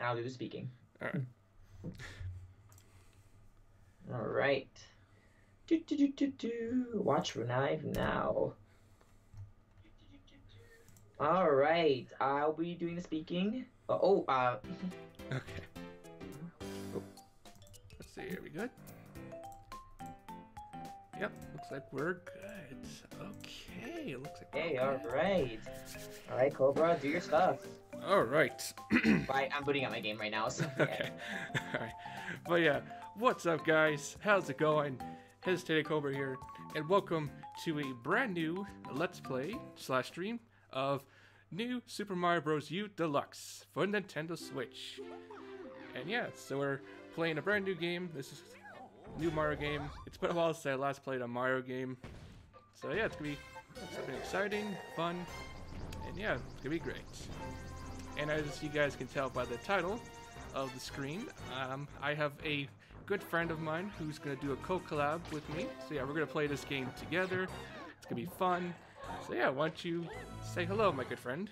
and I'll do the speaking. All right. All right. Watch Knive now. All right. I'll be doing the speaking. Okay. Oh. Let's see. Are we good? Yep, looks like we're good. Okay, looks like we're good. Hey, alright. Alright, Cobra, do your stuff. Alright. I'm booting up my game right now, so... Okay. Alright. But yeah, what's up, guys? How's it going? Hesitated Cobra here, and welcome to a brand new Let's Play / stream of New Super Mario Bros U Deluxe for Nintendo Switch. And yeah, so we're playing a brand new game. This is... new Mario game. It's been a while since I last played a Mario game. So yeah, it's gonna be something exciting, fun, and yeah, it's gonna be great. And as you guys can tell by the title of the screen, I have a good friend of mine who's gonna do a co-collab with me. So yeah, we're gonna play this game together. It's gonna be fun. So yeah, why don't you say hello, my good friend.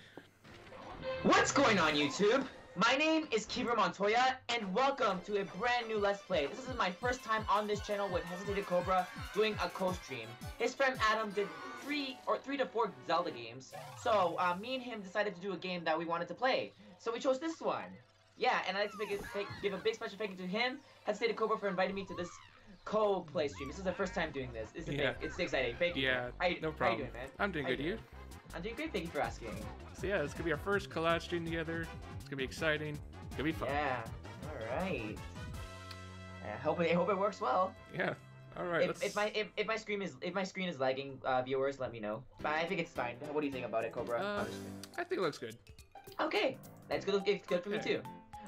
What's going on, YouTube? My name is Kever Montoya, and welcome to a brand new Let's Play. This is my first time on this channel with Hesitated Cobra doing a co-stream. His friend Adam did three to four Zelda games, so me and him decided to do a game that we wanted to play. So we chose this one. Yeah, and I'd like to give a big special thank you to him, Hesitated Cobra, for inviting me to this co-play stream. This is the first time doing this. It's exciting. Thank you. Yeah, no problem. How you doing, man? I'm doing good, you? I'm doing great, thank you for asking. So yeah, this could be our first collab stream together. It's gonna be exciting. It's gonna be fun. Yeah. All right. I hope it works well. Yeah. All right. If my screen is lagging, viewers, let me know. But I think it's fine. What do you think about it, Cobra? I think it looks good. Okay. That's good. It's good for me too.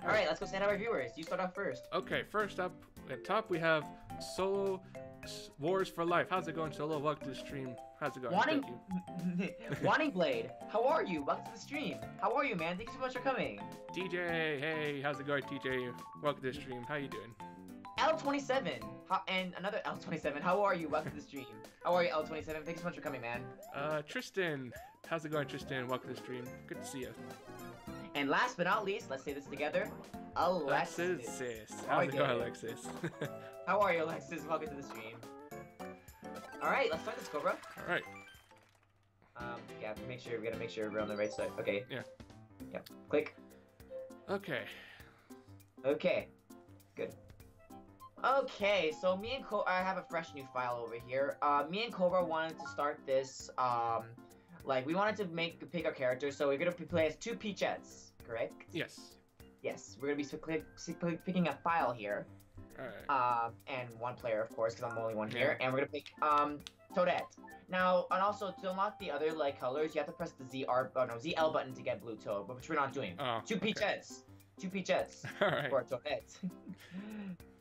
All right. Let's go stand up our viewers. You start off first. Okay. First up, at top we have Solo Wars for Life. How's it going, Solo? Welcome to the stream. How's it going? Wanting Blade. How are you? Welcome to the stream. How are you, man? Thank you so much for coming. TJ, hey, how's it going, TJ? Welcome to the stream. How you doing? L27. And another L27. How are you? Welcome to the stream. How are you, L27? Thank you so much for coming, man. Tristan. How's it going, Tristan? Welcome to the stream. Good to see you. And last but not least, let's say this together, Alexis. How's it going, Alexis? How are you, Alexis? Welcome to the stream. Alright, let's start this, Cobra. Alright. Yeah, we gotta make sure we're on the right side. Okay. Yeah. Yep. Click. Okay. Okay. Good. Okay, so me and Cobra, I have a fresh new file over here. Me and Cobra wanted to start this, like, we wanted to pick our characters, so we're gonna play as two Peachettes, correct? Yes. Yes, we're gonna be picking a file here. Alright. And one player, of course, because I'm only one here. And we're gonna pick Toadette. Now, and also to unlock the other like colors, you have to press the ZL button to get blue Toad, which we're not doing. Oh, two Peachettes. Alright. Or Toadette.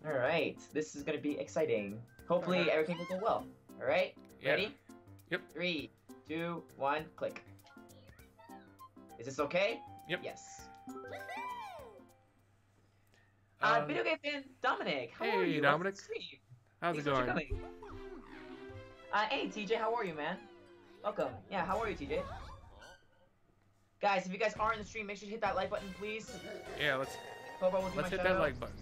All right. This is gonna be exciting. Hopefully everything will go well. All right. Yeah. Ready? Yep. 3, 2, 1, click. Is this okay? Yep. Yes. Video game fan Dominic, how are you? Dominic. How's it going? Hey, TJ, how are you, man? Welcome. Yeah, how are you, TJ? Guys, if you guys are in the stream, make sure you hit that like button, please. Yeah, let's hit that like button.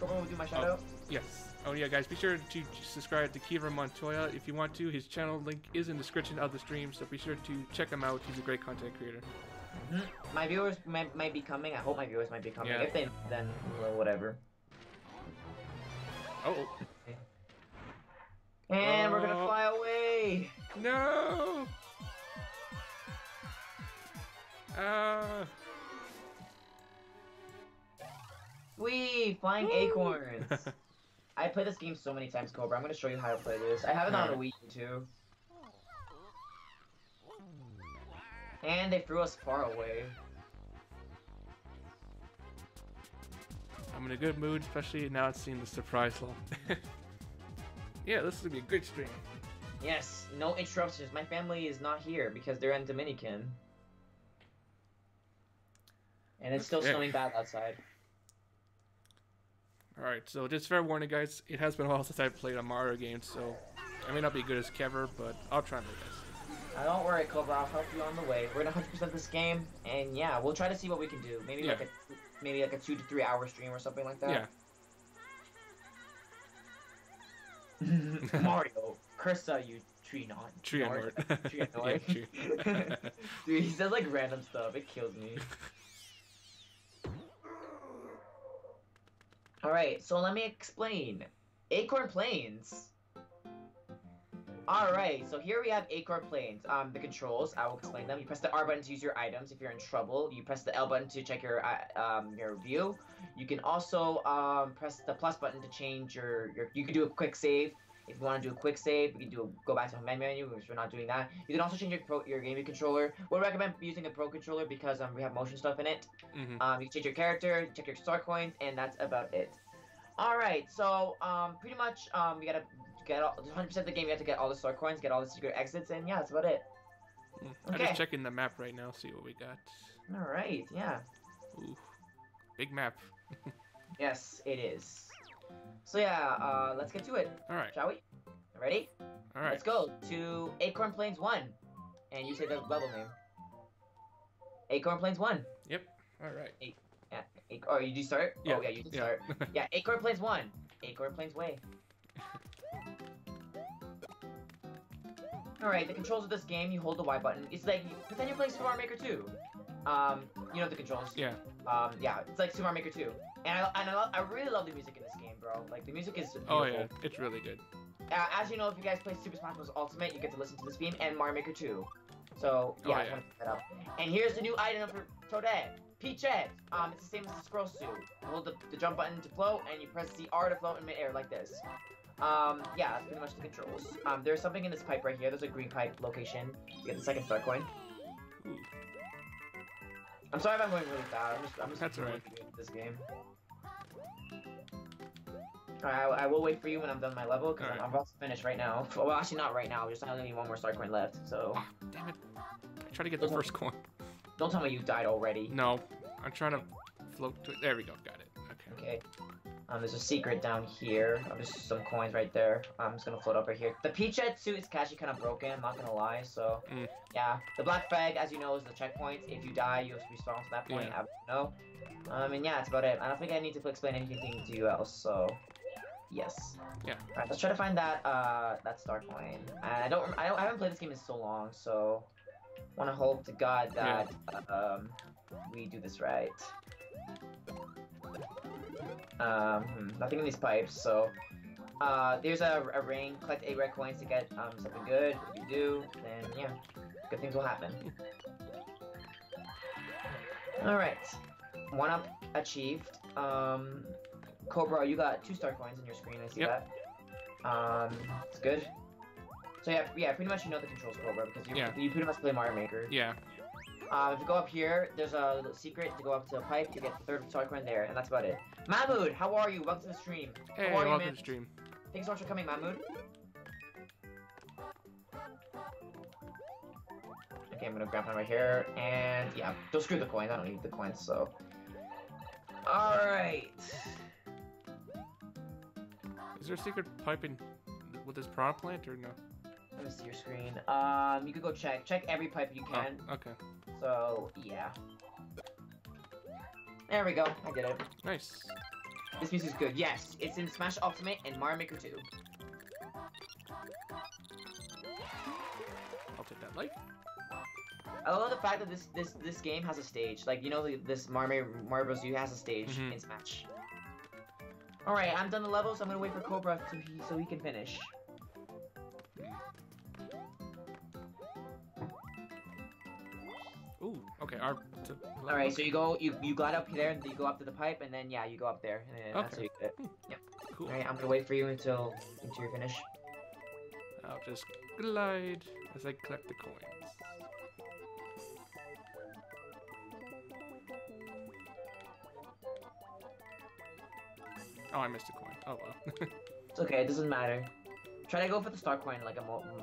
Cobra will do my shout-out. Yes. Oh yeah, guys, be sure to subscribe to Kever Montoya if you want to. His channel link is in the description of the stream, so be sure to check him out. He's a great content creator. Mm-hmm. My viewers might be coming. I hope my viewers might be coming. Yeah. If they, then whatever. Oh. And we're gonna fly away. No. Whee! Flying acorns. I played this game so many times, Cobra. I'm gonna show you how to play this. I have it on a Wii U too. And they threw us far away. I'm in a good mood, especially now it's seeing the surprise lull. Yeah, this is gonna be a good stream. Yes, no interruptions. My family is not here because they're in Dominican. And it's still snowing bad outside. Alright, so just fair warning, guys, it has been a while since I've played a Mario game, so I may not be good as Kever, but I'll try my best. Don't worry, Cobra, I'll help you on the way. We're gonna 100% this game, and yeah, we'll try to see what we can do. Maybe like a maybe like a 2 to 3 hour stream or something like that. Yeah. Mario, curse you, tree non. Tree on tree on. Dude, he says like random stuff. It kills me. All right, so let me explain. Acorn Plains. All right, so here we have Acorn Plains. The controls, I will explain them. You press the R button to use your items if you're in trouble. You press the L button to check your view. You can also press the plus button to change your. You can do a quick save. If you want to do a quick save, you can go back to the main menu, which we're not doing that. You can also change your gaming controller. We'll recommend using a pro controller because we have motion stuff in it. Mm-hmm. You can change your character, check your star coins, and that's about it. All right, so pretty much you gotta get 100% of the game. You have to get all the star coins, get all the secret exits, and yeah, that's about it. Okay. I'm just checking the map right now, see what we got. All right, yeah. Ooh, big map. Yes, it is. So yeah, let's get to it. All right. Shall we? Ready? All right. Let's go to Acorn Plains 1. And you say the level name. Acorn Plains 1. Yep. All right. Oh, you do start? Yeah. Oh, yeah, you do start. Yeah, Acorn Plains 1. Acorn Plains Way. All right, the controls of this game, you hold the Y button. It's like, pretend you're playing Super Mario Maker 2. You know the controls. Yeah. Yeah, it's like Super Mario Maker 2. And I really love the music in this game, bro. Like, the music is beautiful. Oh, yeah. It's really good. As you know, if you guys play Super Smash Bros. Ultimate, you get to listen to this theme and Mario Maker 2. So, yeah, I just want to pick that up. And here's the new item for Toadette. Peachette. It's the same as the scroll suit. You hold the jump button to float, and you press the R to float in midair like this. Yeah, that's pretty much the controls. There's something in this pipe right here. There's a green pipe location. You get the second star coin. Ooh. I'm sorry if I'm going really bad. I'm just that's all right. Doing this game. I will wait for you when I'm done my level, because I'm about to finish right now. Well, actually not right now. There's only one more star coin left, so... Oh, damn it. I tried to get the first coin. Don't tell me you died already. No. I'm trying to float to it. There we go. Got it. Okay. There's a secret down here. Just some coins right there. I'm just going to float over here. The Peachette suit is actually kind of broken. I'm not going to lie, so... Mm. Yeah. The black flag, as you know, is the checkpoint. If you die, you have to respawn to that point. Yeah. I don't know. And yeah, that's about it. I don't think I need to explain anything to you else, so... Yes. Yeah. All right, let's try to find that that star coin. I haven't played this game in so long, so want to hope to God that we do this right. Nothing in these pipes, so there's a ring. Collect 8 red coins to get something good. If you do, then yeah, good things will happen. All right, 1-up achieved. Cobra, you got 2 star coins on your screen. I see that. It's good. So yeah, pretty much you know the controls, Cobra, because you pretty much play Mario Maker. Yeah. If you go up here, there's a secret to go up to a pipe to get the 3rd star coin there, and that's about it. Mahmood, how are you? Welcome to the stream. Hey, welcome to the stream. Thanks so much for coming, Mahmood. Okay, I'm gonna grab one right here, and yeah, don't screw the coins. I don't need the coins, so. All right. Is there a secret pipe in with this piranha plant or no? Let me see your screen. You could go check every pipe you can. Oh, okay. So yeah. There we go. I did it. Nice. This music's good. Yes, it's in Smash Ultimate and Mario Maker 2. I'll take that light. I love the fact that this game has a stage. Like, you know, this Mario Bros. U has a stage in Smash. All right, I'm done the level, so I'm gonna wait for Cobra so he can finish. Ooh, okay. All right, so you got up there, and you go up to the pipe, and then yeah, you go up there, and then that's how you get it. Yep. Cool. All right, I'm gonna wait for you until you finish. I'll just glide as I collect the coins. Oh, I missed a coin. Oh, well. It's okay. It doesn't matter. Try to go for the star coin, like,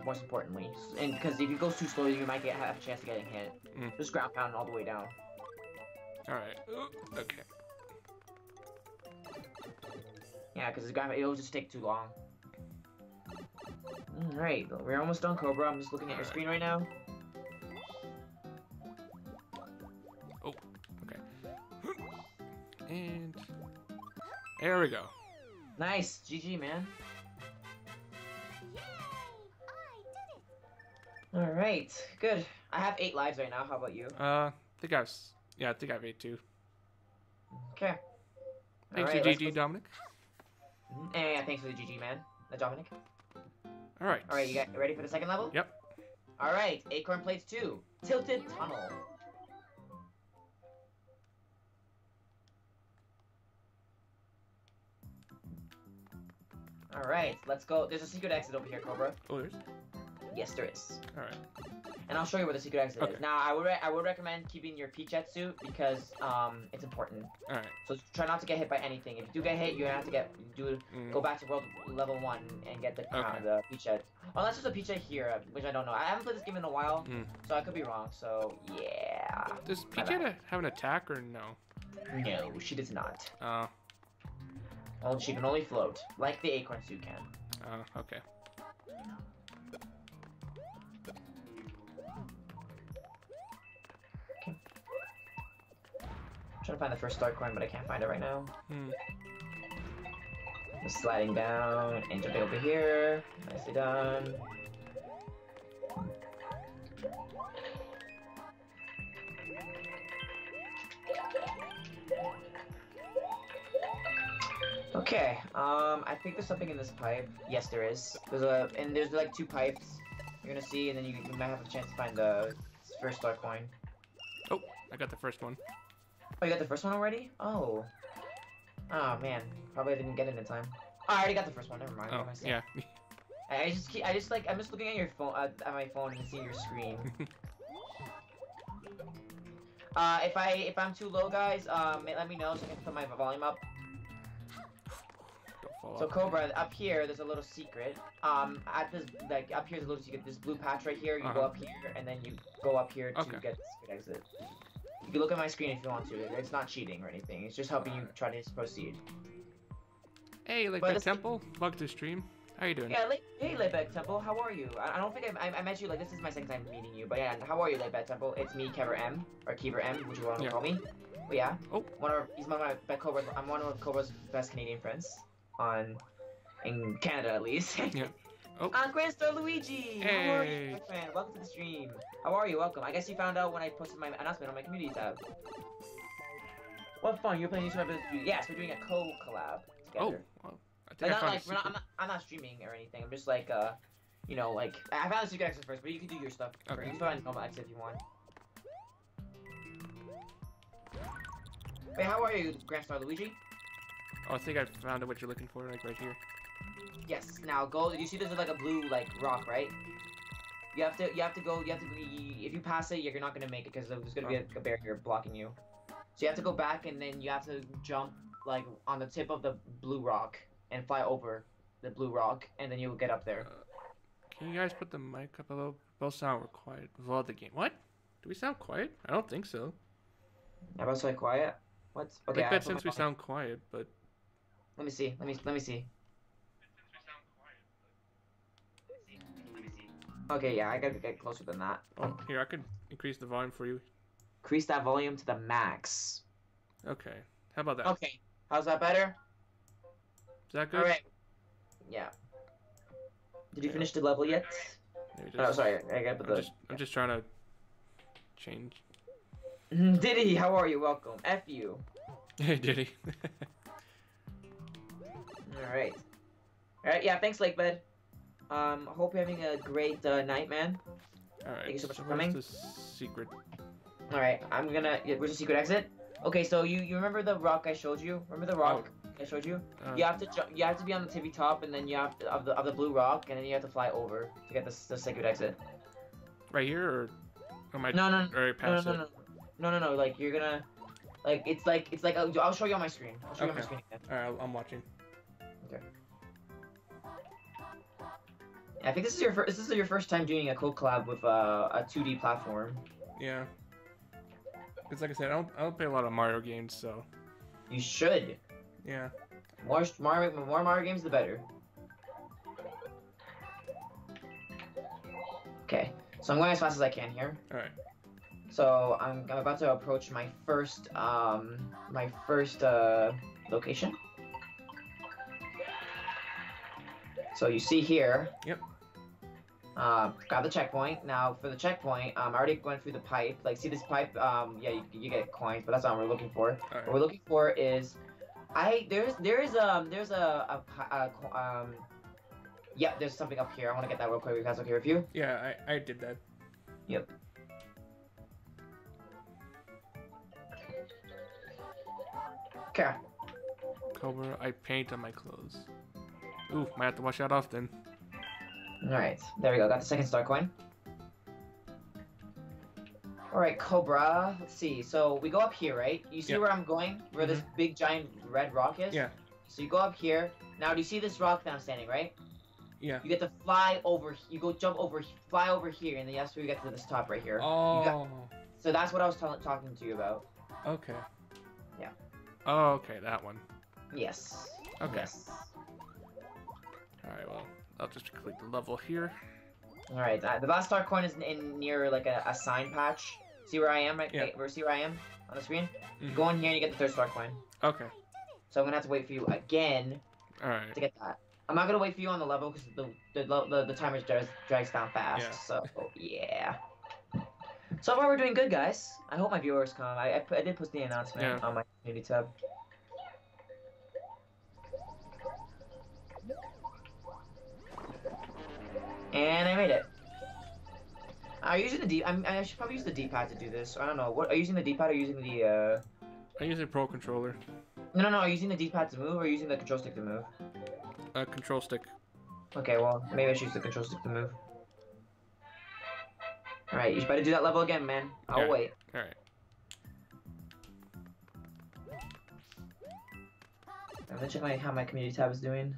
most importantly. And because if you go too slowly, you might have a chance of getting hit. Just ground pound all the way down. All right. Okay. Yeah, because it'll just take too long. All right. We're almost done, Cobra. I'm just looking at your screen right now. Oh, okay. and there we go. Nice, GG, man. Yay! I did it. All right, good. I have 8 lives right now. How about you? Yeah, I think I have 8 too. Okay. Thanks to GG, Dominic. And thanks for the GG, man. Dominic. All right. All right, you guys ready for the second level? Yep. All right, Acorn Plains 2, Tilted Tunnel. All right, let's go. There's a secret exit over here, Cobra. Oh, there's? Yes, there is. All right. And I'll show you where the secret exit is. Now, I would recommend keeping your Peachette suit because it's important. All right. So try not to get hit by anything. If you do get hit, you have to go back to world level 1 and get the Peachette. Unless there's a Peachette here, which I don't know. I haven't played this game in a while, so I could be wrong. So yeah. Does Peachette have an attack or no? No, she does not. Oh. Well, she can only float, like the acorn suit can. Oh, okay. I'm trying to find the first star coin, but I can't find it right now. Just sliding down, and jumping over here. Nicely done. Okay, I think there's something in this pipe. Yes, there is. There's like 2 pipes you're gonna see, and then you might have a chance to find the first star coin. Oh, I got the first one. Oh, you got the first one already? Oh. Oh, man. Probably didn't get it in time. Oh, I already got the first one. Never mind. Oh, yeah. I'm just looking at your phone, at my phone and seeing your screen. If I'm too low, guys, let me know so I can put my volume up. So Cobra, up here there's a little secret. Up here's a little secret. This blue patch right here. You go up here, and then you go up here to get the secret exit. You can look at my screen if you want to. It's not cheating or anything. It's just helping you try to proceed. Hey, Lakeback Temple, welcome to stream. How you doing? Yeah, hey, Lakeback Temple, how are you? I don't think I met you. Like, this is my second time meeting you, but yeah, how are you, Lakeback Temple? It's me, Kever M, or Kever M, which you want to call me. But yeah. Oh. I'm one of Cobra's best Canadian friends. In Canada, at least. Yeah. Oh. Grandstar Luigi! Hey. How are you, my friend? Welcome to the stream. How are you? Welcome. I guess you found out when I posted my announcement on my community tab. What fun! You're playing New Super Mario Bros. Yes, we're doing a co-collab together. Oh, well, I think I'm not streaming or anything. I'm just like, you know, like I found the secret exit first, but you can do your stuff. Okay. You can find normal exit if you want. Wait, how are you, Grandstar Luigi? Oh, I think I found out what you're looking for, like right here. Yes. Now go. You see, there's like a blue rock, right? You have to go. If you pass it, you're not gonna make it because there's gonna be a barrier blocking you. So you have to go back, and then you have to jump like on the tip of the blue rock and fly over the blue rock, and then you'll get up there. Can you guys put the mic up a little? Both sound quiet. Vlog the game. What? Do we sound quiet? I don't think so. Am I so quiet? What? Okay. I bet since we sound quiet, but. Let me see. Let me see. Okay, yeah, I gotta get closer than that. Oh, here, I could increase the volume for you. Increase that volume to the max. Okay, how about that? Okay, how's that better? Is that good? All right. Yeah. Did you finish the level yet? Oh, sorry, I gotta put the. I'm just trying to change. Diddy, how are you? Welcome. F you. Hey, Diddy. Alright. Alright, yeah, thanks, Lakebed. Hope you're having a great night, man. Alright. Thank you so much for coming. What's the secret? Alright, where's the secret exit? Okay, so you remember the rock I showed you? Remember the rock I showed you? You have to be on the tippy top, and then you have to, of the blue rock, and then you have to fly over to get the secret exit. Right here, or am I No, like, you're gonna... Like, it's like... I'll show you on my screen. I'll show you on my screen again. Alright, I'm watching. Okay. I think this is your first time doing a co-collab with a 2D platform. Yeah. It's like I said, I don't play a lot of Mario games, so. You should. Yeah. More Mario games, the better. Okay. So I'm going as fast as I can here. All right. So I'm about to approach my first location. So you see here. Yep. Got the checkpoint. Now for the checkpoint, I already went through the pipe. Like, see this pipe? Yeah, you get coins, but that's not what we're looking for. Right. What we're looking for is, yeah, there's something up here. I want to get that real quick. If that's okay with you? Yeah, I did that. Yep. Okay. Cobra, I paint on my clothes. Ooh, might have to wash that off then. Alright, there we go, got the second star coin. Alright, Cobra, let's see. So we go up here, right? You see where I'm going? Where this big giant red rock is? Yeah. So you go up here. Now, do you see this rock that I'm standing, right? Yeah. You get to fly over, you go jump over, fly over here, and then that's where you get to this top right here. Oh. So that's what I was talking to you about. Okay. Yeah. Oh, okay, that one. Yes. Okay. Yes. Alright, well. I'll just click the level here. Alright, the last star coin is in near like a sign patch. See where I am, right? Yeah. See where I am on the screen? You go in here and you get the third star coin. Okay. So I'm gonna have to wait for you again to get that. I'm not gonna wait for you on the level because the timer drags down fast. Yeah. So, yeah. So far we're doing good, guys. I hope my viewers come. I did post the announcement on my community tab. And I made it. I should probably use the D-pad to do this. I don't know. What are you using the D-pad or using the? I'm using Pro Controller. No. Are you using the D-pad to move or are you using the control stick to move? Control stick. Okay, well maybe I should use the control stick to move. All right, you better do that level again, man. I'll wait. All right. I'm gonna check how my community tab is doing.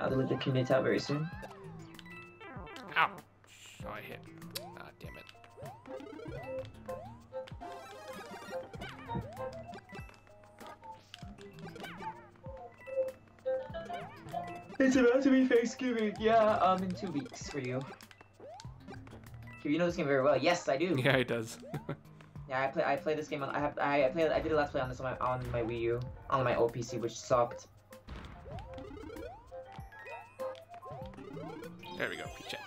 I'll delete the community tab very soon. Ow! Oh, I hit. Ah, damn it. It's about to be Thanksgiving. Yeah, in 2 weeks for you. You know this game very well. Yes, I do. Yeah, it does. Yeah, I play this game. I did a Let's Play on this on my Wii U on my old PC, which sucked. There we go, Peachette.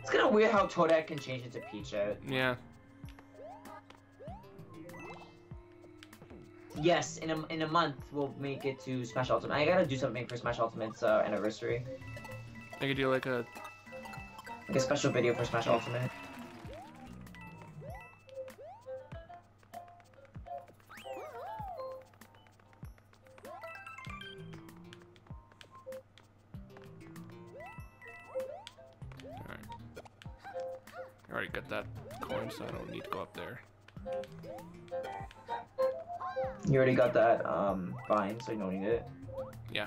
It's kind of weird how Toadette can change it to Peachette. Yeah. Yes, in a month we'll make it to Smash Ultimate. I gotta do something for Smash Ultimate's anniversary. I could do like a special video for Smash Ultimate. I already got that coin, so I don't need to go up there. You already got that vine, so you don't need it. Yeah.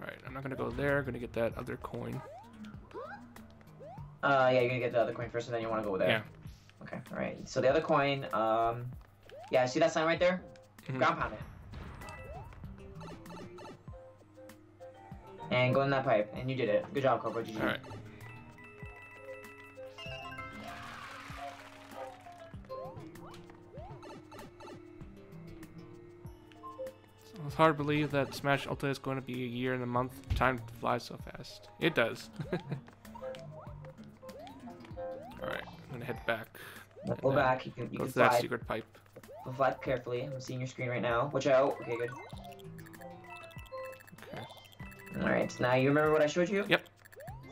Alright, I'm not gonna go there, I'm gonna get that other coin. Yeah, you're gonna get the other coin first, and then you wanna go there. Yeah. Okay, alright. So the other coin, yeah, see that sign right there? Ground pound it. And go in that pipe, and you did it. Good job, Cobra. GG. Alright. It's hard to believe that Smash Ultimate is going to be a year and a month. Time flies so fast. It does. Alright, I'm going to head back. Go back. You can fly. That secret pipe. Go fly carefully. I'm seeing your screen right now. Watch out. Okay, good. Okay. Alright, now you remember what I showed you? Yep.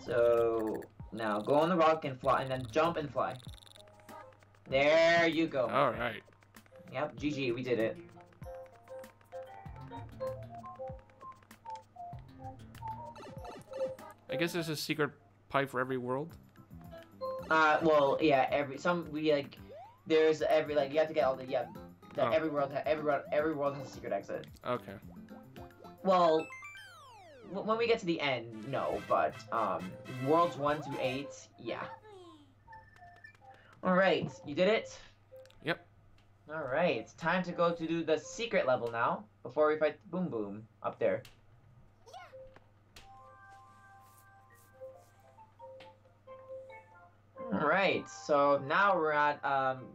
So, now go on the rock and fly, and then jump and fly. There you go. Alright. Yep, GG. We did it. I guess there's a secret pipe for every world. Well, yeah, you have to get all the every world has a secret exit. Okay. Well, when we get to the end, no, but worlds 1 through 8, yeah. All right, you did it. Yep. All right, it's time to go to do the secret level now before we fight Boom Boom up there. Alright, so now we're at,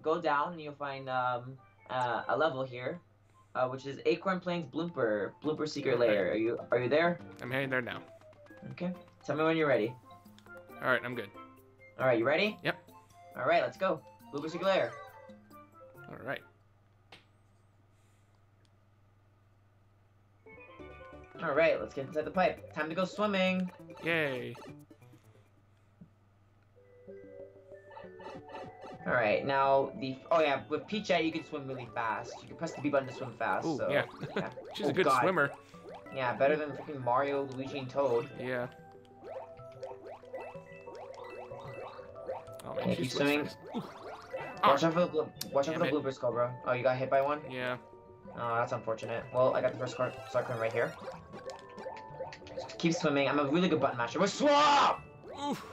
go down and you'll find a level here, which is Acorn Plains Blooper, Secret Layer. Are you there? I'm heading there now. Okay, tell me when you're ready. Alright, I'm good. Alright, you ready? Yep. Alright, let's go. Blooper Secret Layer. Alright. Alright, let's get inside the pipe. Time to go swimming! Yay! Alright, now the... Oh yeah, with Peachette you can swim really fast. You can press the B button to swim fast. Ooh, so, yeah. She's a good swimmer. Yeah, better than freaking Mario, Luigi, and Toad. Yeah. Oh man, she's swimming. Watch out for the bloopers, Cobra. Oh, you got hit by one? Yeah. Oh, that's unfortunate. Well, I got the first card, so I can right here. Keep swimming. I'm a really good button masher. We're swap! Oof.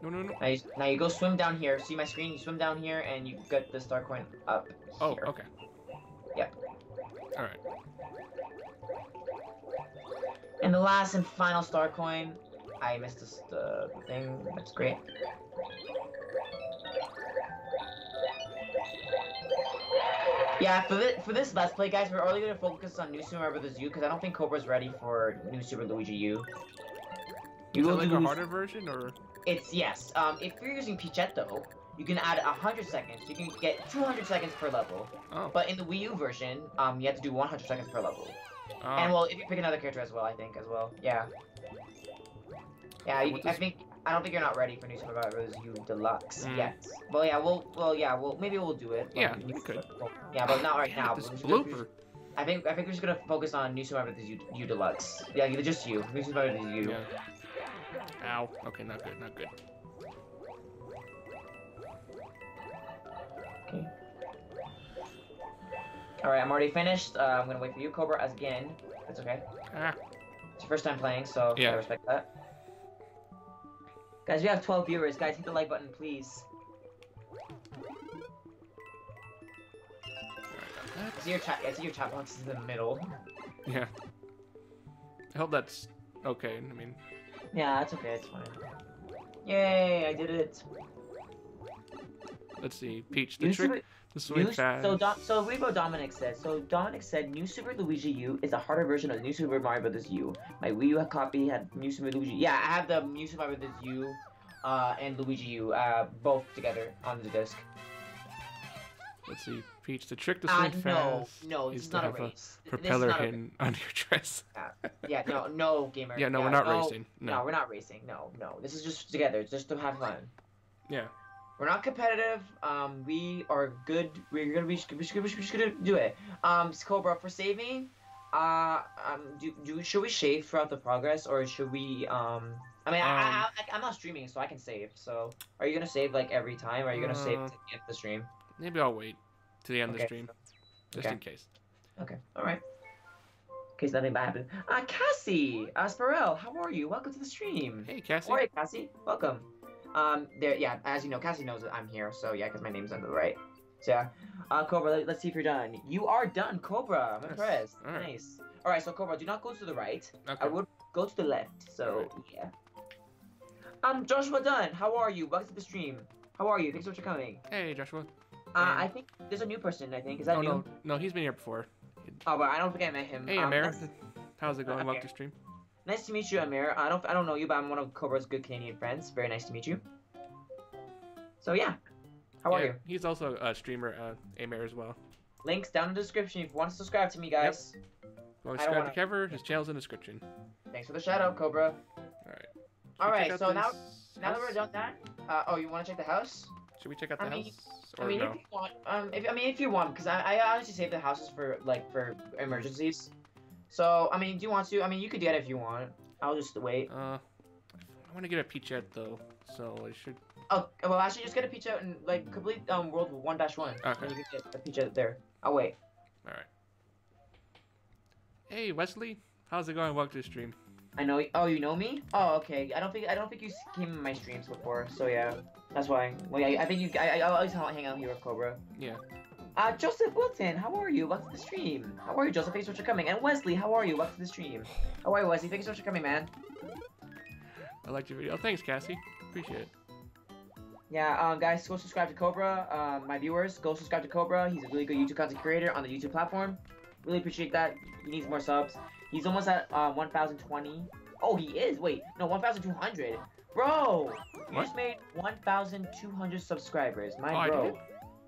No, no, no. Now you go swim down here. See my screen? You swim down here, and you get the star coin up here. Oh, okay. Yep. Alright. And the last and final star coin. I missed this, the thing. That's great. Yeah, for this Let's Play, guys, we're only going to focus on New Super Mario Bros. U, because I don't think Cobra's ready for New Super Luigi U. You will like a harder version, or...? It's, yes. If you're using Peachette, though, you can add 100 seconds. You can get 200 seconds per level. Oh. But in the Wii U version, you have to do 100 seconds per level. Oh. And, well, if you pick another character as well, I think, as well. Yeah. Yeah, I don't think you're not ready for New Super Mario Bros. U Deluxe yet. Well, yeah, maybe we'll do it. Yeah, we could. Yeah, but not right now. This blooper. I think we're just gonna focus on New Super Mario Bros. U Deluxe. Yeah, just you. New Super Mario Bros. U. Yeah. Ow. Okay, not good. Not good. Okay. All right, I'm already finished. I'm gonna wait for you, Cobra, again. That's okay. Ah. It's your first time playing, so yeah. I respect that. Guys, we have 12 viewers. Guys, hit the like button, please. I see your chat box is in the middle. Yeah. I hope that's okay, I mean... Yeah, that's okay, it's fine. Yay, I did it! Let's see, Peach, So Dominic said, New Super Luigi U is a harder version of New Super Mario Bros. U. My Wii U copy had New Super Luigi. Yeah, I have the New Super Mario Bros. U and Luigi U both together on the disc. Let's see, Peach, the trick to swim fast is to have a propeller hidden on your dress. Yeah, no, gamer. Yeah, no, we're not racing. No, we're not racing. No. This is just together, just to have fun. Yeah. We're not competitive. We are good. We're just gonna do it. Cobra, for saving. Should we save throughout the progress, or should we? I mean, I'm not streaming, so I can save. So, are you gonna save like every time? Or are you gonna save to the end of the stream? Maybe I'll wait to the end of the stream, just in case. Okay. All right. In case nothing bad happens. Cassie, Sparrow, how are you? Welcome to the stream. Hey, Cassie. All right, Cassie. Welcome. Yeah, as you know, Cassie knows that I'm here, so yeah, because my name's on the right. So yeah. Cobra, let's see if you're done. You are done, Cobra! I'm impressed. All right. Nice. Alright, so Cobra, do not go to the right. Okay. I would go to the left, so yeah. Joshua Dunn, how are you? Welcome to the stream. How are you? Thanks so much for coming. Hey, Joshua. I think there's a new person, I think. Is that new? No, he's been here before. Oh, but I don't think I met him. Hey, Amir. How's it going? Welcome to the stream. Nice to meet you, Amir. I don't know you, but I'm one of Cobra's good Canadian friends. Very nice to meet you. So yeah, how are you? He's also a streamer, Amir as well. Links down in the description if you want to subscribe to me, guys. Yep. Want to subscribe to Kever? His channel's in the description. Thanks for the shout out, Cobra. All right. All right. So now that we're done that, oh, you want to check the house? Should we check out the house? Or no? If you want, if you want, because I honestly save the houses for like for emergencies. So, I mean, do you want to? I mean, you could get it if you want. I'll just wait. I want to get a Peachette, though, so I should... Oh, well, actually, just get a Peachette and, like, complete World 1-1. Okay. And you can get a Peachette there. I'll wait. Alright. Hey, Wesley. How's it going? Welcome to the stream. I know you... Oh, you know me? Oh, okay. I don't think you came in my streams before, so yeah. That's why. Well, yeah, I think you... I always hang out here with Cobra. Yeah. Joseph Wilton, how are you? Welcome to the stream. How are you, Joseph? Thanks so much for coming. And Wesley, how are you? Welcome to the stream. How are you, Wesley? Thanks so much for coming, man. I liked your video. Thanks, Cassie. Appreciate it. Yeah, guys, go subscribe to Cobra. My viewers, go subscribe to Cobra. He's a really good YouTube content creator on the YouTube platform. Really appreciate that. He needs more subs. He's almost at 1,020. Oh, he is. Wait, no, 1,200. Bro, you just made 1,200 subscribers, my bro. I did?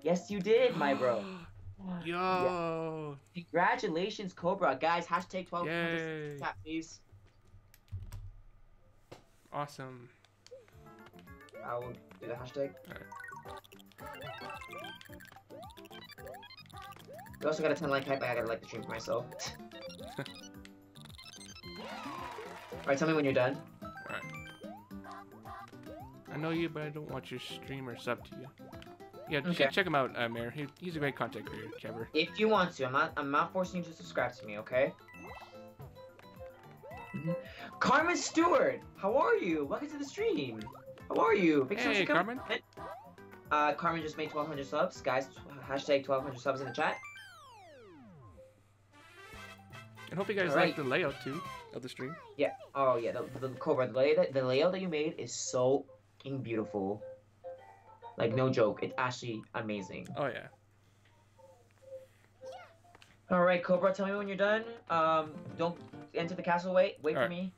Yes, you did, my bro. Yo. Yeah. Congratulations, Cobra. Guys, hashtag 1,200 chat, please. Awesome. I will do the hashtag. Right. We also got a 10 like hype. I gotta like the stream for myself. Alright, tell me when you're done. Alright. I know you, but I don't watch your stream or sub to you. Yeah, okay. Check him out, Mayor. He's a great content creator, Kever. If you want to, I'm not forcing you to subscribe to me, okay? Mm-hmm. Carmen Stewart, how are you? Welcome to the stream. How are you? Hey, Carmen. Carmen just made 1,200 subs. Guys, hashtag 1,200 subs in the chat. And hope you guys like the layout, too, of the stream. Yeah. Oh, yeah. The Cobra, the layout that you made is so fucking beautiful. Like, no joke. It's actually amazing. Oh, yeah. All right, Cobra, tell me when you're done. Don't enter the castle. Wait for me.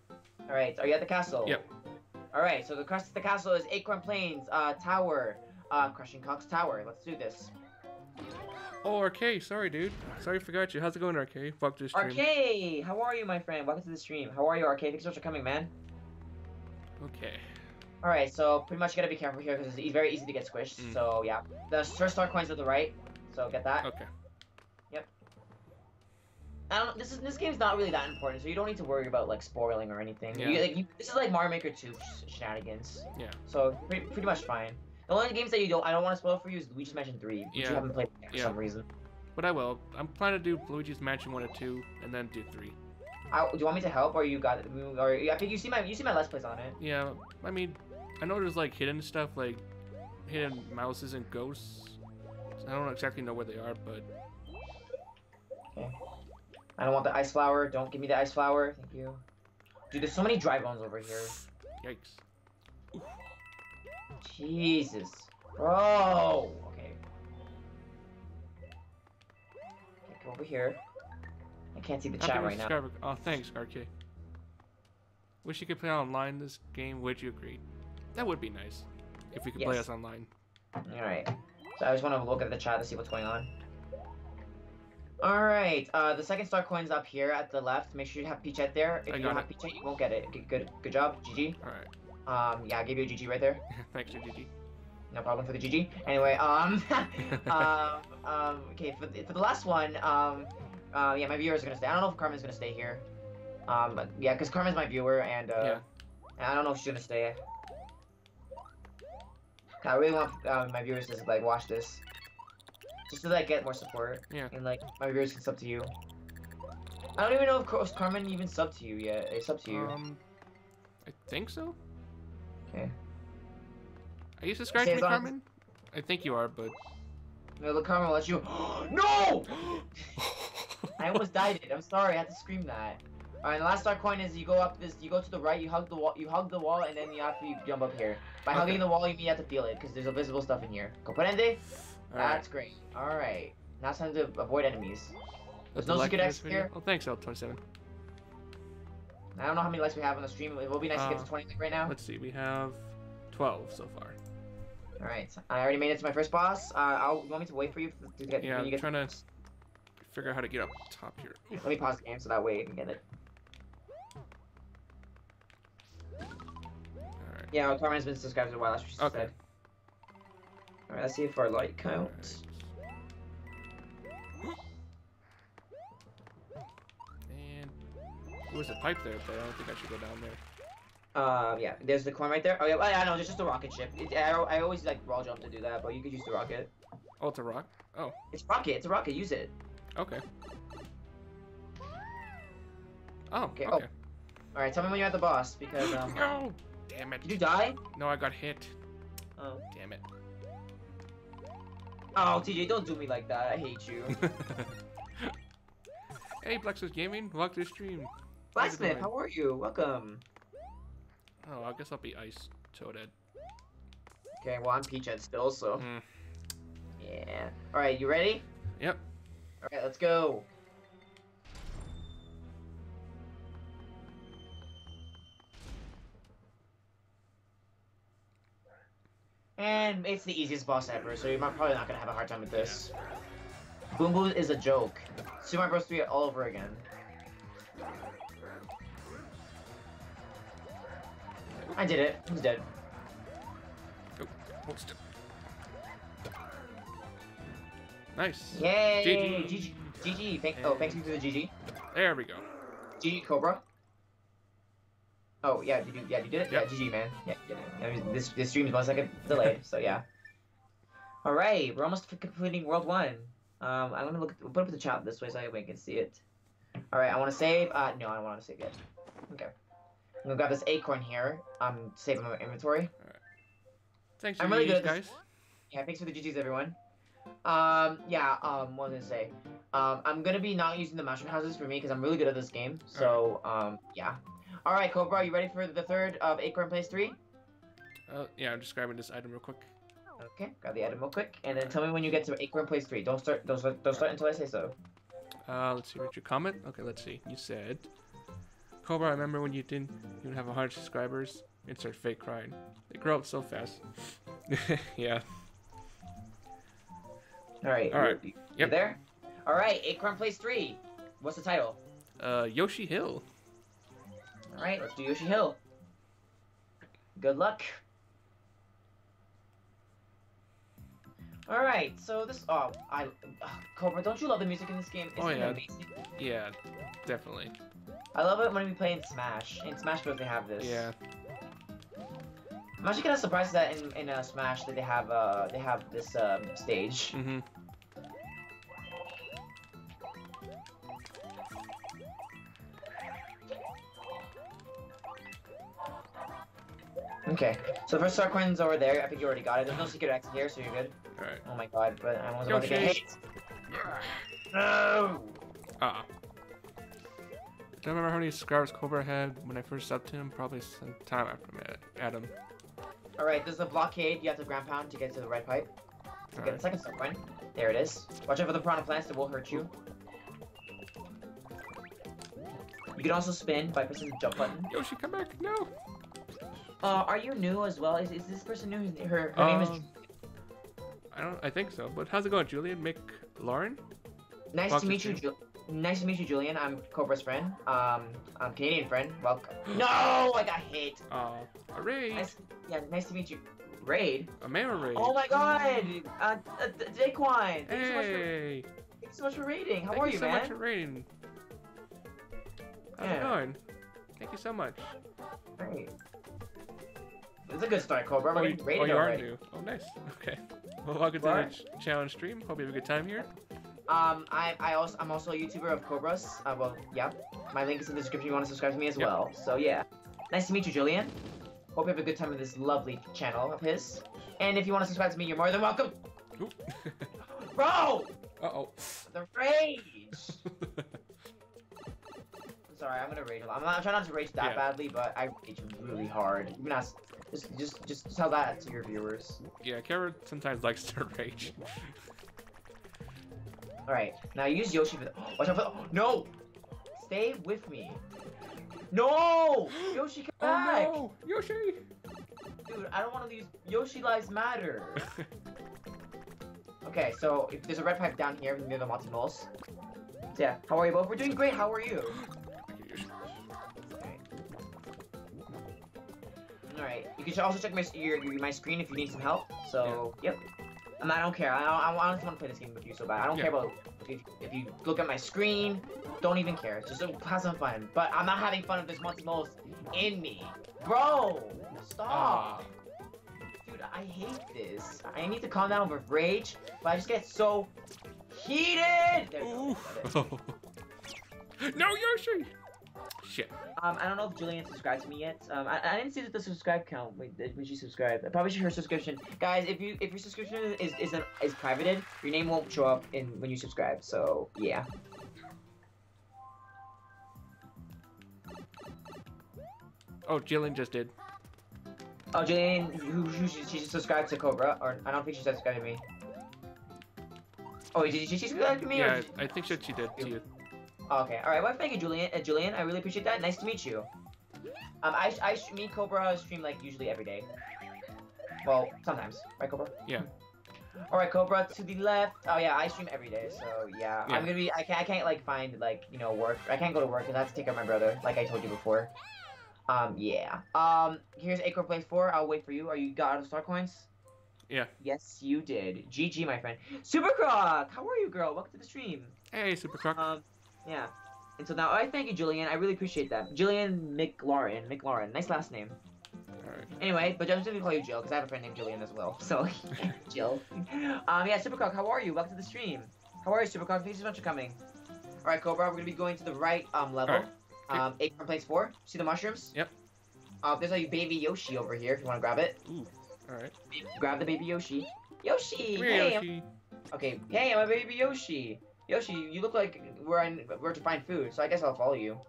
All right. Are you at the castle? Yep. All right, so the crest of the castle is Acorn Plains Tower, Crushing Cox Tower. Let's do this. Oh, RK, sorry, dude. Sorry, I forgot you. How's it going, RK? Welcome to the stream. RK, how are you, my friend? Welcome to the stream. How are you, RK? Thanks so much for coming, man. Okay. All right, so pretty much you gotta be careful here because it's very easy to get squished. Mm. So yeah, the first star coins are the right. So get that. Okay. Yep. This game's not really that important, so you don't need to worry about like spoiling or anything. Yeah. This is like Mario Maker 2 shenanigans. Yeah. So pretty much fine. The only games that I don't want to spoil for you is Luigi's Mansion 3, which you haven't played for some reason. But I will. I'm planning to do Luigi's Mansion 1 and 2, and then do 3. Do you want me to help, or you got it? Or I think you see my Let's Plays on it. Yeah. I mean, I know there's like hidden stuff, like hidden mouses and ghosts. I don't exactly know where they are, but. Okay. I don't want the ice flower. Don't give me the ice flower. Thank you. Dude, there's so many dry bones over here. Yikes. Jesus. Bro. Okay. Okay, go over here. I can't see the chat right now. Oh, thanks, RK. Wish you could play online this game. Would you agree? That would be nice. If we could play us online. Alright. So I just want to look at the chat to see what's going on. Alright, the second star coin's up here at the left. Make sure you have Peachette there. If you don't have Peachette, you won't get it. Good job, GG. Alright. Yeah, I gave you a GG right there. Thanks for GG. No problem for the GG. Anyway, okay, for the last one, yeah, my viewers are gonna stay. I don't know if Carmen's gonna stay here. But yeah, because Carmen's my viewer, and, and I don't know if she's gonna stay. I really want my viewers to, like, watch this. Just to like get more support, and like my viewers can sub to you. I don't even know if Carmen even subbed to you yet. It's up to you. I think so. Okay. Are you subscribed to me, Carmen? I think you are, but. No, look, Carmen will let you. No! I almost died. I'm sorry. I had to scream that. All right. The last star coin is you go up this. You go to the right. You hug the wall. You hug the wall, and then after you jump up here. By hugging the wall, you have to feel it because there's invisible stuff in here. Comprende? That's great. All right. Now it's time to avoid enemies. There's no secret exit here. Oh, thanks, L27. I don't know how many likes we have on the stream. It will be nice to get to 20 right now. Let's see. We have 12 so far. All right. I already made it to my first boss. You want me to wait for you to get... Yeah, I'm trying to figure out how to get up top here. Let me pause the game so that way you can get it. All right. Yeah, Carmen's been subscribed for a while. That's what she said. Alright, let's see if our light counts. And there was a pipe there, but I don't think I should go down there. Yeah, there's the coin right there. Oh yeah, I know, there's just a rocket ship. I always like wall jump to do that, but you could use the rocket. Oh, it's a rock? Oh. It's a rocket, use it. Okay. Oh, okay. Oh. Alright, tell me when you're at the boss, because no! Damn it. Did you die? No, I got hit. Oh. Damn it. Oh, TJ, don't do me like that. I hate you. Hey, Blacksmith Gaming. Welcome to the stream. Blacksmith, how are you? Welcome. Oh, I guess I'll be Ice Toadette. Okay, well, I'm Peachette still, so... Mm. Yeah. Alright, you ready? Yep. Alright, let's go. And it's the easiest boss ever, so you're probably not going to have a hard time with this. Yeah. Boom Boom is a joke. Super Mario Bros. 3 all over again. I did it. He's dead. Oh, hold still. Nice. Yay! GG. GG. Thanks to the GG. There we go. GG Cobra. Oh yeah, you did it. Yep. Yeah, GG man. Yeah, you did it. This stream is 1 second delayed, so yeah. All right, we're almost completing World 1. I'm gonna we'll put up the chat this way so everyone can see it. All right, I want to save. No, I don't want to save yet. Okay. I'm gonna grab this acorn here. Save my inventory. All right. Thanks for the GGs, guys. Yeah, thanks for the GGs, everyone. What was I gonna say? I'm gonna be not using the mushroom houses for me because I'm really good at this game. So, yeah. All right, Cobra, are you ready for the third of Acorn Plains 3? Yeah, I'm just grabbing this item real quick. Okay, grab the item real quick, and then tell me when you get to Acorn Plains 3. Don't start until I say so. Let's see. What's your comment? Okay, let's see. You said, Cobra, I remember when you didn't even have 100 subscribers. Insert fake crying. They grow up so fast. Yeah. Alright. Alright. Yep. There? Alright, Acorn Plains 3. What's the title? Yoshi Hill. Alright, let's do Yoshi Hill. Good luck. Alright, so this... Cobra, don't you love the music in this game? Isn't it amazing? Yeah, definitely. I love it when we play in Smash. In Smash Bros. They have this. Yeah. I'm actually kind of surprised that in Smash that they have this stage. Mm-hmm. Okay, so first star coins over there. I think you already got it. There's no secret exit here, so you're good. All right. Oh my god, but I was about to get hit. No. I don't remember how many subscribers Cobra had when I first subbed to him, probably some time after Adam. Alright, there's the blockade. You have to ground pound to get to the red pipe. Get the second star coin. There it is. Watch out for the piranha plants, they will hurt you. You can also spin by pressing the jump button. Yoshi, come back! No! Are you new as well? Is this person new? Her name is... I think so, but how's it going, Julian? Mick? Lauren? Nice to meet you, Julian. Nice to meet you, Julian. I'm Cobra's friend. I'm Canadian friend. Welcome. No, I got hit. A raid. Nice to meet you. Raid. A man raid. Oh my god. Daquan. Hey. Thanks so much for raiding. How are you, man? Thank you so much for raiding. How's it going? Thank you so much. Great. It's a good start, Cobra. We're raiding already. You are new. Oh, nice. Okay. Well, welcome to the challenge stream. Hope you have a good time here. I'm also a YouTuber of Cobras. My link is in the description if you want to subscribe to me as well. So yeah. Nice to meet you, Julian. Hope you have a good time with this lovely channel of his. And if you want to subscribe to me, you're more than welcome. Bro! Uh-oh. The rage! I'm sorry, I'm gonna rage a lot. I'm trying not to rage that badly, but I rage really hard. Even as just tell that to your viewers. Yeah, Kever sometimes likes to rage. Alright, now use Yoshi for the- watch out for the- no! Stay with me. No! Yoshi, come back! Oh no! Yoshi! Dude, I don't want to use Yoshi Lives Matter. Okay, so if there's a red pipe down here near the Monty Moles. Yeah, how are you both? We're doing great, how are you? Alright, you can also check my screen if you need some help, so, yep. I don't care. I don't want to play this game with you so bad. I don't care about if you look at my screen. Don't even care. Just have some fun. But I'm not having fun with this Monty Moles in me, bro. Stop, dude. I hate this. I need to calm down with rage, but I just get so heated. There you go. No, Yoshi. Shit. I don't know if Julian subscribed to me yet. I didn't see that the subscribe count. Wait, did she subscribe? Probably her subscription. Guys, if your subscription is privated, your name won't show up when you subscribe. So yeah. Oh, Julian just did. Oh, Jane, she subscribed to Cobra, or I don't think she subscribed to me. Oh, did she subscribe to me? Yeah, or... I think she did to you. Oh, okay, all right. Well, thank you, Julian. Julian, I really appreciate that. Nice to meet you. Me and Cobra stream like usually every day. Well, sometimes, right, Cobra? Yeah. All right, Cobra to the left. Oh yeah, I stream every day, so yeah. I'm gonna be. I can't like find like work. I can't go to work because I have to take care of my brother, like I told you before. Yeah. Here's Acorn Plains 4. I'll wait for you. Are you got out of star coins? Yeah. Yes, you did. GG, my friend. Super Croc, how are you, girl? Welcome to the stream. Hey, Super Croc. Yeah. And so now, I thank you, Julian. I really appreciate that. Julian McLaurin. McLaurin, nice last name. Alright. Anyway, but I'm just gonna call you Jill because I have a friend named Julian as well. So, Jill. Yeah, Super Croc, how are you? Welcome to the stream. How are you, Super Croc? Thanks so much for coming. All right, Cobra, we're gonna be going to the right level. Acorn Plains 4. See the mushrooms? Yep. There's a baby Yoshi over here if you want to grab it. Ooh. Alright. Grab the baby Yoshi. Yoshi! Come here, hey, Yoshi. Okay. Hey, I'm a baby Yoshi. Yoshi, you look like we're to find food, so I guess I'll follow you.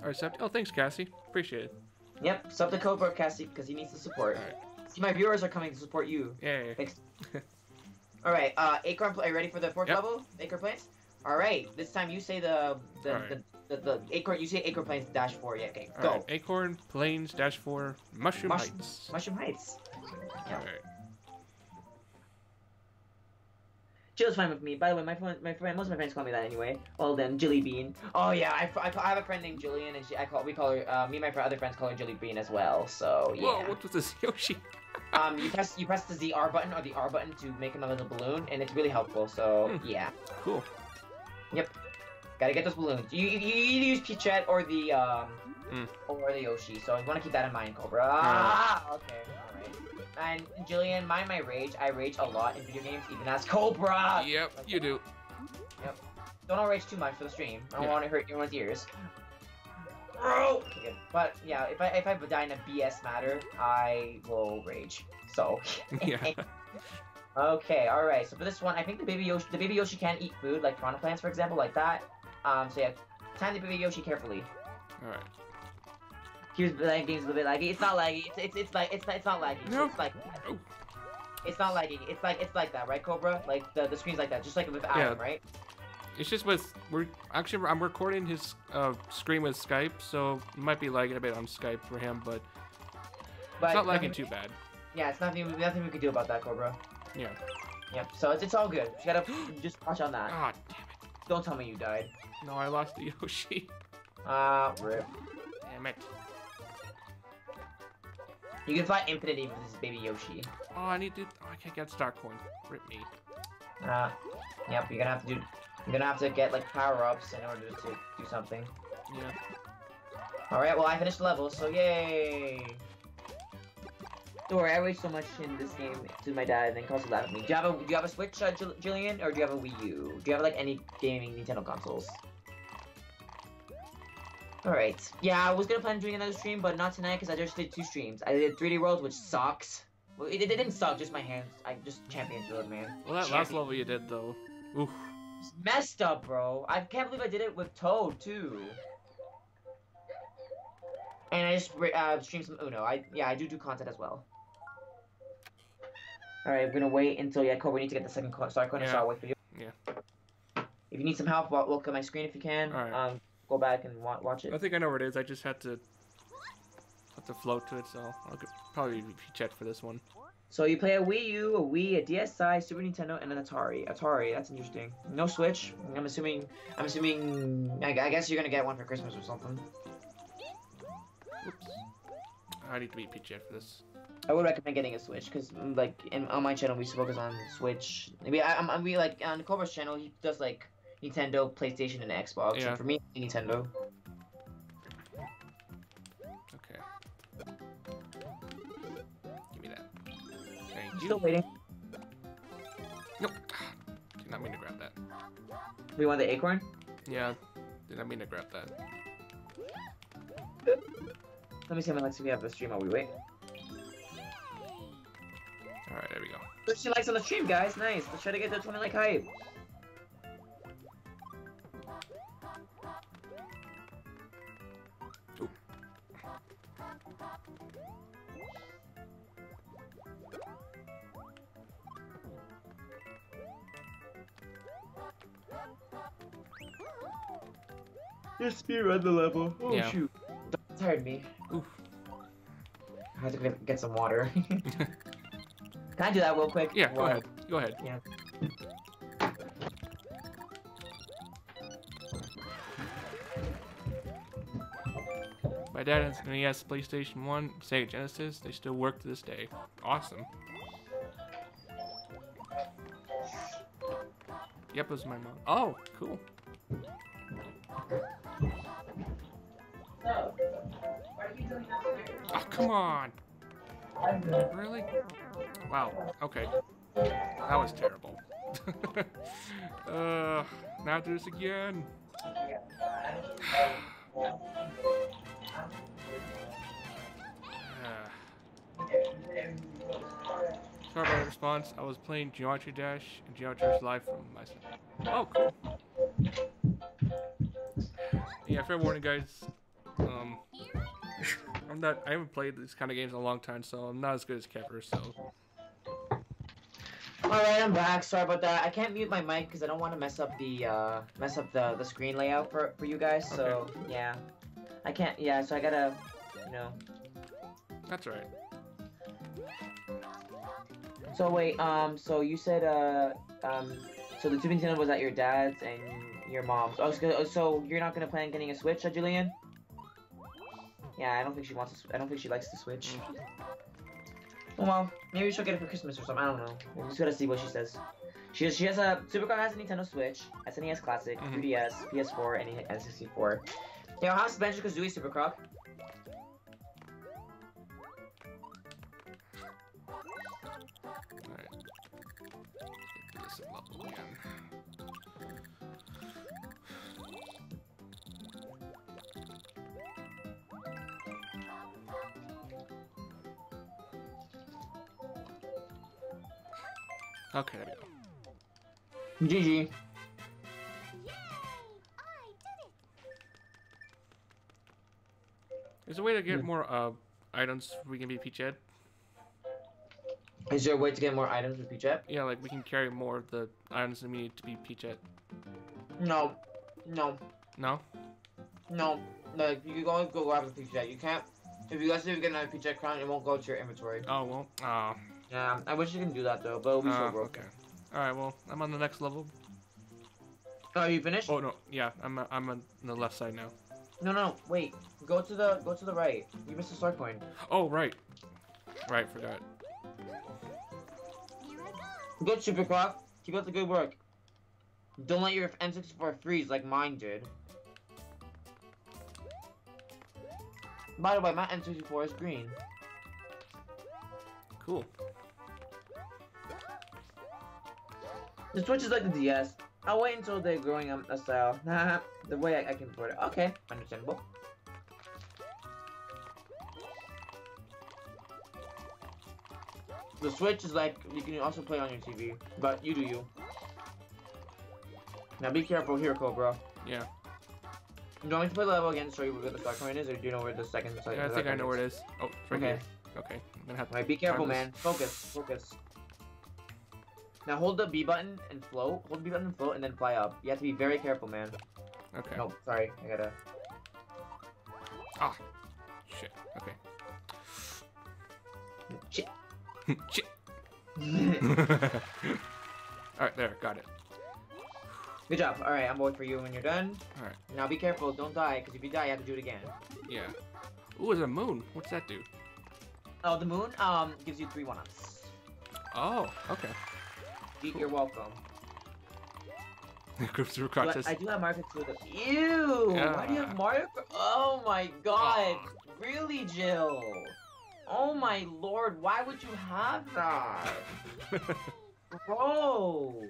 Alright, sup. Oh, thanks, Cassie. Appreciate it. Yep. Sub to Cobra, Cassie, because he needs the support. All right. See, my viewers are coming to support you. Yeah. Thanks. Alright. Acorn. Are you ready for the fourth level? Acorn Plains. All right. This time you say the acorn. You say Acorn Plains dash 4. Yeah. Okay. Go. Right. Acorn Plains dash 4. Mushroom Heights. Mushroom Heights. Yeah. All right. Jill's fine with me. By the way, most of my friends call me that anyway. Well then, Jilly Bean. Oh yeah, I have a friend named Jillian, and we call her. Me and my other friends call her Jilly Bean as well. So yeah. Whoa! What was this, Yoshi? You press the ZR button or the R button to make another little balloon, and it's really helpful. So yeah. Cool. Yep. Gotta get those balloons. You either use Peachette or the Yoshi. So you want to keep that in mind, Cobra. Okay. All right. And Jillian, mind my rage. I rage a lot in video games, even as Cobra. Yep. Like, you do. Yep. Don't all rage too much for the stream. I don't want to hurt anyone's ears. Bro. Okay, but yeah, if I die in a BS matter, I will rage. So. Yeah. Okay, all right. So for this one, I think the baby Yoshi can eat food, like piranha plants, for example, like that. So yeah, time the baby Yoshi carefully. All right. Here's the game's a little bit laggy. It's not laggy. It's not laggy. No. It's like. No. It's not laggy. It's like that, right, Cobra? Like the screen's like that, just like with Adam, right? It's just I'm recording his screen with Skype, so it might be lagging a bit on Skype for him, but it's not lagging too bad. Yeah, it's nothing we can do about that, Cobra. Yeah. Yep. So it's all good. You gotta just watch on that. Ah, damn it! Don't tell me you died. No, I lost the Yoshi. Rip. Damn it. You can fly infinity with this baby Yoshi. Oh, I can't get star coin. Rip me. Yep. You're gonna have to get like power ups in order to do something. Yeah. All right. Well, I finished the level, so yay. Don't worry, I rage so much in this game to my dad, and then calls it out of me. Do you have a Switch, Jillian, or do you have a Wii U? Do you have like any gaming Nintendo consoles? All right. Yeah, I was gonna plan on doing another stream, but not tonight because I just did 2 streams. I did 3D World, which sucks. Well, it didn't suck, just my hands. I just championed World, man. Well, that last level you did though. Oof. It's messed up, bro. I can't believe I did it with Toad too. And I just streamed some Uno. I do content as well. Alright, we're gonna wait until Cobra, we need to get the second star coin, so I'll wait for you. Yeah. If you need some help, look at my screen if you can. All right. Go back and watch it. I think I know where it is. I just had to float to it, so I'll probably check for this one. So you play a Wii U, a Wii, a DSi, Super Nintendo, and an Atari. Atari, that's interesting. No Switch. I'm assuming. I guess you're gonna get one for Christmas or something. Oops. I need to beat Peachette for this. I would recommend getting a Switch, because on my channel we focus on Switch. Maybe like on Cobra's channel he does like Nintendo, PlayStation, and Xbox. Yeah. And for me, Nintendo. Okay. Give me that. Thank you. Still waiting. Nope. Did not mean to grab that. We want the acorn. Yeah. Did not mean to grab that. Let me see how many likes we have on the stream while we wait. Alright, there we go. 13 likes on the stream, guys. Nice. Let's try to get the 20 like hype. Ooh. Just speedrun the level. Oh yeah. Shoot. That tired me. Oof. I have to get some water. Can I do that real quick? Yeah, go ahead. Go ahead. Yeah. My dad has an NES, PlayStation 1, Sega Genesis. They still work to this day. Awesome. Yep, it was my mom. Oh, cool. Oh, come on. Really? Wow. Okay. That was terrible. Now do this again. Sorry about the response. I was playing Geometry Dash and Geometry Dash live from my side. Oh, cool. Yeah, fair warning, guys. I haven't played these kind of games in a long time, so I'm not as good as Kever, so. Alright, I'm back. Sorry about that. I can't mute my mic because I don't want to mess up the screen layout for you guys, so okay. Yeah. I can't, yeah, so I gotta, you know. That's right. So wait, so you said, so the 2 Nintendo was at your dad's and your mom's. Oh, so you're not gonna plan on getting a Switch, Julian? Yeah, I don't think she wants to, I don't think she likes the Switch. Well, maybe she'll get it for Christmas or something, I don't know. We'll just gotta see what she says. She has a, Supercar has a Nintendo Switch, SNES Classic, 3DS, PS4, and N64. Yo, how's Banjo-Kazooie, Supercroc? Alright. Get this level again. Okay, there we go. GG. Is there a way to get more items we can be Peachette? Is there a way to get more items with Peachette? Yeah, like we can carry more of the items that we need to be Peachette. No. No. No? No. Like, you can only go grab a Peachette. You can't. If you guys ever get another Peachette crown, it won't go to your inventory. Oh, it won't? Aw. Yeah, I wish you can do that though, but it'll be so broken. Okay. Alright, well, I'm on the next level. Oh, you finished? Oh, no. Yeah, I'm on the left side now. No, no, wait. Go to the right. You missed the start point. Oh, right. Right, forgot. Good, Supercroc. Keep up the good work. Don't let your N64 freeze like mine did. By the way, my N64 is green. Cool. The Switch is like the DS. I'll wait until they're growing up a style. The way I can afford it. Okay, understandable. The Switch is like, you can also play on your TV, but you do you. Now be careful here, Cobra. Yeah. Do you want me to play the level again so you know where the second one is, or do you know where the second side is? Yeah, I think I know where it is. Oh, it's right here. Okay. I'm gonna have to. Alright, be careful, man. Focus, focus. Now hold the B button and float. Hold the B button and float and then fly up. You have to be very careful, man. Okay. No, sorry. I gotta... Ah! Shit. Okay. Shit. Shit. Alright, there. Got it. Good job. Alright, I'm waiting for you when you're done. Alright. Now be careful. Don't die, because if you die, you have to do it again. Yeah. Ooh, there's a moon. What's that do? Oh, the moon gives you 3 one-ups. Oh, okay. Cool. You're welcome. I do have Mario Kart 2. Ew! Yeah. Why do you have Mario Kart? Oh my god! Really, Jill? Oh my lord, why would you have that? Gross!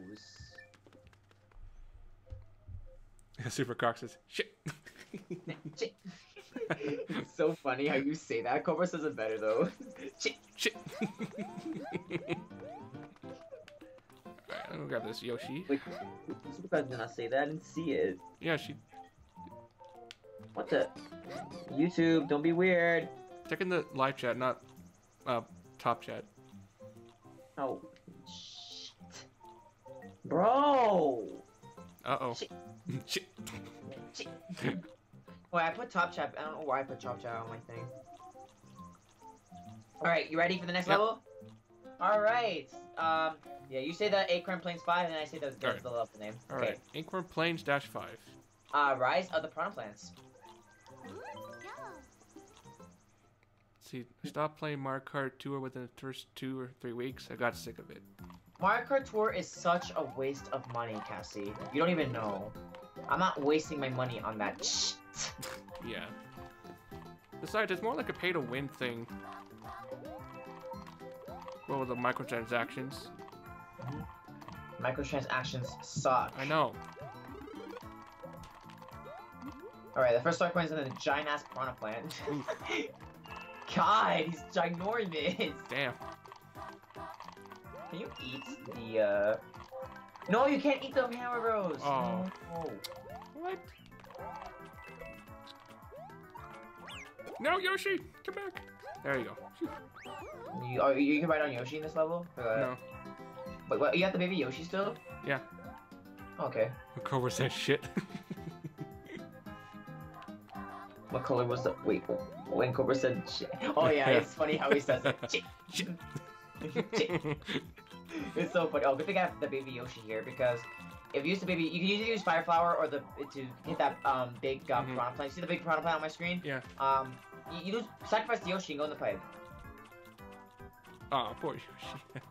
Super Croc says, shit! Shit! It's so funny how you say that. Cobra says it better though. Shit! Shit! I'm gonna grab this Yoshi. Wait, Super did not say that. I didn't see it. Yeah, she. What the? YouTube, don't be weird. Check in the live chat, not top chat. Oh, shit. Bro! Uh-oh. Shit. Shit. Shit. Wait, I put top chat. I don't know why I put top chat on my thing. Alright, you ready for the next level? Alright. Yeah, you say that Acorn Plains 5, and I say that that's the level name. Alright, okay. Acorn Plains - 5. Rise of the Piranha Plants. See, I stopped playing Mario Kart Tour within the first 2 or 3 weeks. I got sick of it. Mario Kart Tour is such a waste of money, Cassie. You don't even know. I'm not wasting my money on that shit. Yeah. Besides, it's more like a pay-to-win thing. Well, the microtransactions. Microtransactions suck. I know. Alright, the first star coin is in the giant-ass piranha plant. God, he's ginormous! Damn. Can you eat the, No, you can't eat the hammer bros! Oh. No. What? No, Yoshi! Come back! There you go. You can ride on Yoshi in this level? No. Wait, what? You got the baby Yoshi still? Yeah. Okay. What color was that shit? What color was the... Wait, when Cobra said shit. Oh yeah, it's funny how he says it. Shit. Shit. Shit. It's so funny. Oh, good thing I have the baby Yoshi here, because if you use the baby... You can either use Fire Flower or the... to hit that big piranha plant. See the big piranha plant on my screen? Yeah. You lose, sacrifice the Yoshi and go in the pipe. Oh, poor Yoshi.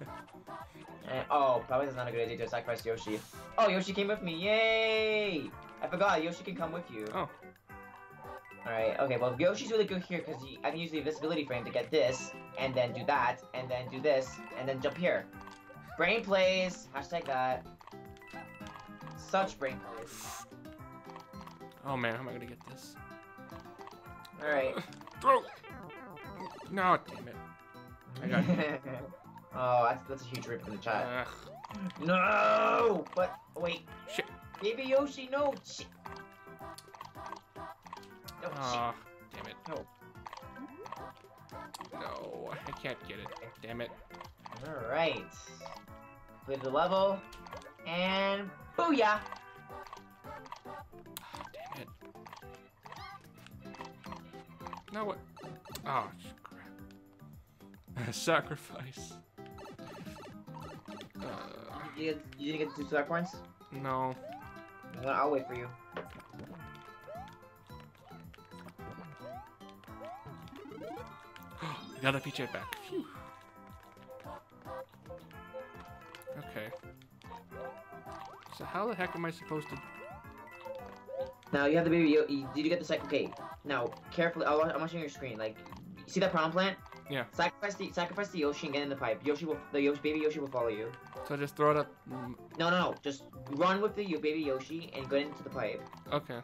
Oh, probably that's not a good idea to sacrifice Yoshi. Oh, Yoshi came with me. Yay! I forgot, Yoshi can come with you. Oh. Alright, okay, well, Yoshi's really good here because I can use the invisibility frame to get this, and then do that, and then do this, and then jump here. Brain plays! Hashtag that. Such brain plays. Oh man, how am I gonna get this? Alright. Throw! No, damn it. I got it. Oh, that's a huge rip in the chat. Ugh. No! But, wait. Shit. Baby Yoshi, no! Shit! No, shit. Damn it. No. No, I can't get it. Damn it. Alright. Play the level. And booyah! Oh, damn it. No, what? Oh, crap. Sacrifice. You didn't get 2 star points? No. Well, I'll wait for you. Got a Peachette back. Phew. Okay. So how the heck am I supposed to? Now you have the baby. Did you get the second? Okay. Now carefully. I'm watching your screen. Like, see that piranha plant? Yeah. Sacrifice the Yoshi and get in the pipe. Baby Yoshi will follow you. So just throw it up. No. Just run with the baby Yoshi and go into the pipe. Okay.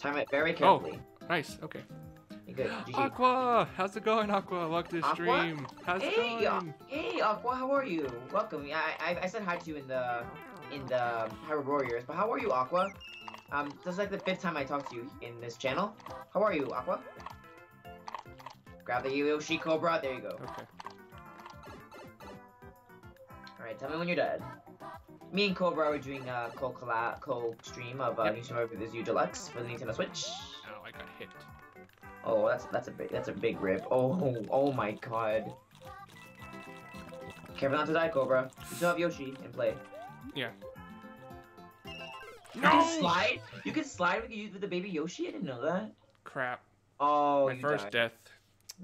Time it very carefully. Oh. Nice, okay. Good. Aqua! How's it going, Aqua? Welcome to the stream. How's it going? Hey, Aqua, how are you? Welcome. I said hi to you in the Hyrule Warriors, but how are you, Aqua? This is like the 5th time I talked to you in this channel. How are you, Aqua? Grab the Yoshi Cobra. There you go. Okay. Alright, tell me when you're dead. Me and Cobra were doing a co-stream of New Super Mario Bros U Deluxe for the Nintendo Switch. Got hit. Oh, that's a big rip. Oh my god. Careful not to die, Cobra. You still have Yoshi and play. Yeah. No! You can slide with the baby Yoshi. I didn't know that. Crap. Oh, my first death.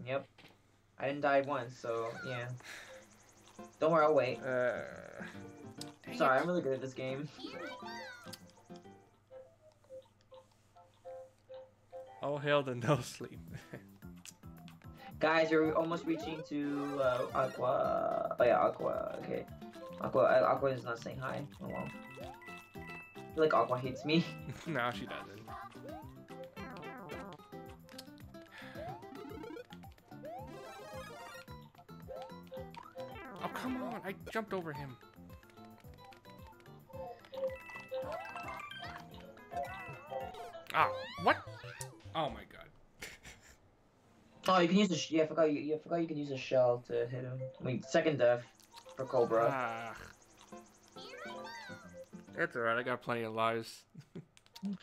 Yep. I didn't die once, so yeah. Don't worry, I'll wait. Sorry, I'm really good at this game. All hail the no sleep. Guys, you're almost reaching to Aqua. Oh yeah, Aqua. Okay. Aqua is not saying hi. Oh well. I feel like Aqua hates me. No, she doesn't. Oh come on! I jumped over him. Ah, what? Oh my god. Oh, you can use the yeah. I forgot you can use a shell to hit him. I mean, second death for Cobra. That's all right. I got plenty of lives.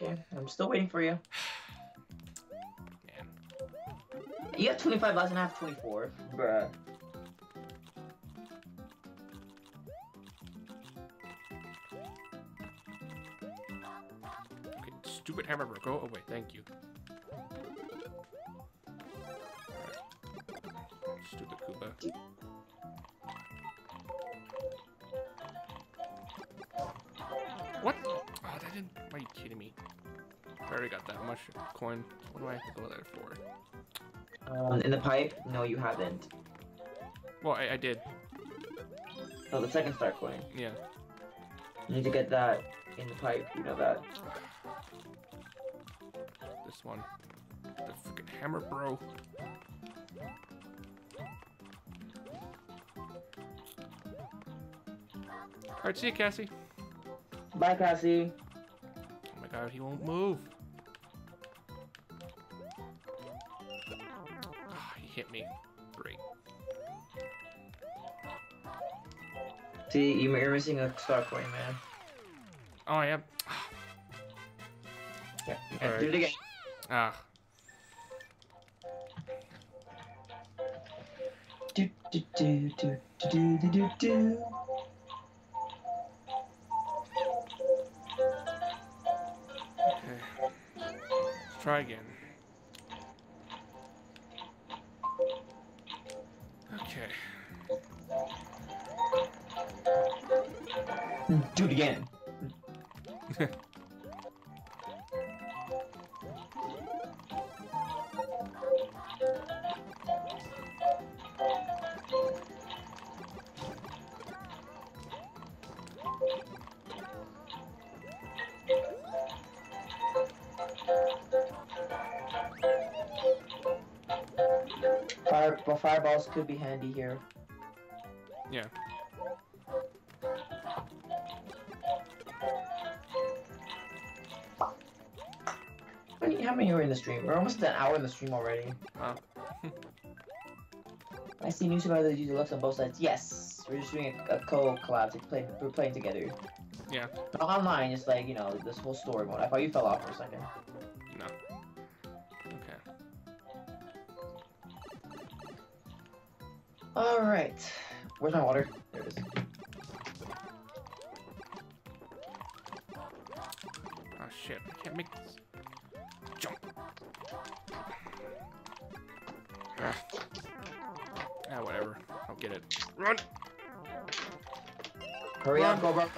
Okay, I'm still waiting for you. Man. You have 25 lives and I have 24, bruh. Okay, stupid hammer, bro. Go away. Thank you. Stupid Koopa. What? Oh, that didn't. Are you kidding me? I already got that much coin. What do I have to go there for? In the pipe? No, you haven't. Well, I did. Oh, the second star coin. Yeah. You need to get that in the pipe. You know that. This one. The freaking hammer, bro. Alright, see you, Cassie. Bye, Cassie. Oh my god, he won't move. Oh, he hit me. Great. See, you're missing a star coin, man. Oh, I am. Yeah, right. Do it again. Ah. Do, do, do, do, do, do, do, do. Try again. Okay. Do it again. Fireballs could be handy here. Yeah. How many are in the stream? We're almost an hour in the stream already. Wow. I see New Super Mario Bros U Deluxe on both sides. Yes, we're just doing a co-collab. We're playing together. Yeah. Not online, just like, you know, this whole story mode. I thought you fell off for a second. No. All right, where's my water? There it is. Oh shit! I can't make this jump. Ah, whatever. I'll get it. Run! Hurry up, Cobra!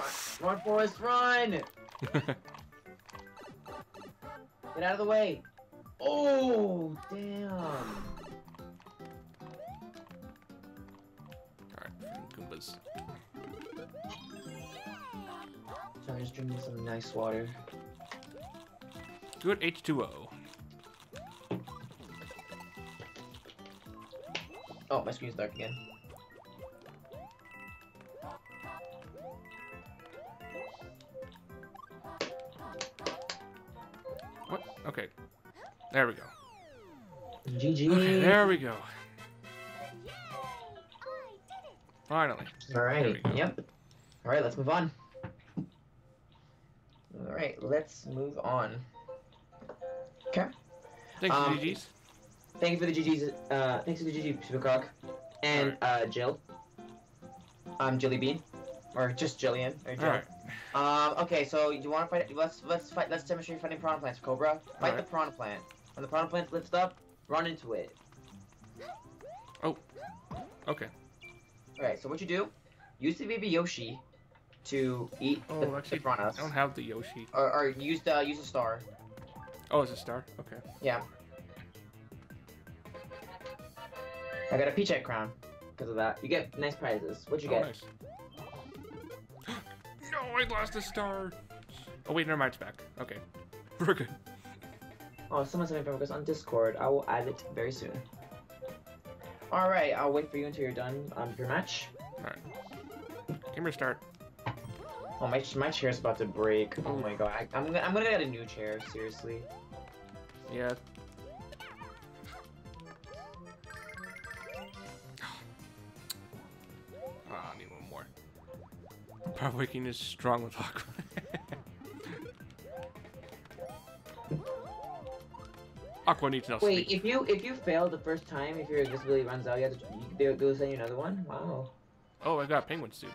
Run, Forrest, run! Get out of the way! Oh, damn! I'm just drinking some nice water. Good H2O. Oh, my screen's dark again. What? Okay. There we go. GG. Okay, there we go. Finally. Alright, yep. Alright, let's move on. Alright, let's move on. Okay. Thanks for the GGs. Thanks for the GGs. Thanks for the GG, Supercock. And right. Jill. I'm Jilly Bean. Or just Jillian. Alright. Okay, so you wanna fight let's demonstrate fighting Piranha Plants, Cobra. Fight the Piranha Plant. When the Piranha Plant lifts up, run into it. Oh. Okay. Alright, so what you do, use the baby Yoshi to eat the piranhas. I don't have the Yoshi. Or use the star. Oh, it's a star? Okay. Yeah. I got a Peachette crown because of that. You get nice prizes. What'd you get? Nice. No, I lost a star! Oh wait, never mind, it's back. Okay. We're good. Oh, someone sent me focus on Discord. I will add it very soon. Alright, I'll wait for you until you're done your match. Alright. Gamer start. Oh, my chair's about to break. Oh my god. I'm gonna get a new chair, seriously. Yeah, Power Waking is strong with Aqua. Aqua needs no sleep. Wait, if you fail the first time, if your disability runs out, you have to they'll send you another one. Wow. Oh, I got a penguin suit.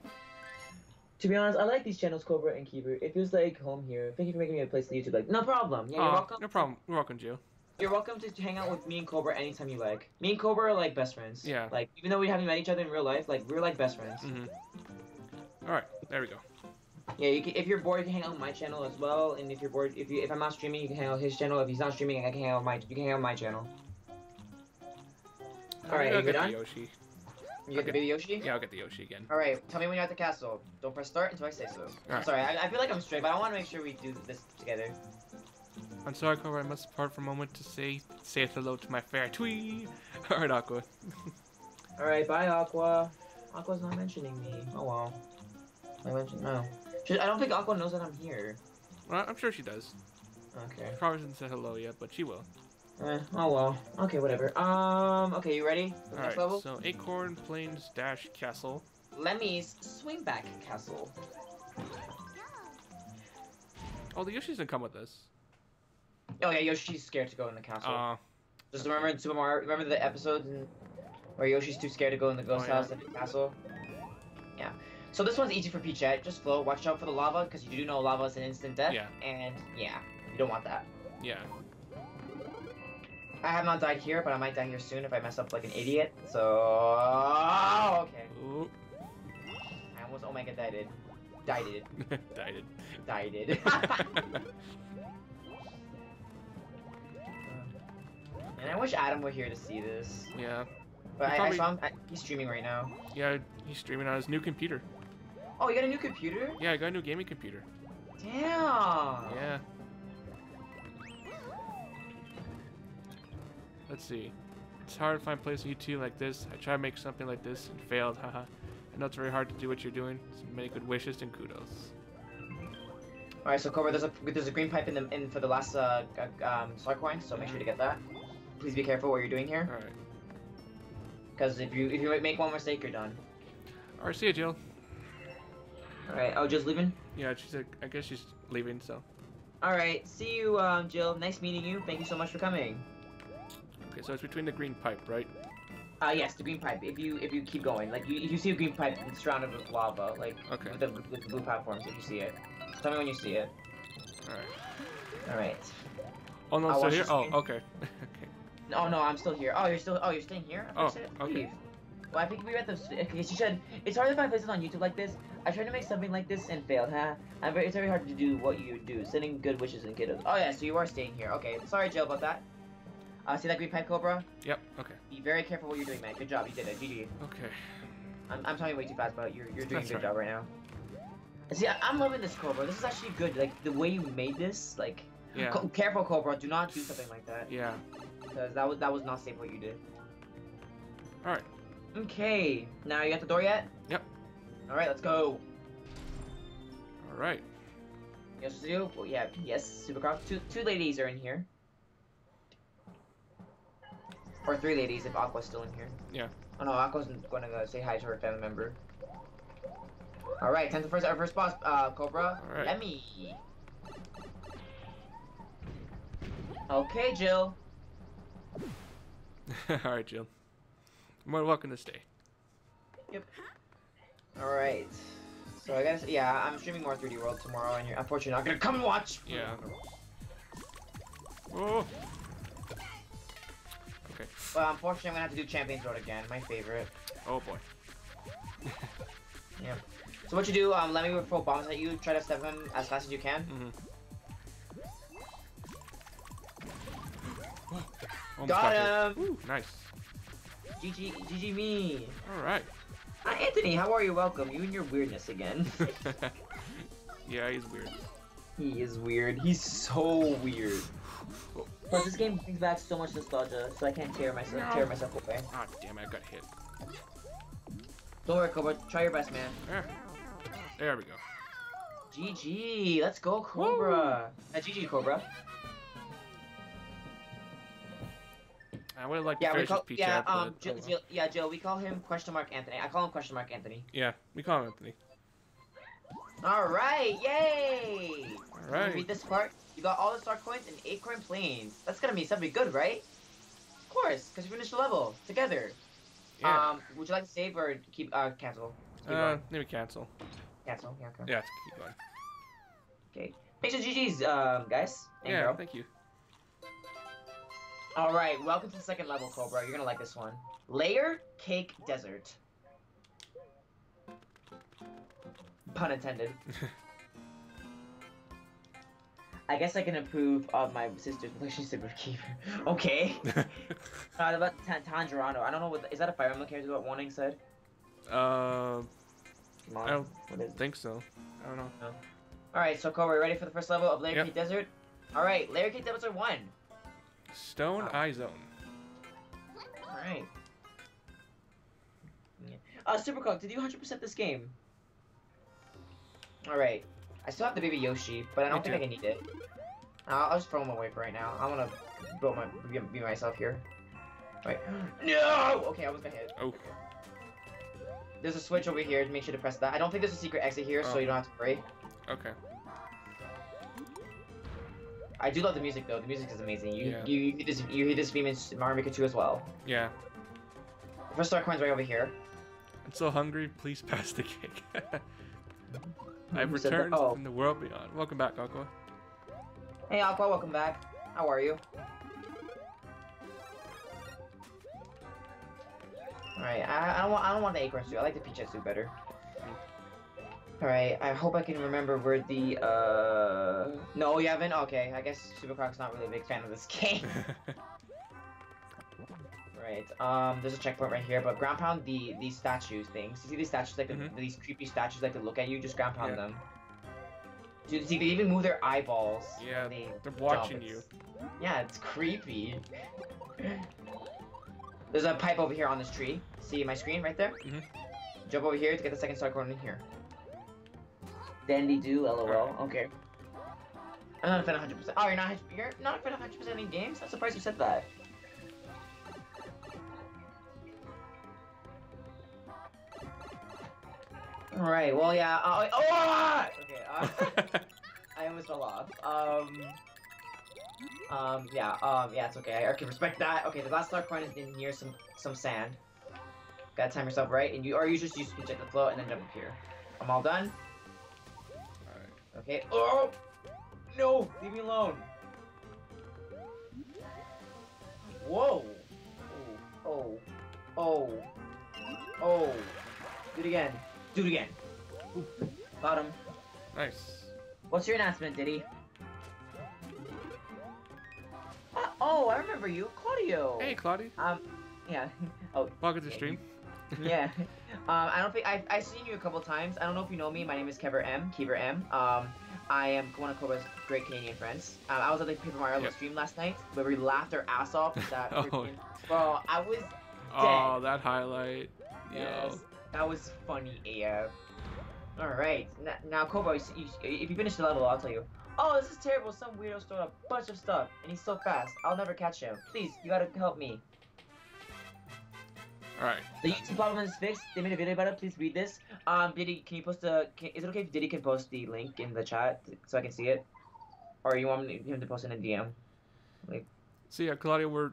To be honest, I like these channels, Cobra and Kever. It feels like home here. Thank you for making me a place to YouTube. Like, no problem. Yeah, you're welcome. No problem. You're welcome, Gio. You're welcome to hang out with me and Cobra anytime you like. Me and Cobra are like best friends. Yeah. Like, even though we haven't met each other in real life, like we're like best friends. Mm-hmm. All right, there we go. Yeah, you can, if you're bored, you can hang out on my channel as well. And if you're bored, if I'm not streaming, you can hang out on his channel. If he's not streaming, I can hang out on my. You can hang out on my channel. All right, you done? Yoshi. You get the baby Yoshi? Yeah, I'll get the Yoshi again. Alright, tell me when you're at the castle. Don't press start until I say so. Right. I'm sorry, I feel like I'm straight, but I want to make sure we do this together. I'm sorry, Cobra, I must depart for a moment to say hello to my fair twee. Alright, Aqua. Alright, bye, Aqua. Aqua's not mentioning me. Oh, well. I mentioned, no. I don't think Aqua knows that I'm here. Well, I'm sure she does. Okay. She probably didn't say hello yet, but she will. Oh well. Okay, whatever. Okay, you ready? All right, level? So Acorn Plains Dash Castle. Lemmy's Swingback Castle. Oh, the Yoshis didn't come with us. Oh yeah, Yoshi's scared to go in the castle. Just remember in Super Mario, remember the episode where Yoshi's too scared to go in the ghost house and the castle? Yeah. So this one's easy for Peachette. Just float, watch out for the lava, because you do know lava is an instant death. Yeah. And yeah, you don't want that. Yeah. I have not died here, but I might die here soon if I mess up like an idiot. So, oh, okay. Ooh. I almost Omega died. Died. Died. Died. And I wish Adam were here to see this. Yeah. But I saw him. He's streaming right now. Yeah, he's streaming on his new computer. Oh, you got a new computer? Yeah, I got a new gaming computer. Damn. Yeah. Let's see. It's hard to find a place on YouTube like this. I tried to make something like this and failed, haha. I know it's very hard to do what you're doing. So many good wishes and kudos. Alright, so Cobra, there's a green pipe in for the last star coin, so make sure to get that. Please be careful what you're doing here. Alright. Because if you make one mistake, you're done. Alright, see ya, Jill. Alright, oh, Jill's leaving? Yeah, I guess she's leaving, so. Alright, see you, Jill. Nice meeting you. Thank you so much for coming. Okay, so it's between the green pipe, right? Yes, the green pipe. If you keep going, like you see a green pipe surrounded with lava, like with the blue platforms. If you see it, tell me when you see it. All right. All right. Oh no, I'm still here. Oh, okay. Okay. Oh no, I'm still here. Oh, you're still. Oh, you're staying here. I thought you said leave. Well, I think we were at the. Okay, she said it's hard to find places on YouTube like this. I tried to make something like this and failed, huh? It's very hard to do what you do. Sending good wishes and kiddos. Oh yeah, so you are staying here. Okay, sorry, Jill, about that. See that green pipe, Cobra? Yep, okay. Be very careful what you're doing, man. Good job, you did it. GG. Okay. I'm talking way too fast, but you're doing a good job right now. See, I'm loving this, Cobra. This is actually good. Like, the way you made this, like... Yeah. Careful, Cobra. Do not do something like that. Yeah. Because that was not safe what you did. Alright. Okay. Now, you got the door yet? Yep. Alright, let's go. Alright. Yes, you? Well, yeah, yes, Supercross. Two ladies are in here. Or three ladies if Aqua's still in here. Yeah. Oh no, Aqua's gonna go say hi to her family member. Alright, time to our first boss, Cobra. Right. Lemmy. Okay, Jill. Alright, Jill. You're welcome to stay. Yep. Alright. So I guess, yeah, I'm streaming more 3D World tomorrow and you're unfortunately not gonna come and watch! Yeah. Oh! Okay. Well, unfortunately, I'm gonna have to do Champions Road again. My favorite. Oh boy. Yeah. So what you do? Lemmy will throw bombs at you. Try to step him as fast as you can. Mm-hmm. Oh, got him. Ooh, nice. GG, GG me. All right. Hi, Anthony. How are you? Welcome. You and your weirdness again. Yeah, he's weird. He is weird. He's so weird. Plus, this game brings back so much nostalgia, so I can't tear myself away. Ah, damn it! I got hit. Don't worry, Cobra. Try your best, man. There we go. GG. Let's go, Cobra. GG, Cobra. I would like to finish this Peachette. Yeah, Jill. We call him question mark Anthony. I call him question mark Anthony. Yeah, we call him Anthony. Alright, yay! Alright. You read this part? You got all the star coins in Acorn Plains. That's gonna be something good, right? Of course, because you finished the level together. Yeah. Would you like to save or keep cancel? Keep maybe cancel. Cancel, yeah, okay. Yeah, let's keep going. Okay. Make sure GG's, guys. And yeah, girl. Thank you. Alright, welcome to the second level, Cobra. You're gonna like this one. Layer Cake Desert. Pun intended. I guess I can approve of my sister's relationship with Kever. Okay. About Tanjirano. I don't know what... Is that a Fire Emblem character what Warning said? I don't think so. I don't know. No. Alright, so Cobra, ready for the first level of Layer Cake Desert? Alright, Layer Cake Desert 1. Stone Eye Zone. Alright. Yeah. Supercook, did you 100% this game? Alright. I still have the baby Yoshi, but I don't think I can eat it. I'll just throw him away for right now. I want to build my be myself here. Wait. No! Okay, I was gonna hit. Oh. There's a switch over here. Make sure to press that. I don't think there's a secret exit here, so you don't have to worry. Okay. I do love the music though. The music is amazing. You hear this theme in Mario Maker 2 as well. Yeah. The first star coin's right over here. I'm so hungry. Please pass the cake. I've returned from the world beyond. Welcome back, Aqua. Hey, Aqua, welcome back. How are you? Alright, I don't want the acorn soup. I like the Peachette soup better. Alright, I hope I can remember where the, No, you haven't? Okay, I guess Supercrock's not really a big fan of this game. Right, there's a checkpoint right here, but ground pound these statues things. You see these statues, like these creepy statues that could look at you, just ground pound them. Dude, see, they even move their eyeballs. Yeah, they're watching you. Yeah, it's creepy. There's a pipe over here on this tree. See my screen right there? Jump over here to get the second star coin in here. Dandy do, lol. Right. Okay. I'm not a fan of 100%. Oh, you're not a fan of 100% in games? I'm surprised you said that. Alright, well, yeah. Okay, I almost fell off. Yeah, it's okay. I can respect that. Okay, the last star coin is in near some sand. Gotta time yourself right, and you just use check the flow and then jump up here. I'm all done. Alright. Okay. Oh! No! Leave me alone! Whoa! Oh. Oh. Oh. Oh. Do it again. Do it again. Ooh. Got him. Nice. What's your announcement, Diddy? Oh, I remember you, Claudio. Hey, Claudio. Yeah. Oh. Welcome to the stream. Yeah. I don't think I've seen you a couple times. I don't know if you know me. My name is Kever M. Kever M. I am one of Cobra's great Canadian friends. I was at the Paper Mario stream last night where we laughed our ass off at that. Bro, I was dead. Oh, that highlight. Yes. Yo. That was funny AF. Alright, now Cobra, if you finish the level, I'll tell you. Oh, this is terrible. Some weirdo stole a bunch of stuff, and he's so fast. I'll never catch him. Please, you gotta help me. Alright. The YouTube problem is fixed. They made a video about it. Please read this. Diddy, can you post the... Is it okay if Diddy can post the link in the chat so I can see it? Or you want him to post it in a DM? Like... So yeah, Claudia, we're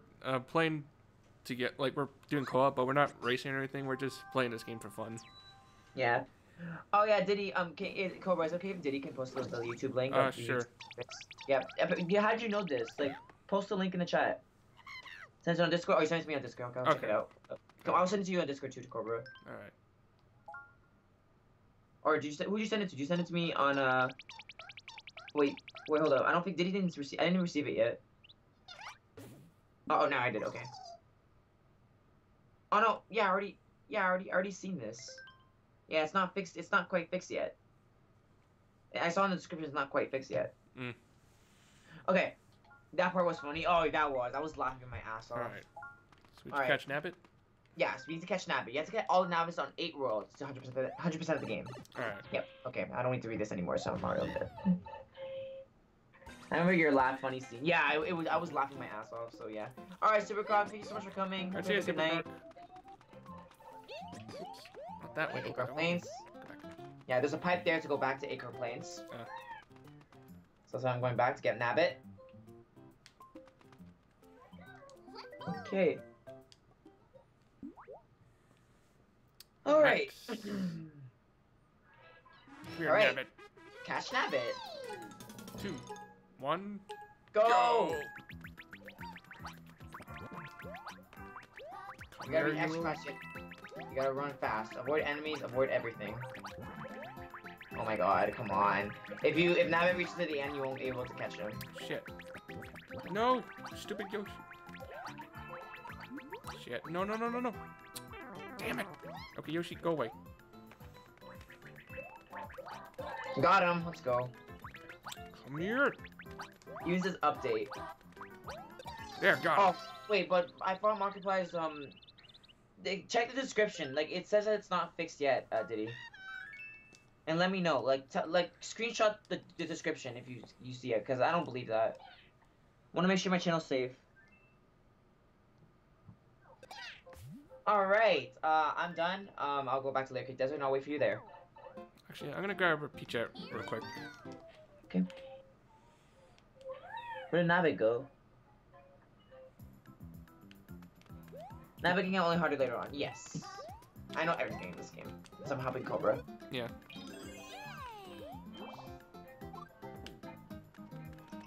playing... To get like we're doing co-op, but we're not racing or anything. We're just playing this game for fun. Yeah. Oh yeah, Diddy. Cobra, is it okay if Diddy can post the YouTube link? Sure. Yeah. How did you know this? Like, post the link in the chat. Send it on Discord. Oh, you sent it to me on Discord. Okay, I'll check it out. Okay. I'll send it to you on Discord too, to Cobra. All right. Or did you who did you send it to? Did you send it to me on Wait, hold up. I don't think Diddy didn't receive. I didn't receive it yet. Oh no, I did. Okay. Oh no, yeah, I already seen this. Yeah, it's not fixed. It's not quite fixed yet. I saw in the description it's not quite fixed yet. Mm. Okay, that part was funny. Oh, that was. I was laughing my ass off. All right. So we need to catch Nabbit? Yes, we need to catch Nabbit. You have to get all the Nabbits on 8 worlds. It's 100% of the game. All right. Yep. Okay, I don't need to read this anymore, so I'm Mario bit. I remember your laugh funny scene. Yeah, it was. I was laughing my ass off. So yeah. All right, Supercrock, thank you so much for coming. Have a good night. That way, Acorn Plains. Yeah, there's a pipe there to go back to Acorn Plains. So that's why I'm going back to get Nabbit. Okay. Alright. Alright. Catch Nabbit. 2, 1, go! You gotta be extra cautious. You gotta run fast. Avoid enemies, avoid everything. Oh my god, come on. If Nabbit reaches to the end, you won't be able to catch him. Shit. No! Stupid Yoshi. Shit. No, no, no, no, no. Damn it. Okay, Yoshi, go away. Got him. Let's go. Come here. Use this update. There, got him. Oh, wait, but I found Markiplier's, check the description. Like, it says that it's not fixed yet, Diddy. And let me know. Like, screenshot the description if you see it, because I don't believe that. Want to make sure my channel's safe. Alright, I'm done. I'll go back to Layer Cake Desert and I'll wait for you there. Actually, I'm gonna grab a Peachette real quick. Okay. Where did Nabbit go? Nabbit can get only harder later on. Yes. I know everything in this game. So I'm hopping Cobra. Yeah.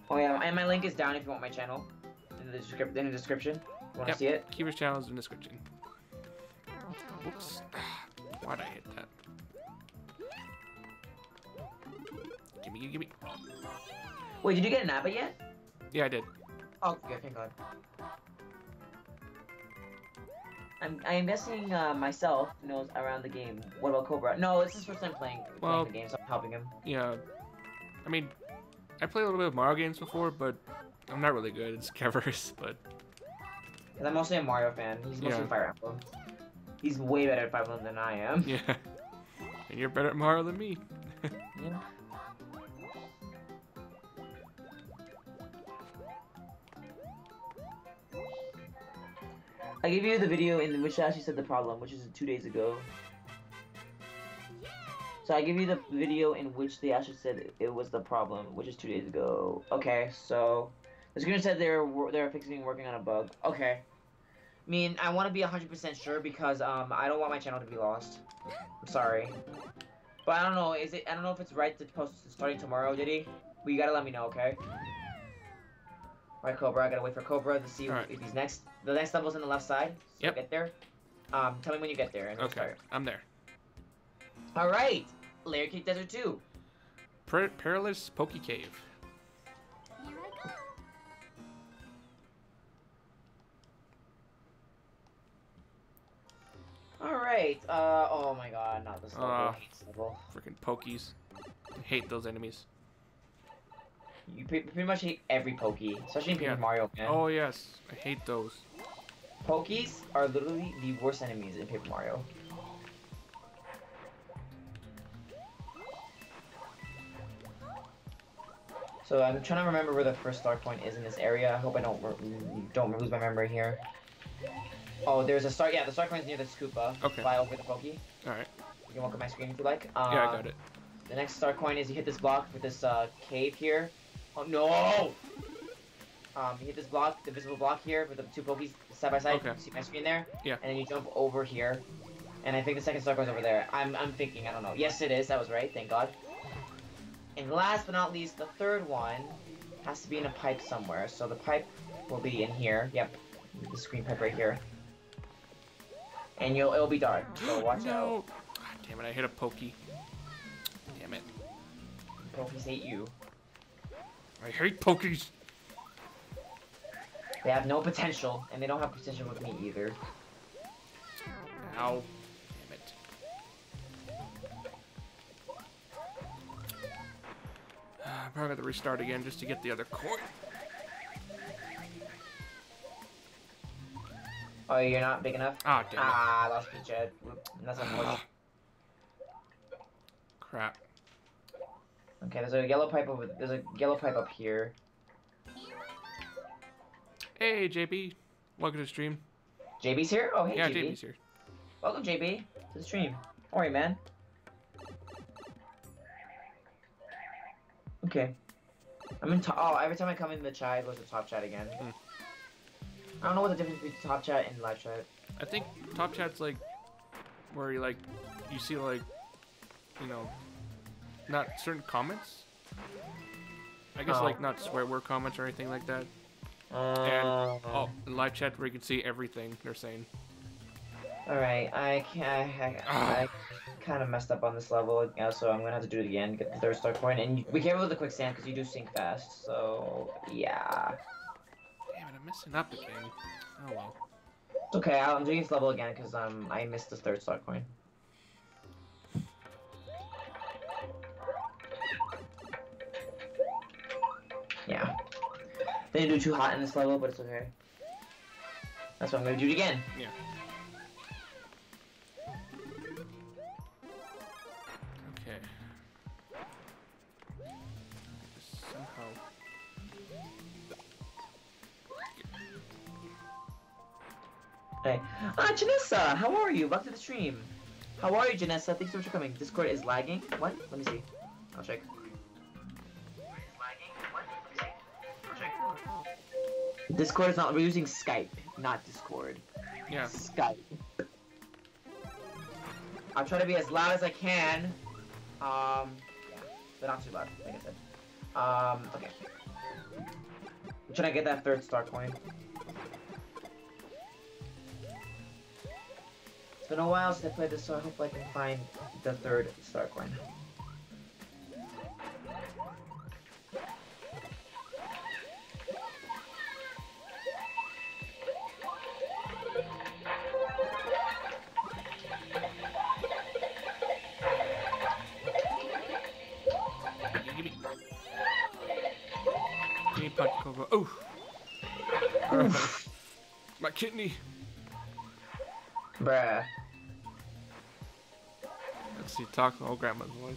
Oh yeah, and my link is down if you want my channel. In the description. Wanna see it? Kever's channel is in the description. Whoops. Why'd I hit that? Gimme, gimme. Wait, did you get a Nabbit yet? Yeah, I did. Oh, good, thank god. I am guessing myself knows around the game. What about Cobra? No, it's his first time playing the game, so I'm helping him. Yeah. I mean, I played a little bit of Mario games before, but I'm not really good. It's Kever's, but... Because I'm mostly a Mario fan. He's mostly a Fire Emblem. He's way better at Fire Emblem than I am. Yeah. And you're better at Mario than me. Yeah. I gave you the video in which I actually said the problem, which is 2 days ago. So I gave you the video in which they actually said it was the problem, which is 2 days ago. Okay, so the screener said they're fixing working on a bug. Okay. I mean, I want to be 100% sure because I don't want my channel to be lost. I'm sorry, but I don't know. I don't know if it's right to post starting tomorrow, Diddy. But you gotta let me know, okay? Alright, Cobra. I gotta wait for Cobra to see if he's next. The next level's on the left side. So get there. Tell me when you get there. And okay, start. I'm there. All right, Layer Cake Desert 2. Perilous Pokey Cave. Here I go. Alright, oh my god, not this level. I hate this level. Freaking pokies. I hate those enemies. You pretty much hate every pokey, especially in Paper Mario, man. Oh yes, I hate those. Pokies are literally the worst enemies in Paper Mario. So I'm trying to remember where the first start point is in this area. I hope I don't lose my memory here. Oh, there's a start. Yeah, the start point is near the Koopa. Okay. Fly over the Pokey. All right. You can walk on my screen if you like. Yeah, I got it. The next start point is you hit this block with this cave here. Oh no! You hit this block, the visible block here, with the two Pokeys side by side. Okay. You see my screen there? Yeah. And then you jump over here, and I think the second start point is over there. I'm thinking. I don't know. Yes, it is. That was right. Thank God. And last but not least, the third one has to be in a pipe somewhere. So the pipe will be in here. Yep. The screen pipe right here. And it'll be dark, so watch out. God damn it, I hit a Pokey. Damn it. Pokies hate you. I hate Pokies! They have no potential, and they don't have potential with me either. Ow. Damn it. I'm probably gonna restart again just to get the other coin. Oh, you're not big enough? Ah, damn it. Ah, I lost Peachette. That's unfortunate. Crap. Okay, there's a yellow pipe over. There's a yellow pipe up here. Hey, JB. Welcome to the stream. JB's here? Oh, hey, JB. Yeah, JB's here. Welcome, JB, to the stream. How are you, man? Okay. I'm in top. Oh, every time I come in the chat, it goes to top chat again. Hmm. I don't know what the difference between top chat and live chat. I think top chat's like where you like you see like you know not certain comments. I guess like not swear word comments or anything like that. And live chat where you can see everything they're saying. All right, I kind of messed up on this level, so I'm gonna have to do it again. Get the third star coin, and you, be careful with the quicksand because you do sink fast. So yeah. Damn it, I'm messing up again. Oh well. It's okay. I'm doing this level again because I missed the third star coin. Yeah. They didn't do too hot in this level, but it's okay. That's what I'm gonna do it again. Yeah. Hey. Ah, Janessa! How are you? Back to the stream. How are you, Janessa? Thanks so much for coming. Discord is lagging. What? Let me see. I'll check. Discord is not. We're using Skype, not Discord. Yeah. Skype. I'll try to be as loud as I can. Yeah. But not too loud, like I said. Okay. I'm trying to get that third star coin. It's been a while since I played this, so I hope I can find the third star coin. Oh! My kidney! Bruh. Let's see, talk to old grandma's voice.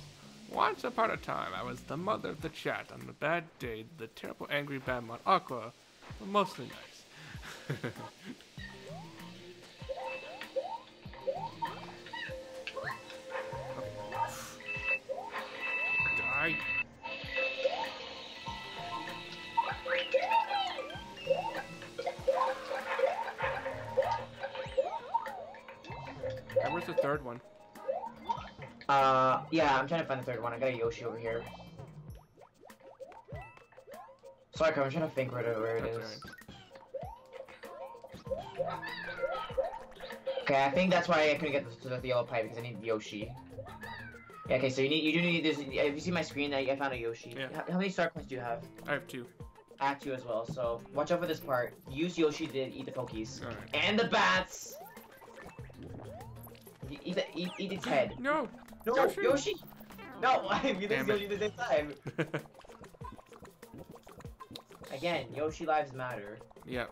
Once upon a time, I was the mother of the chat. On the bad day, the terrible angry badmouth Aqua, but mostly nice. Die. Where's the third one? Yeah, I'm trying to find the third one. I got a Yoshi over here. Sorry, I'm trying to think where it is. Right. Okay, I think that's why I couldn't get the yellow pipe because I need Yoshi. Yeah, okay, so you do need this. If you see my screen, I found a Yoshi. Yeah. How many star coins do you have? I have 2. I have 2 as well, so watch out for this part. Use Yoshi to eat the pokies. Right. And the bats! Eat its head. No! No, Yoshi! Yoshi. No, I mean, this Yoshi the same time. Again, Yoshi lives matter. Yeah.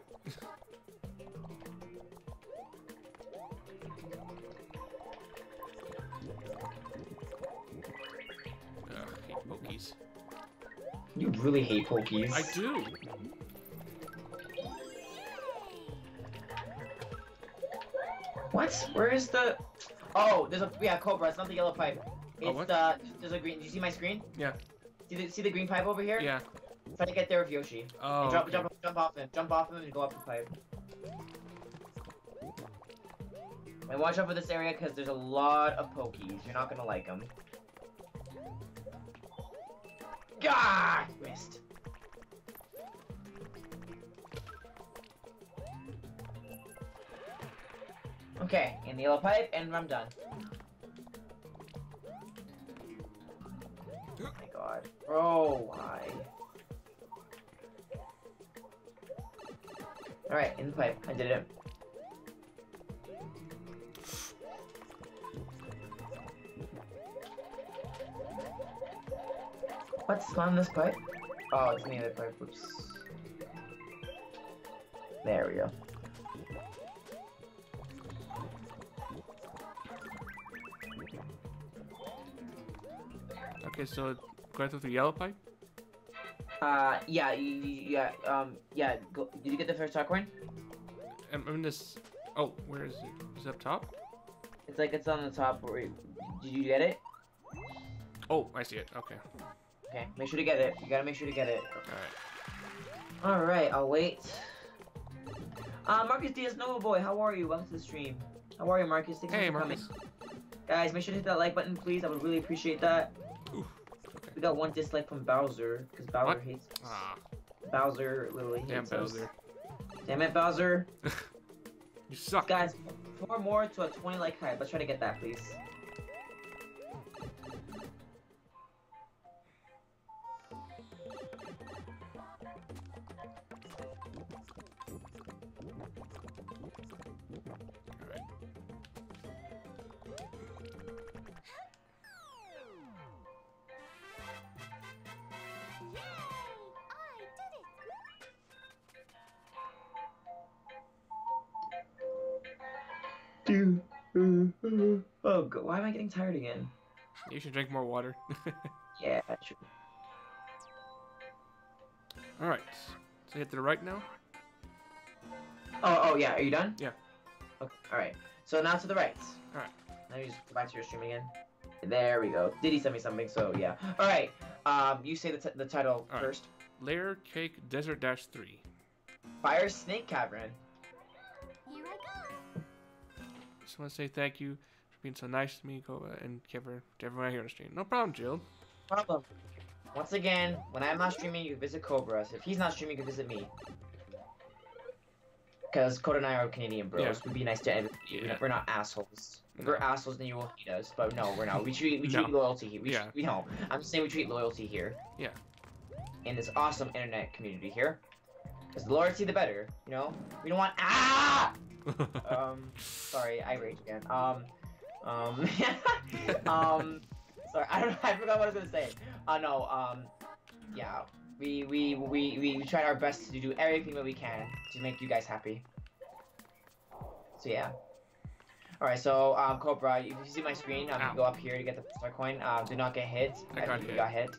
I hate pokies. You really hate pokies. I do. What? Where is the... Oh, there's a cobra. It's not the yellow pipe. It's there's a green. Do you see my screen? Yeah. See the green pipe over here? Yeah. Try to get there with Yoshi. Oh. And jump off him. Jump off him and go up the pipe. And watch out for this area because there's a lot of pokies. You're not gonna like them. God, missed. Okay, in the yellow pipe, and I'm done. Oh my god. Bro, why? Alright, in the pipe. I did it. What's on this pipe? Oh, it's in the other pipe. Oops. There we go. Okay, so go through the yellow pipe? Yeah, go, did you get the first star coin? I'm in this... Oh, where is it? Is it up top? It's like it's on the top. Did you get it? Oh, I see it. Okay. Okay, make sure to get it. You gotta make sure to get it. Alright. Alright, I'll wait. Marcus Diaz Nova Boy, how are you? Welcome to the stream. How are you, Marcus? Thanks for coming. Guys, make sure to hit that like button, please. I would really appreciate that. Oof. Okay. We got one dislike from Bowser, because Bowser hates us. Bowser literally hates us. Damn it, Bowser. You suck. Guys, 4 more to a 20 like hype. Let's try to get that, please. Oh, God. Why am I getting tired again? You should drink more water. Yeah, sure. Alright. So hit to the right now? Oh, yeah. Are you done? Yeah. Okay. Alright. So now to the right. Alright. Now you just go back to your stream again. There we go. Diddy sent me something, so yeah. Alright. You say the title first. Layer Cake Desert Dash 3. Fire Snake Cavern. Here I go. Just want to say thank you for being so nice to me, Koba, and Kever, to everyone here on the stream. No problem, Jill. No problem. Once again, when I'm not streaming, you can visit Cobra. So if he's not streaming, you can visit me. Because Koda and I are Canadian bros. Yeah. We'd be nice to everybody. Yeah. We're not assholes. If we're assholes, then you will hate us. But no, we're not. We treat loyalty here. We don't. I'm just saying we treat loyalty here. Yeah. In this awesome internet community here. Because the loyalty, the better. You know? We don't want... Ah! Sorry, I rage again. Sorry, I don't know, I forgot what I was gonna say. Yeah, we tried our best to do everything that we can to make you guys happy. So yeah. Alright, so, Cobra, if you see my screen, you go up here to get the star coin. Do not get hit. I got hit.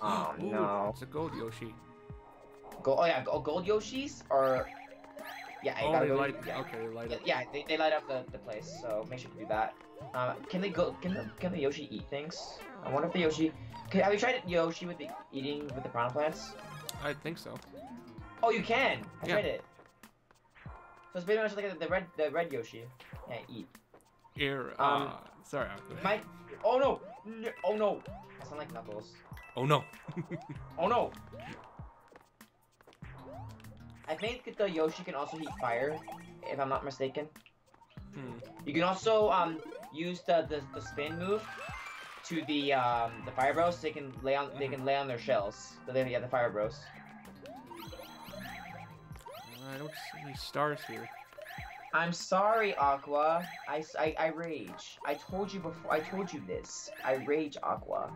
Oh, no. It's a gold Yoshi. Gold Yoshis? Or... Yeah, they light up the place, so make sure to do that. Can the Yoshi eat things? I wonder if the Yoshi. Have you tried Yoshi with the eating with the piranha plants? I think so. Oh, you can. I tried it. So it's pretty much like the red Yoshi. Yeah, eat. Here. Sorry. Oh no! Oh no! I sound like Knuckles. Oh no! Oh no! I think the Yoshi can also heat fire, if I'm not mistaken. You can also use the spin move to the Fire Bros. So they can lay on their shells. So they have the Fire Bros. I don't see any stars here. I'm sorry, Aqua. I rage. I told you before. I told you this. I rage, Aqua.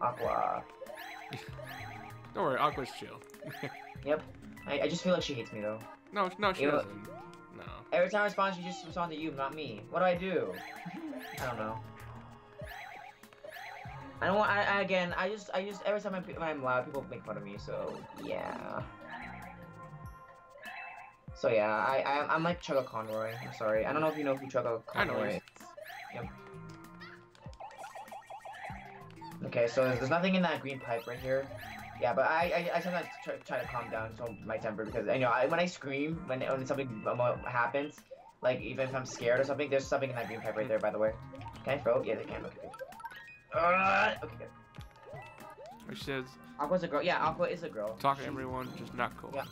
Aqua. Don't worry, Aqua's chill. Yep. I just feel like she hates me, though. No, she doesn't. No. Every time I respond, she just responds to you, not me. What do? I don't know. I don't want. I just every time I'm loud, people make fun of me. So yeah. So yeah, I'm like Chugga Conroy. I'm sorry. I don't know if you know who Chugga Conroy is. Yep. Okay, so there's nothing in that green pipe right here. Yeah, but I sometimes try to calm down my temper because I know when I scream when something happens, like even if I'm scared or something, there's something in that green pipe right there. By the way, can I throw? Yeah, they can. Okay, good. Okay, good. Which says Aqua's a girl. Yeah, Aqua is a girl. Talk to everyone, just not cool. Yeah.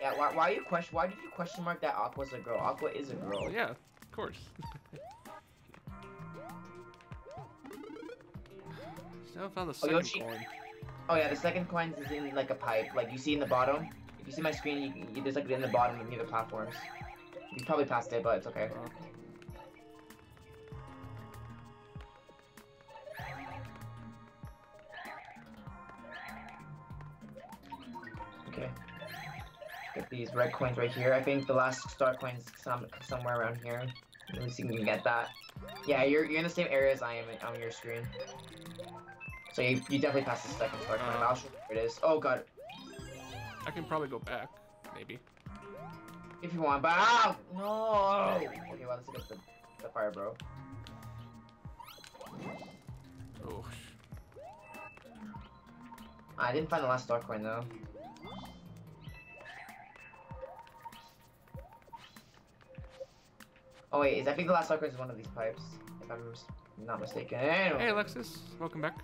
Yeah. Why are you question? Why did you question mark that Aqua's a girl? Aqua is a girl. Yeah, of course. Still found the second one. Oh yeah, the second coin is in like a pipe, like you see in the bottom. If you see my screen, there's like in the bottom of near the platforms. You probably passed it, but it's okay. Okay. Get these red coins right here. I think the last star coin's somewhere around here. Let me see if you can get that. Yeah, you're in the same area as I am on your screen. So you definitely passed the second part. I'll show you where it is. Oh god. I can probably go back, maybe. If you want, but no. Okay, well let's get the fire, bro. Oh. I didn't find the last star coin though. Oh wait, is that big glass sucker is one of these pipes? If I'm not mistaken. Anyway. Hey Alexis, welcome back.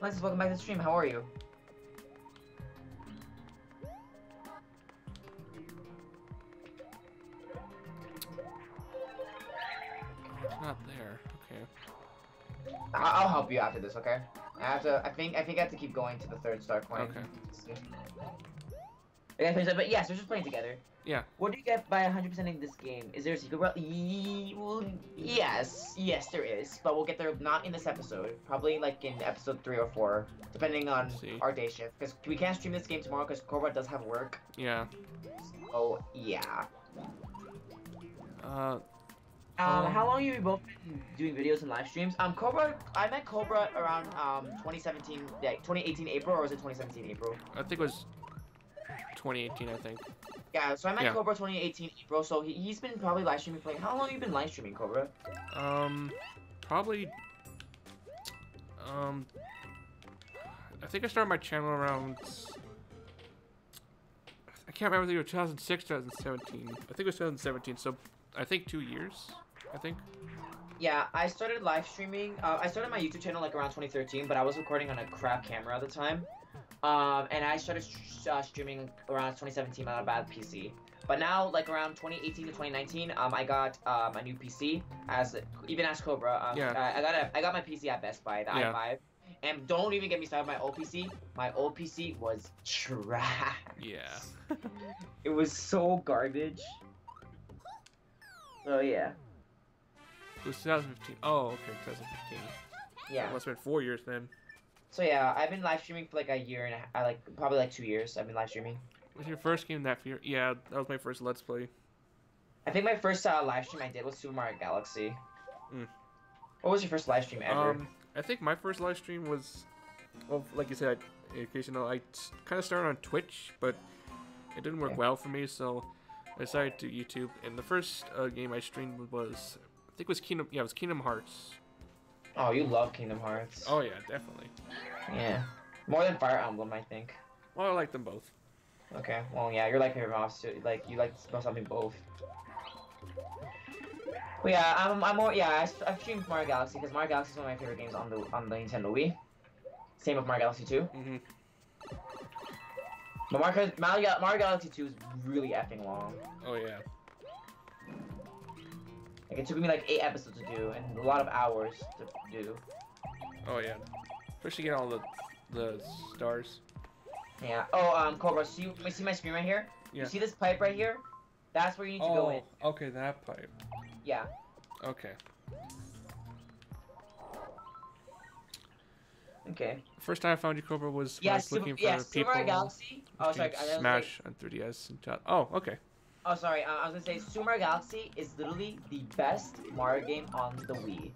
Alexis, welcome back to the stream. How are you? It's not there. Okay. I'll help you after this, okay? I think I have to keep going to the third star coin. Okay. But yes, we're just playing together. Yeah. What do you get by 100%ing this game? Is there a secret route? Well, yes, there is. But we'll get there not in this episode. Probably like in episode 3 or 4, depending on our day shift. Because we can't stream this game tomorrow because Cobra does have work. Yeah. Oh so, yeah. How long have you both been doing videos and live streams? Cobra, I met Cobra around 2017, like 2018 April, or was it 2017 April? I think it was 2018, I think. Yeah, so I met Cobra 2018 April, so he's been probably live streaming playing. How long have you been live streaming, Cobra? Probably. I think I started my channel around. I can't remember if it was 2006, 2017. I think it was 2017, so I think 2 years. I think. Yeah, I started live streaming. I started my YouTube channel like around 2013, but I was recording on a crap camera at the time. And I started streaming around 2017 on a bad PC. But now, like around 2018 to 2019, I got my new PC. Even as Cobra, I got my PC at Best Buy, the i5. And don't even get me started with my old PC. My old PC was trash. Yeah. It was so garbage. Oh yeah. It was 2015. Oh, okay, 2015. Yeah. It must have been 4 years then. So yeah, I've been live streaming for like a year and a, probably like 2 years. I've been live streaming. Was your first game that year? Yeah, that was my first Let's Play. I think my first live stream I did was Super Mario Galaxy. Mm. What was your first live stream ever? I think my first live stream was, well, like you said, in case you know, I kind of started on Twitch, but it didn't work well for me, so I decided to YouTube. And the first game I streamed was, I think it was Kingdom. Yeah, it was Kingdom Hearts. Oh, you love Kingdom Hearts. Oh, yeah, definitely. Yeah. More than Fire Emblem, I think. Well, I like them both. Okay. Well, yeah, you're like your moms, too. Like, you like something both. But yeah, I'm more, yeah, I've streamed Mario Galaxy, because Mario Galaxy is one of my favorite games on the Nintendo Wii. Same with Mario Galaxy 2. Mm-hmm. But Mario Galaxy 2 is really effing long. Oh, yeah. Like, it took me like 8 episodes to do, and a lot of hours to do. Oh, yeah. First you get all the stars. Yeah. Oh, Cobra, you see my screen right here? Yeah. You see this pipe right here? That's where you need to go in. Okay, that pipe. Yeah. Okay. Okay. First time I found you, Cobra, was when I was looking for people. Super Galaxy. Oh, sorry. Smash on 3DS. And oh, okay. Oh, sorry. I was gonna say, Super Mario Galaxy is literally the best Mario game on the Wii.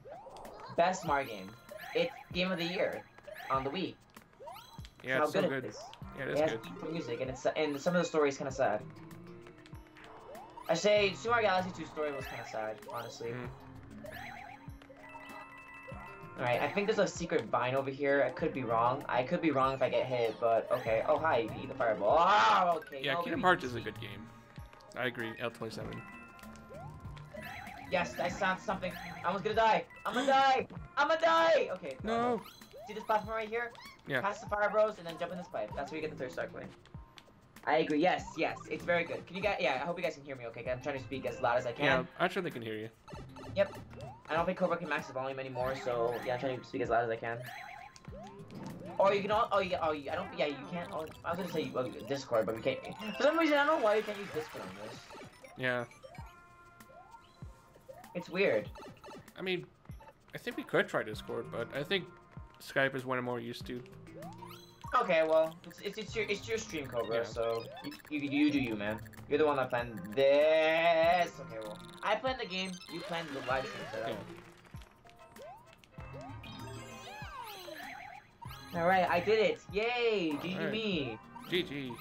Best Mario game. It's Game of the Year on the Wii. Yeah, it's so good. It is. Yeah, it is good. It has beautiful music, and some of the story is kind of sad. I say Super Mario Galaxy 2's story was kind of sad, honestly. Mm. All right, I think there's a secret vine over here. I could be wrong. I could be wrong if I get hit, but okay. Oh hi, you can eat the fireball. Oh, okay. Yeah, Kingdom Hearts is a good game. I agree, L27. Yes, I sound something. I was gonna die. I'm gonna die. I'm gonna die. Okay. No. See this platform right here? Yeah. Pass the fire bros and then jump in this pipe. That's where you get the third star coin. I agree. Yes, yes. It's very good. Can you guys? Yeah. I hope you guys can hear me. Okay. I'm trying to speak as loud as I can. Yeah. I'm sure they can hear you. Yep. I don't think Cobra can max the volume anymore. So yeah, I'm trying to speak as loud as I can. Or you can all. Oh yeah. Oh yeah. I don't. Yeah. You can't. Oh, I was gonna say Discord, but we can't. For some reason, I don't know why you can't use Discord on this. Yeah. It's weird. I mean, I think we could try Discord, but I think Skype is what I'm more used to. Okay, well, it's your stream, Cobra, so you do you, man. You're the one that planned this. Okay, well, I planned the game, you planned the live stream, so that one. Alright, I did it. Yay, GG me. GG.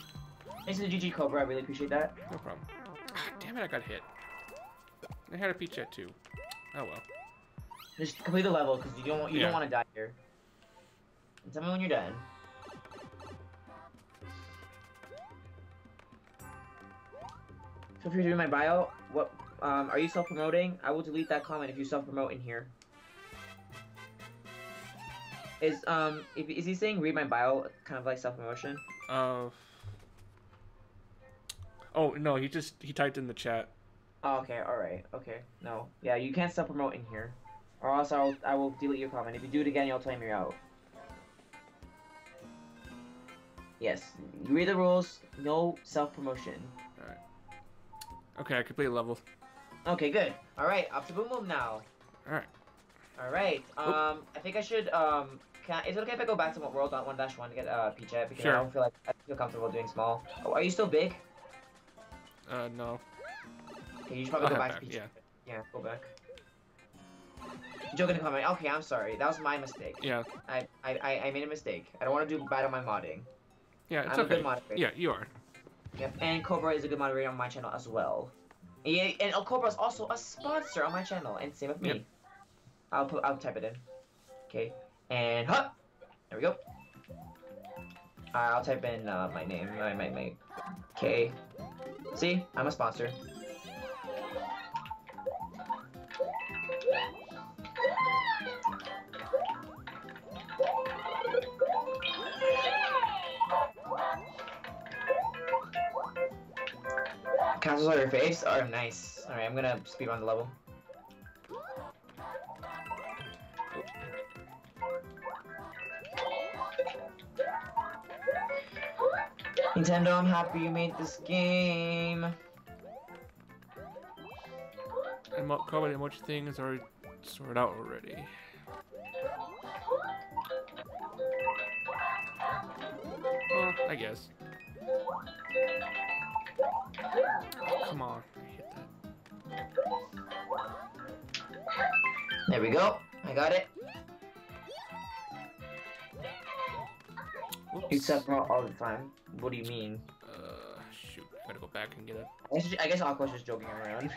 Thanks to the GG, Cobra, I really appreciate that. No problem. Ah, damn it, I got hit. I had a Peachette too. Oh well. Just complete the level because you don't want to die here. And tell me when you're done. Feel free to read my bio. What are you self-promoting? I will delete that comment if you self-promote in here. Is he saying read my bio kind of like self-promotion? Oh no, he typed in the chat. Oh, okay, all right, okay. No, yeah, you can't self-promote in here, or else I will delete your comment. If you do it again, you'll time me out. Yes, you read the rules. No self-promotion. All right. Okay, I complete level. Okay, good. All right, up to Boom Boom now. All right. All right. I think I should Is it okay if I go back to World 1-1 to get Peachette? Because sure. I don't feel comfortable doing small. Oh, are you still big? No. Okay, you should probably go back to Peachette. Yeah. Yeah, go back. Joke in the comment. Okay, I'm sorry. That was my mistake. Yeah. I made a mistake. I don't want to do bad on my modding. Yeah, it's okay. I'm a good moderator. Yeah, you are. Yep, and Cobra is a good moderator on my channel as well. Yeah, and Cobra is also a sponsor on my channel, and same with me. Yep. I'll type it in. Okay, and hop. There we go. I'll type in my name. Okay. See, I'm a sponsor. Castles on your face are nice. Alright, I'm gonna speed on the level. Nintendo, I'm happy you made this game. And Cobra emoji thing is already sorted out already. Well, I guess. Come on, hit that. There we go. I got it. Whoops. You self-promote all the time. What do you mean? Shoot. Gotta go back and get it. I guess Aqua's just joking around.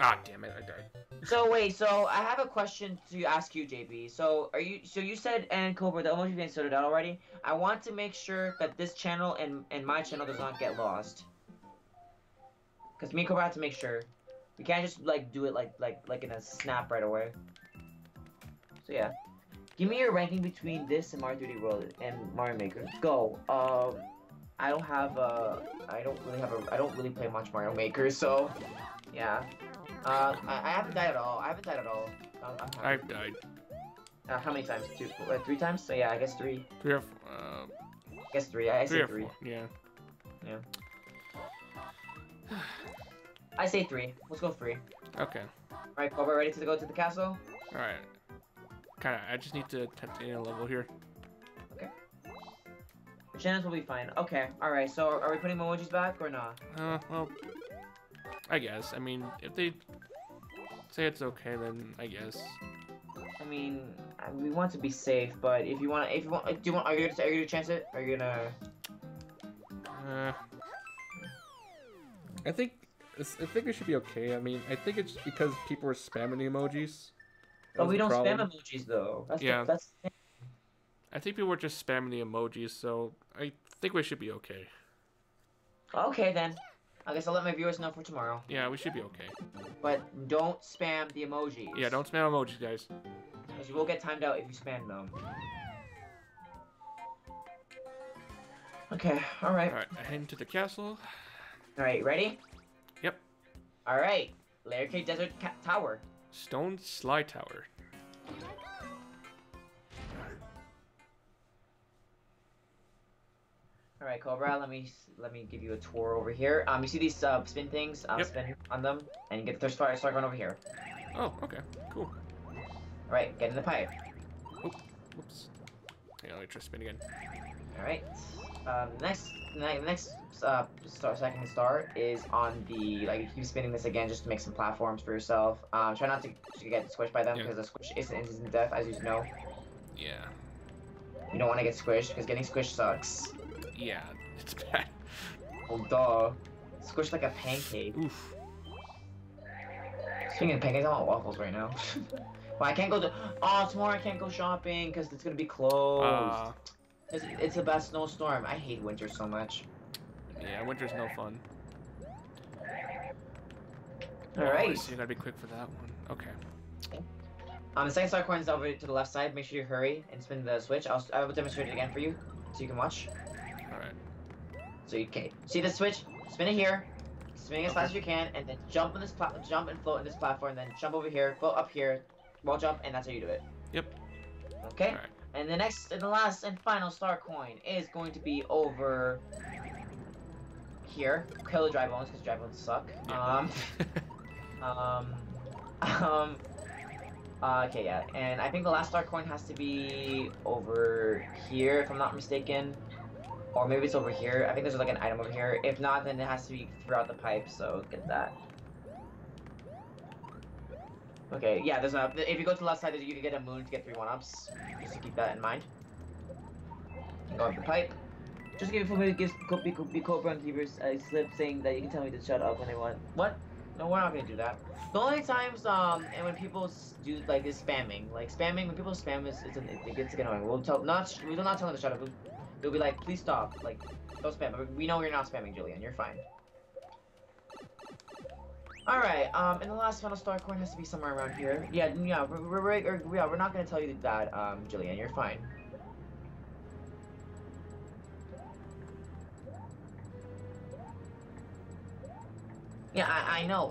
Ah, damn it! I died. So wait. So I have a question to ask you, JB. So are you? So you said and Cobra, the emoji thing sorted out already. I want to make sure that this channel and my channel does not get lost. Cause me and Cobra have to make sure. We can't just like do it like in a snap right away. So yeah. Give me your ranking between this and Mario 3D World and Mario Maker. Go. I don't really play much Mario Maker, so yeah. I haven't died at all. I've died. How many times? Three times? So yeah, I guess three. Three or four, I guess three. I say three. Yeah. Yeah. I say three. Let's go three. Okay. Alright, Cobra, ready to go to the castle? Alright. Kinda, I just need to attempt in a level here. Okay. Shannon's will be fine. Okay, alright, so are we putting emojis back or not? Well, I guess. I mean, if they say it's okay, then I guess. I mean, we want to be safe, but are you gonna chance it? Are you gonna... I think it should be okay. I mean, I think it's because people are spamming the emojis. But we don't spam emojis though. That's the thing. I think people were just spamming the emojis, so I think we should be okay. Okay then. I guess I'll let my viewers know for tomorrow. Yeah, we should be okay. But don't spam the emojis. Yeah, don't spam emojis, guys. Because you will get timed out if you spam them. Okay. All right. All right. I head to the castle. All right. Ready? Yep. All right. Layer Cake Desert Tower. Stone Slide Tower. All right, Cobra. Let me give you a tour over here. You see these spin things? Spin on them, and you get the third start going over here. Oh, okay, cool. All right, get in the pipe. Oop, whoops. Yeah, let me try spin again. All right. Second star is on the you keep spinning this again just to make some platforms for yourself. Try not to get squished by them because the squish isn't death, as you know. Yeah. You don't want to get squished because getting squished sucks. Yeah, it's bad. Oh duh. Squished like a pancake. Oof. Speaking of pancakes, I want waffles right now. Well, I can't go to. Oh, tomorrow I can't go shopping because it's gonna be closed. It's a bad snowstorm. I hate winter so much. Yeah, winter's no fun. All right. So you gotta be quick for that one. Okay. The second star coin is over to the left side. Make sure you hurry and spin the switch. I will demonstrate it again for you, so you can watch. All right. So you can see the switch. Spin it here. Spinning as fast as you can, and then jump on this jump and float on this platform, and then jump over here, float up here, wall jump, and that's how you do it. Yep. Okay. Right. And the next, and the last, and final star coin is going to be over here. Kill the dry bones because dry bones suck. Yeah. Okay, yeah. And I think the last star coin has to be over here, if I'm not mistaken. Or maybe it's over here. I think there's like an item over here. If not, then it has to be throughout the pipe, so get that. Okay, yeah, there's a... If you go to the left side, you can get a moon to get 3 1-ups. Just to keep that in mind. Go up the pipe. Just give me be Cobra and Keepers a slip saying that you can tell me to shut up when they want. What? No, we're not gonna do that. The only times, and when people do, like, is spamming. Like, spamming, when people spam, it gets annoying. We'll tell... we will not tell them to shut up. They'll be like, please stop, like, don't spam. We know you're not spamming, Julian, you're fine. Alright, and the last final star coin has to be somewhere around here. Yeah, yeah, we're not gonna tell you that, Julian, you're fine. Yeah, I know,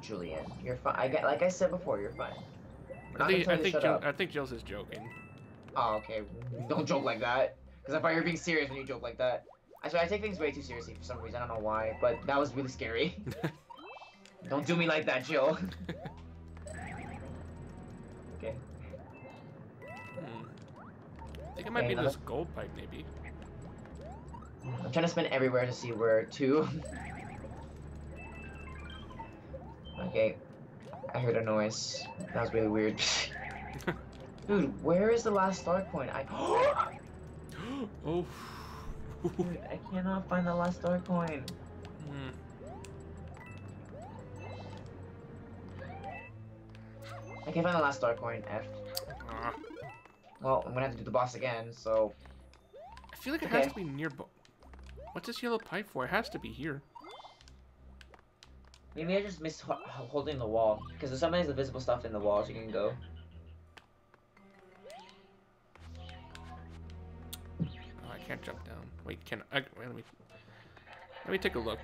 Julian, you're fine. Like I said before, you're fine. I think Jill's is joking. Oh, okay. Don't joke like that. Because I thought you were being serious when you joke like that. I take things way too seriously for some reason. I don't know why, but that was really scary. Don't do me like that, Jill. Okay. I think it might be another... this gold pipe, maybe. I'm trying to spin everywhere to see where to. Okay. I heard a noise. That was really weird. Dude, where is the last star coin? Oh. Dude, I cannot find the last star coin. Mm. I can't find the last star coin, F. Well, I'm gonna have to do the boss again, so... I feel like it has to be near... What's this yellow pipe for? It has to be here. Maybe I just missed holding the wall. Because there's sometimes invisible stuff in the walls you can go. Can't jump down. Wait, can I? Wait, let me take a look.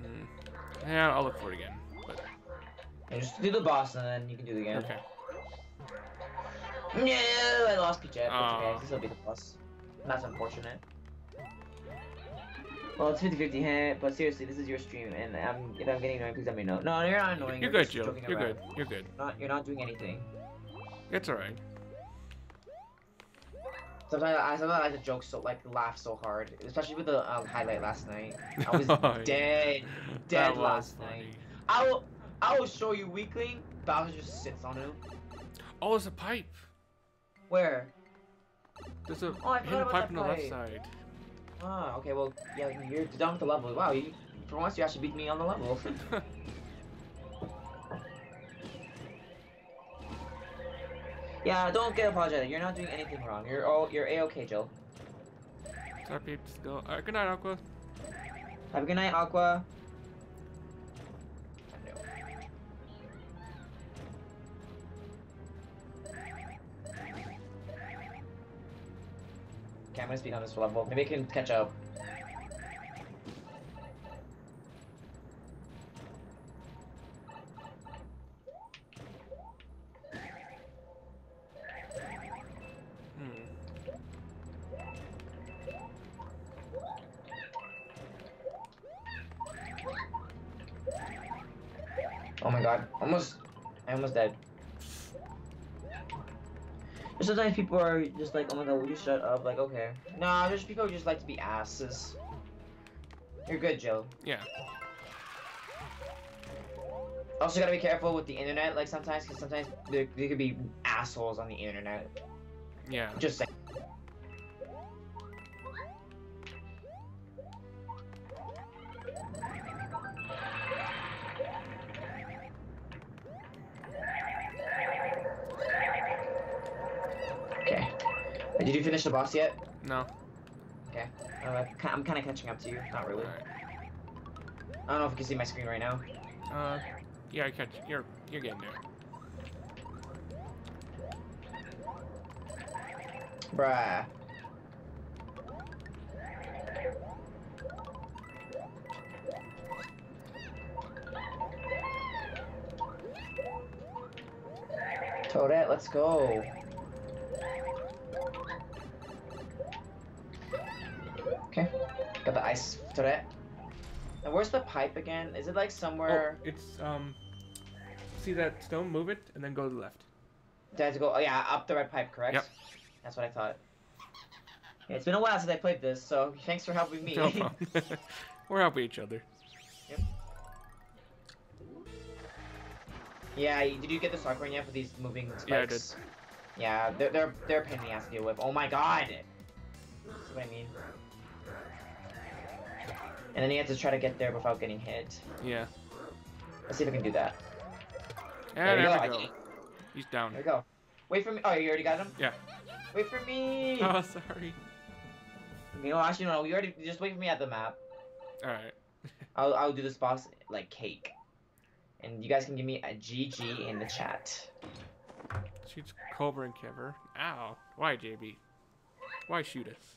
Mm. Yeah, I'll look for it again. But... Yeah, just do the boss and then you can do it again. Okay. No, I lost Peachette. Okay, this will be the boss. That's unfortunate. Well, it's 50-50, but seriously, this is your stream, and if I'm getting annoying, please let me know. No, you're not annoying. You're good, Jill. You're good. You're good. You're not doing anything. It's alright. Sometimes I like to joke laugh so hard, especially with the highlight last night. I was dead last night. I will show you weakling. Bowser just sits on him. Oh, there's a pipe. Where? There's a pipe on the left side. Ah, okay. Well, yeah, you're done with the level. Wow, for once you actually beat me on the level. Yeah, don't get apologetic. You're not doing anything wrong. You're A-okay, Jill. Sorry, peeps. Go. All right, good night, Aqua. Have a good night, Aqua. Okay, I'm gonna speed on this level. Maybe I can catch up. Oh my god, I almost dead. Sometimes people are just like, oh my god, will you shut up? Like, okay. Nah, there's people who just like to be asses. You're good, Joe. Yeah. Also gotta be careful with the internet, like sometimes, because sometimes there could be assholes on the internet. Yeah. Just saying. Did you finish the boss yet? No. okay. I'm kind of catching up to you. Not really. Right. I don't know if you can see my screen right now. Yeah, you're getting there. Bruh. Toadette, let's go. Okay, got the ice Toadette. And where's the pipe again? Is it like somewhere? Oh, it's see that stone? Move it and then go to the left. Do I have to go? Oh yeah, up the red pipe, correct? Yep. That's what I thought. Yeah, it's been a while since I played this, so thanks for helping me. No problem. We're helping each other. Yep. Yeah, did you get the Soccer yet for these moving spikes? Yeah, I did. Yeah, they're a pain in the ass to deal with. Oh my god! That's what I mean. And then you have to try to get there without getting hit. Yeah. Let's see if I can do that. And there we go. He's down. There we go. Wait for me. Oh, you already got him? Yeah. Wait for me! Oh, sorry. You know, actually, no, you already... Just wait for me at the map. Alright. I'll do this boss like cake. And you guys can give me a GG in the chat. Shoots Cobra and Kever. Ow. Why, JB? Why shoot us?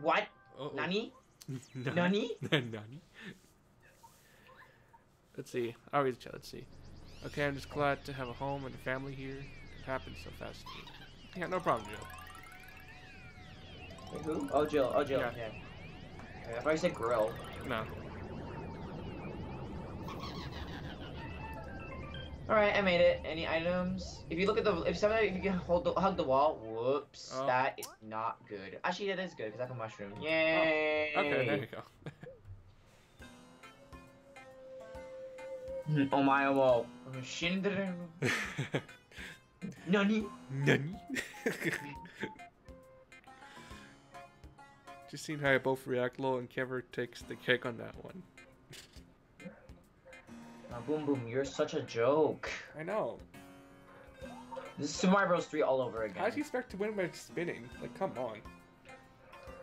What? Uh-oh. Nani? Nani? Nani? Let's see. I'll read the chat. Let's see. Okay, I'm just glad to have a home and a family here. It happened so fast. Yeah, no problem, Jill. Wait, who? Oh, Jill. Oh, Jill. Yeah. Okay. I thought you said grill. No. Alright, I made it. Any items? If you look at the... If you can hug the wall... Whoops. Oh. That is not good. Actually, that is good, because I can mushroom. Yay! Oh. Okay, there you go. Oh my, whoa. Nani? Nani? Just seen how I both react low and Kever takes the cake on that one. Boom Boom, you're such a joke. I know. This is Super Mario Bros 3 all over again. How do you expect to win by spinning? Like, come on.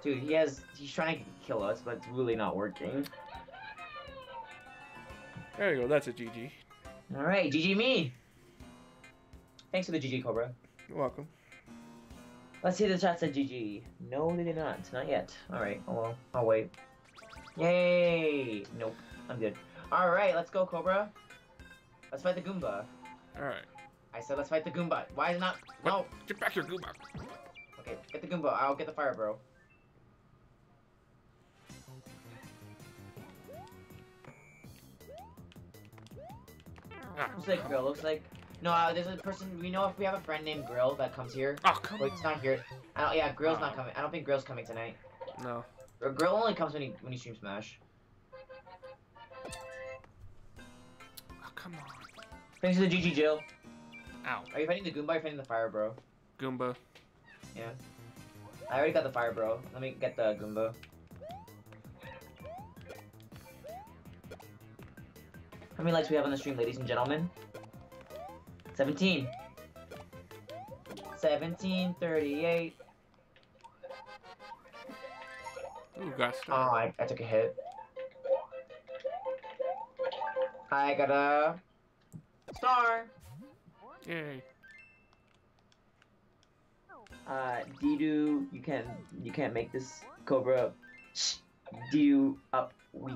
Dude, he's trying to kill us, but it's really not working. There you go, that's a GG. Alright, GG me. Thanks for the GG, Cobra. You're welcome. Let's see the chat said GG. No, they did not. Not yet. Alright, oh well. I'll wait. Yay! Nope, I'm good. Alright, let's go, Cobra. Let's fight the Goomba. Alright. I said let's fight the Goomba. Why is it not? What? No! Get back here, Goomba! Okay, get the Goomba. I'll get the fire, bro. Ah. Looks like Grill. Looks like... No, there's a person... We know if we have a friend named Grill that comes here. Oh, come on. He's not here. Yeah, Grill's not coming. I don't think Grill's coming tonight. No. Grill only comes when he streams Smash. Come on. Thanks to the GG, Jill. Ow. Are you fighting the Goomba or are you fighting the Fire Bro? Goomba. Yeah. I already got the Fire Bro. Let me get the Goomba. How many likes do we have on the stream, ladies and gentlemen? 17. 1738. Ooh, gosh. Oh, I took a hit. I got a star. Yay. Didu, you can't make this Cobra. Didu up weak.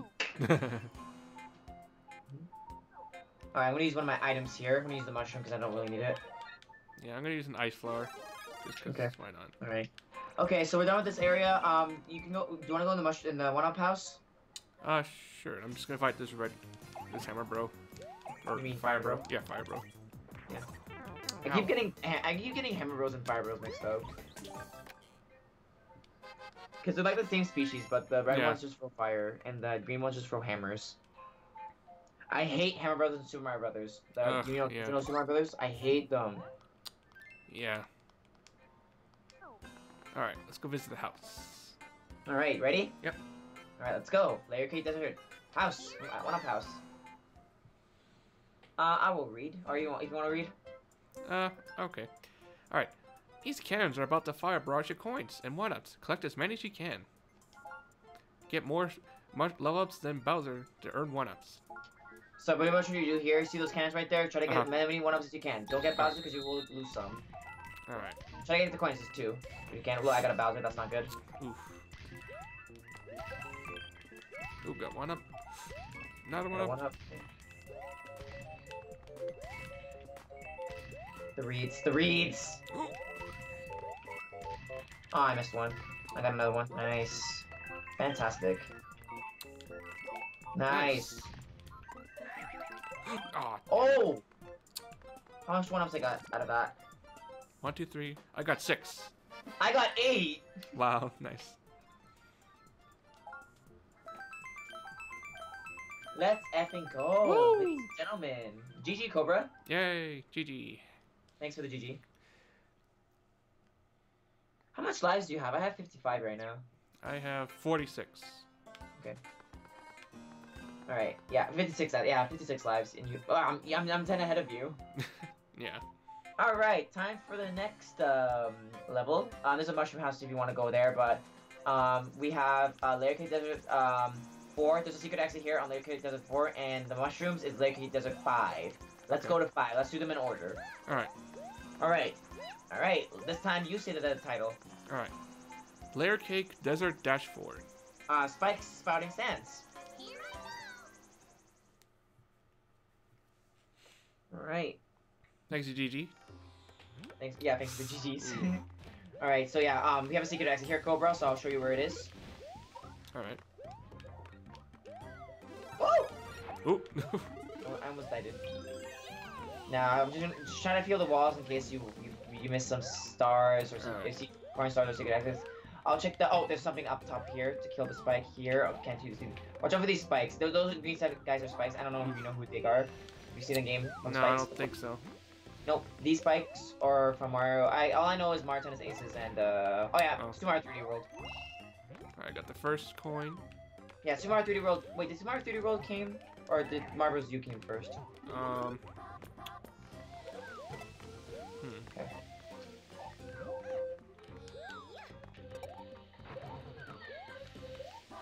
All right, I'm gonna use one of my items here. I'm gonna use the mushroom because I don't really need it. Yeah, I'm gonna use an ice flower. Just okay. Why not? All right. Okay, so we're done with this area. You can go. Do you want to go in the one-up house? Sure. I'm just gonna fight this red. This hammer, bro. Or you mean fire, bro? Yeah, fire, bro. Yeah. I keep getting hammer bros and fire bros mixed up. Cause they're like the same species, but the red ones just throw fire, and the green ones just throw hammers. I hate hammer bros and Super Mario Brothers. You know Super Mario Brothers? I hate them. Yeah. All right, let's go visit the house. All right, ready? Yep. All right, let's go. Layer Cake Desert house. One up house. I will read. If you want to read? Okay. Alright. These cannons are about to fire a barrage of coins and one-ups. Collect as many as you can. Get more level-ups than Bowser to earn one-ups. So pretty much what you do here, see those cannons right there? Try to get as many one-ups as you can. Don't get Bowser because you will lose some. Alright. Try to get the coins as two. If you can't, well, I got a Bowser, that's not good. Oof. Ooh, got one up. Another one up. The reeds, the reeds! Ooh. Oh, I missed one. I got another one. Nice. Fantastic. Nice. Oh! Oh! How much one-ups I got out of that? 1, 2, 3. I got 6. I got 8! Wow, nice. Let's effing go, woo, ladies and gentlemen. GG, Cobra. Yay, GG. Thanks for the GG. How much lives do you have? I have 55 right now. I have 46. Okay. All right. Yeah, 56. Yeah, 56 lives. And you. Oh, I'm 10 ahead of you. Yeah. All right. Time for the next level. There's a mushroom house if you want to go there, but we have Layer Cake Desert 4. There's a secret exit here on Layer Cake Desert 4, and the mushrooms is Layer Cake Desert 5. Let's go to 5. Let's do them in order. All right. All right. All right. This time you say the title. All right. Layer Cake Desert Dash 4. Spikes Spouting Sands. Here I go. All right. Thanks to GG. Thanks. Yeah. Thanks to GGs. All right. So yeah. We have a secret exit here, Cobra. So I'll show you where it is. All right. Whoa. Oop. Oh, I almost died. Now I'm just trying to feel the walls in case you miss some stars or some coin stars or secret exits. I'll check the. Oh, there's something up top here to kill the spike here. Oh, can't use these. Watch out for these spikes. Those green guys are spikes. I don't know if you know who they are. Have you seen the game? No, spikes? I don't think so. Nope. These spikes are from Mario. All I know is Mario Tennis Aces and oh yeah, Super Mario 3D World. All right, I got the first coin. Yeah, Super Mario 3D World. Wait, did Super Mario 3D World came or did Mario Bros U came first? Okay.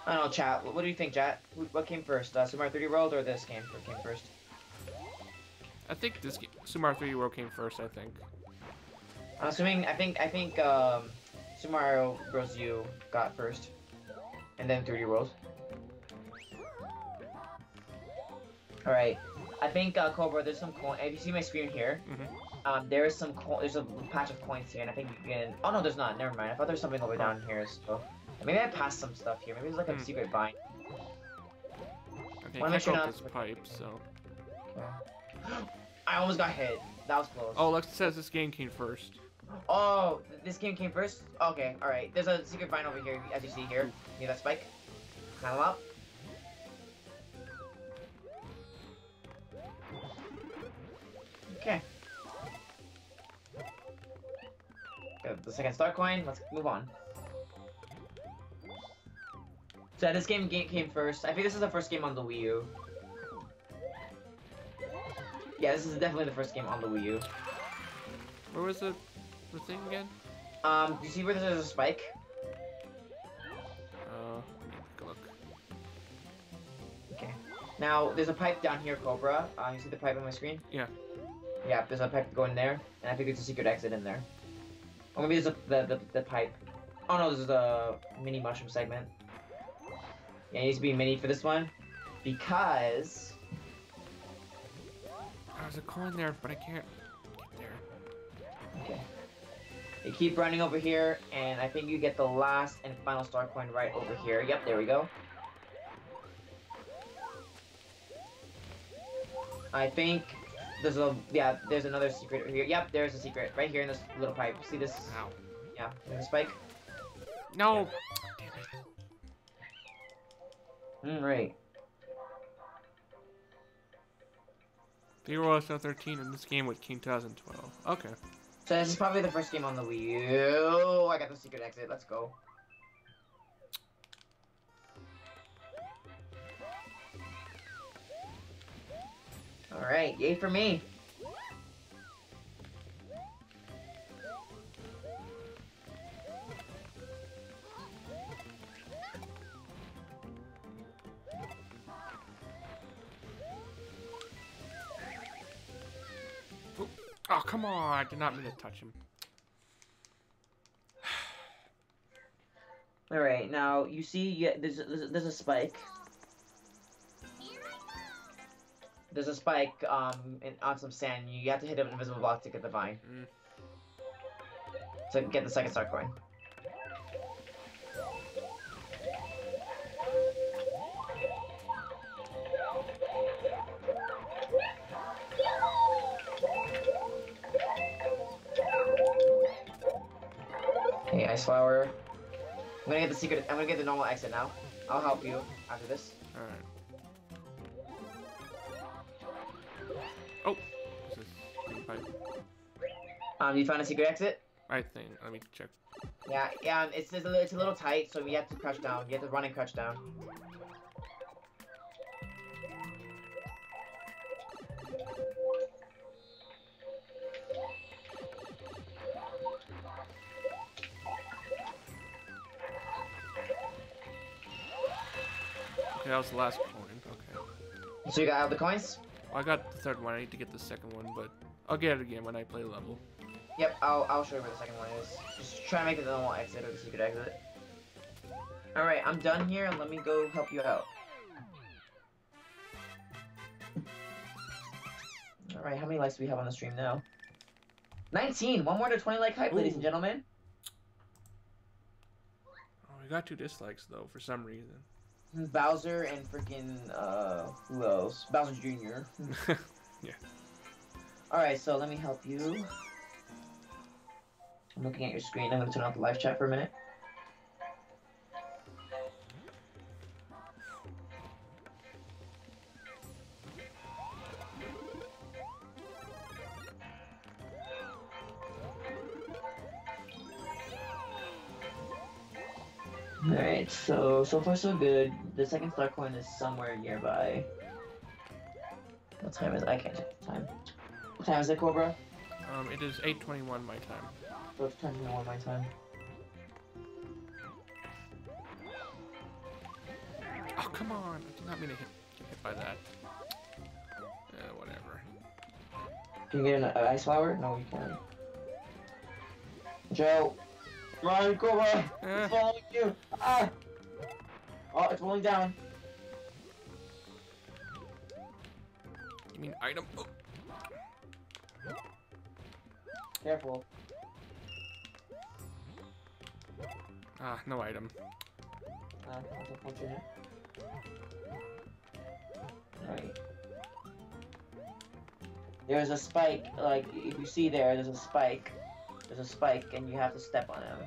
I don't know, chat. What do you think, chat? What came first, Super Mario 3D World or this game came first? I think this game, Super Mario 3D World came first. I think. I'm assuming. I think. Super Mario Bros. U got first, and then 3D World. All right. I think Cobra. There's some coin. If you see my screen here, there is some coin. There's a patch of coins here, and I think you can. Oh no, there's not. Never mind. I thought there's something over down here. So. Maybe I passed some stuff here. Maybe there's like a secret bind. Okay, I can't open this pipe, so... Okay. I almost got hit. That was close. Oh, Lex says this game came first. Oh, this game came first? Okay, alright. There's a secret bind over here, as you see here. You know that spike? Climb up. Okay. Got the second star coin. Let's move on. So this game came first. I think this is the first game on the Wii U. Yeah, this is definitely the first game on the Wii U. Where was the thing again? Do you see where there's a spike? Good luck. Okay. Now there's a pipe down here, Cobra. You see the pipe on my screen? Yeah. Yeah, there's a pipe going there, and I think it's a secret exit in there. Or maybe there's the pipe. Oh no, this is a mini mushroom segment. Yeah, it needs to be mini for this one, because... There's a coin there, but I can't get there. Okay. You keep running over here, and I think you get the last and final star coin right over here. Yep, there we go. I think there's a... Yeah, there's another secret over here. Yep, there's a secret right here in this little pipe. See this? Ow. Yeah, there's a spike. No! Yeah. Alright. They were also 13 in this game with King 2012. Okay. So this is probably the first game on the Wii U. I got the secret exit. Let's go. Alright. Yay for me. Oh, come on. I did not mean to touch him. All right, now you see, yeah, there's a spike. There's a spike on some sand. You have to hit an invisible block to get the vine. To get the second star coin. Hey, ice flower. I'm gonna get the secret. I'm gonna get the normal exit now. I'll help you after this. All right. Oh, this is green pipe. You found a secret exit? I think. Let me check. Yeah, yeah. It's a little tight, so we have to crouch down. You have to run and crouch down. Okay, that was the last coin. Okay. So you got all the coins? I got the third one. I need to get the second one, but I'll get it again when I play level. Yep, I'll show you where the second one is. Just try to make the normal exit or the secret exit. Alright, I'm done here, and let me go help you out. Alright, how many likes do we have on the stream now? 19! One more to 20 like hype, ladies and gentlemen. Oh, we got 2 dislikes, though, for some reason. Bowser and freaking, who else? Bowser Jr. Yeah. Alright, so let me help you. I'm looking at your screen. I'm going to turn off the live chat for a minute. Alright, so far so good. The second star coin is somewhere nearby. What time is it? I can't check the time. What time is it, Cobra? It is 8:21 my time. So it's 10:21 my time. Oh, come on! I did not mean to get hit by that. Yeah, whatever. Can you get an ice flower? No, you can't. Joe! Run, Cobra! It's following you! Ah! Oh, it's rolling down. You mean item? Oh. Careful. Ah, no item. That's unfortunate. Alright. There's a spike, like, if you see there, there's a spike. There's a spike, and you have to step on him.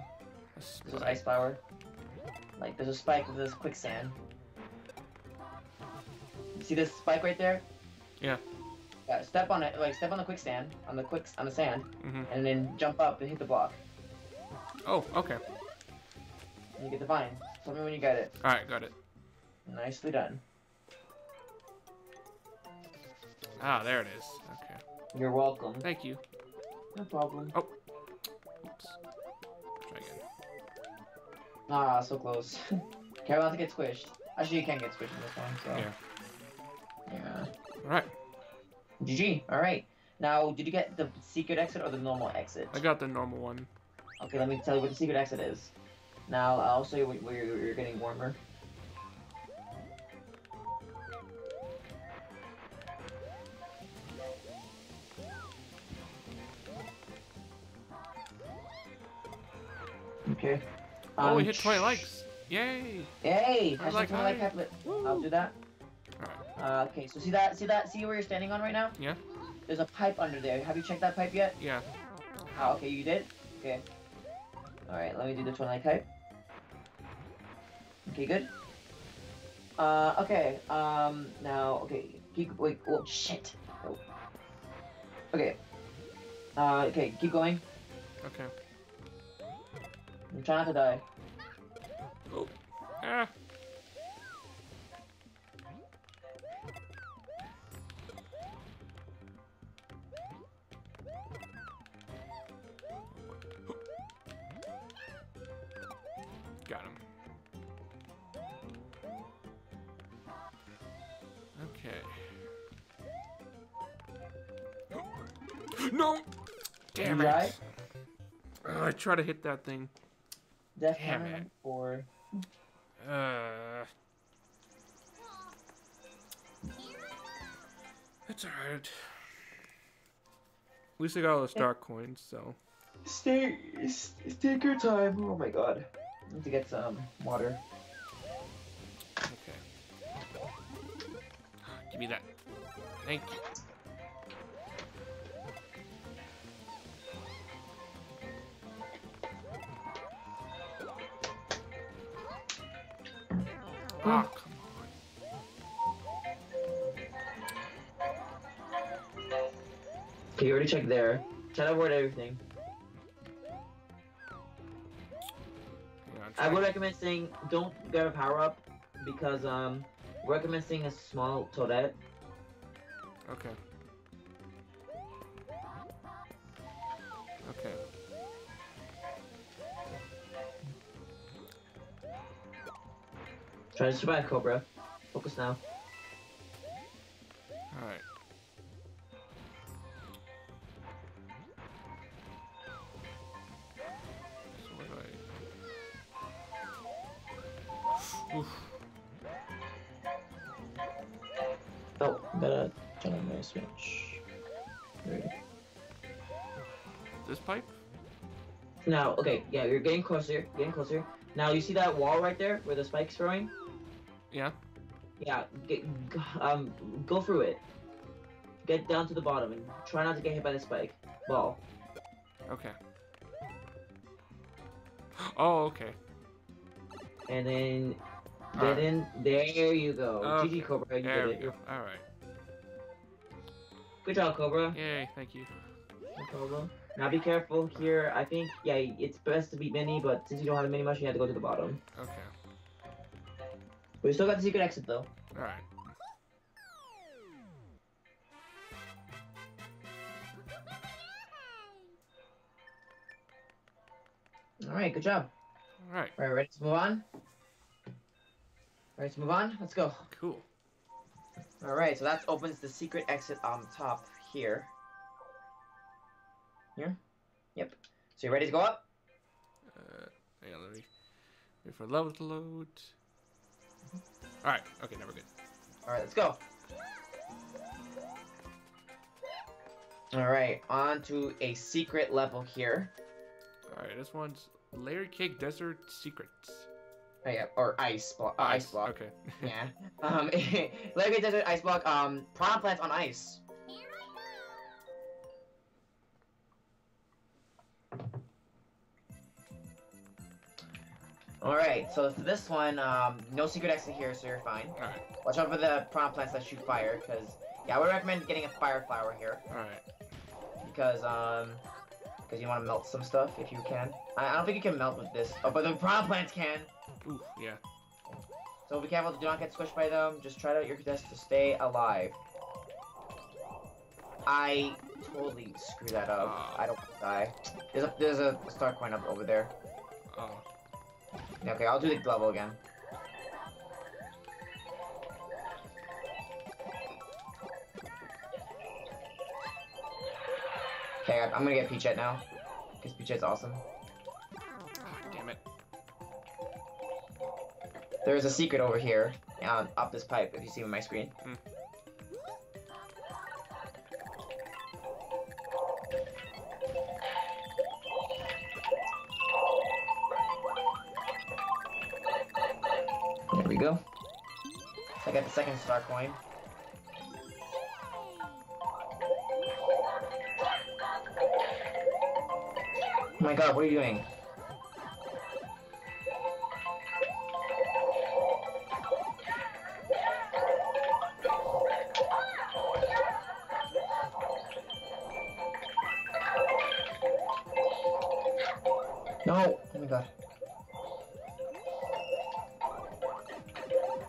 This is ice flower. Like, there's a spike with this quicksand. You see this spike right there? Yeah. Yeah, step on it, like, step on the quicksand, on the sand, and then jump up and hit the block. Oh, okay. And you get the vine. Tell me when you got it. Alright, got it. Nicely done. Ah, there it is. Okay. You're welcome. Thank you. No problem. Oh. Oops. Try again. Ah, so close. Okay, I'm about to get squished. Actually, you can get squished in this one, so... Yeah. Yeah. Alright. GG. Alright. Now, did you get the secret exit or the normal exit? I got the normal one. Okay, let me tell you what the secret exit is. Now, I'll show you where you're getting warmer. Okay. Oh, we hit 20 likes! Yay! Yay! I like that. I'll do that. Alright. Okay, so see where you're standing on right now? Yeah. There's a pipe under there. Have you checked that pipe yet? Yeah. Oh, okay, you did? Okay. Alright, let me do the 20 like pipe. Okay, good. Okay, now, okay. Wait, oh, shit! Oh. Okay. Okay, keep going. Okay. I'm trying not to die. Oh. Ah. Got him. Okay. No! Damn it. Right? I try to hit that thing. That's damn it. Or... It's alright. At least I got all the star coins, so... Sticker time! Oh my god. I need to get some water. Okay. Give me that. Thank you. Ah, come on. Okay, you already checked there. Try to avoid everything. I would recommend saying don't get a power up because recommend saying a small Toadette. Okay. Okay. Try to survive, Cobra. Focus now. Alright. Oof. Oh, gotta turn on my switch. There we go. This pipe? No, okay, yeah, you're getting closer, Now, you see that wall right there, where the spike's growing? Yeah. Yeah, go through it. Get down to the bottom and try not to get hit by the spike. Ball. Okay. Oh, okay. And then... Get in. There you go. Okay. GG, Cobra. You there did it. All right. Good job, Cobra. Yay! Thank you. No problem. Now be careful here. I think it's best to be mini, but since you don't have a mini mushroom, you have to go to the bottom. Okay. We still got the secret exit though. All right. All right. Good job. All right. All right. Ready to move on? Alright, let's move on. Let's go. Cool. Alright, so that opens the secret exit on the top here. Here? Yep. So you ready to go up? Yeah, let me wait for level to load. Alright, okay, now we're good. Alright, let's go. Alright, on to a secret level here. Alright, this one's Layer Cake Desert Secrets. Oh, yeah, or ice block. Okay. Yeah. Layer Cake Desert ice block. Piranha Plants on ice. All right. So for this one, no secret exit here, so you're fine. All right. Watch out for the Piranha Plants that shoot fire, because I would recommend getting a fire flower here. All right. Because you want to melt some stuff if you can. I don't think you can melt with this. Oh, but the Piranha Plants can. Oof, yeah. So be careful, do not get squished by them. Just try out your best to stay alive. I totally screwed that up. I don't want to die. There's a star coin up over there. Oh. Okay, I'll do the level again. Okay, I'm gonna get Peachette now. Because Peachette's awesome. There's a secret over here, up this pipe, if you see on my screen. Mm. There we go. I got the second star coin. Oh my god, what are you doing? No! Oh my god.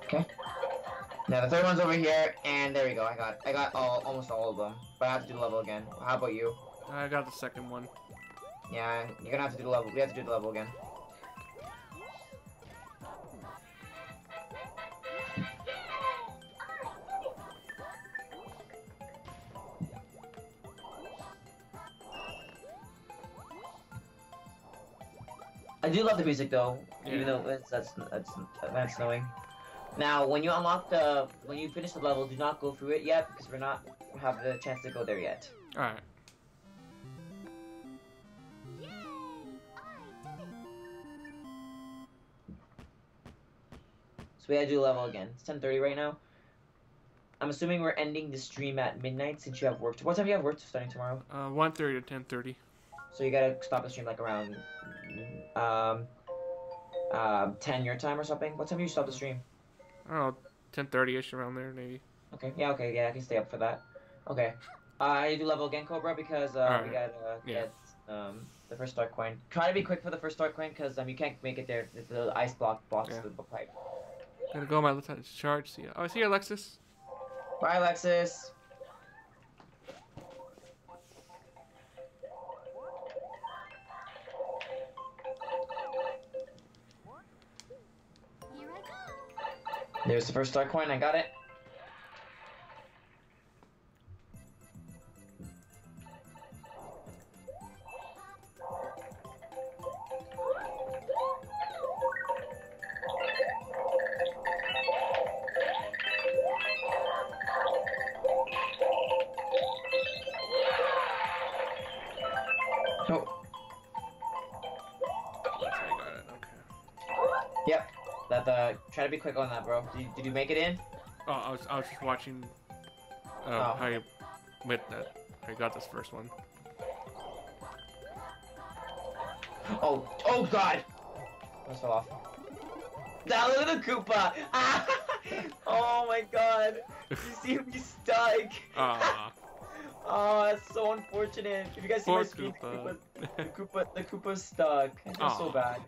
Okay. Now the third one's over here, and there we go. I got almost all of them. But I have to do the level again. How about you? I got the second one. Yeah, you're gonna have to do the level. We have to do the level again. I do love the music though, even though that's annoying. Now, when you unlock the, when you finish the level, do not go through it yet because we're not have the chance to go there yet. All right. Yay, I did it. So we gotta do a level again. It's 10:30 right now. I'm assuming we're ending the stream at midnight since you have work. What time do you have work starting tomorrow? 1:30 to 10:30. So you gotta stop the stream like around 10 your time or something. What time do you stop the stream? I don't know, 10:30-ish around there maybe. Okay. Yeah. Okay. Yeah. I can stay up for that. Okay. I do level again, Cobra, because we gotta get the first star coin. Try to be quick for the first star coin, because you can't make it there. The ice block blocks the pipe. I'm gonna go on my lieutenant's charge. See ya. Oh, see you, Alexis. Bye, Alexis. There's the first star coin, I got it. Oh. That's how you got it, okay. Yep. That try to be quick on that, bro. Did you make it in? Oh, I was just watching how you with that. I got this first one. Oh, oh God! Almost fell off. That little Koopa! Ah! Oh my God! You see him? He's stuck. Oh, that's so unfortunate. If you guys see my screen, Koopa. The Koopa's stuck. I feel so bad.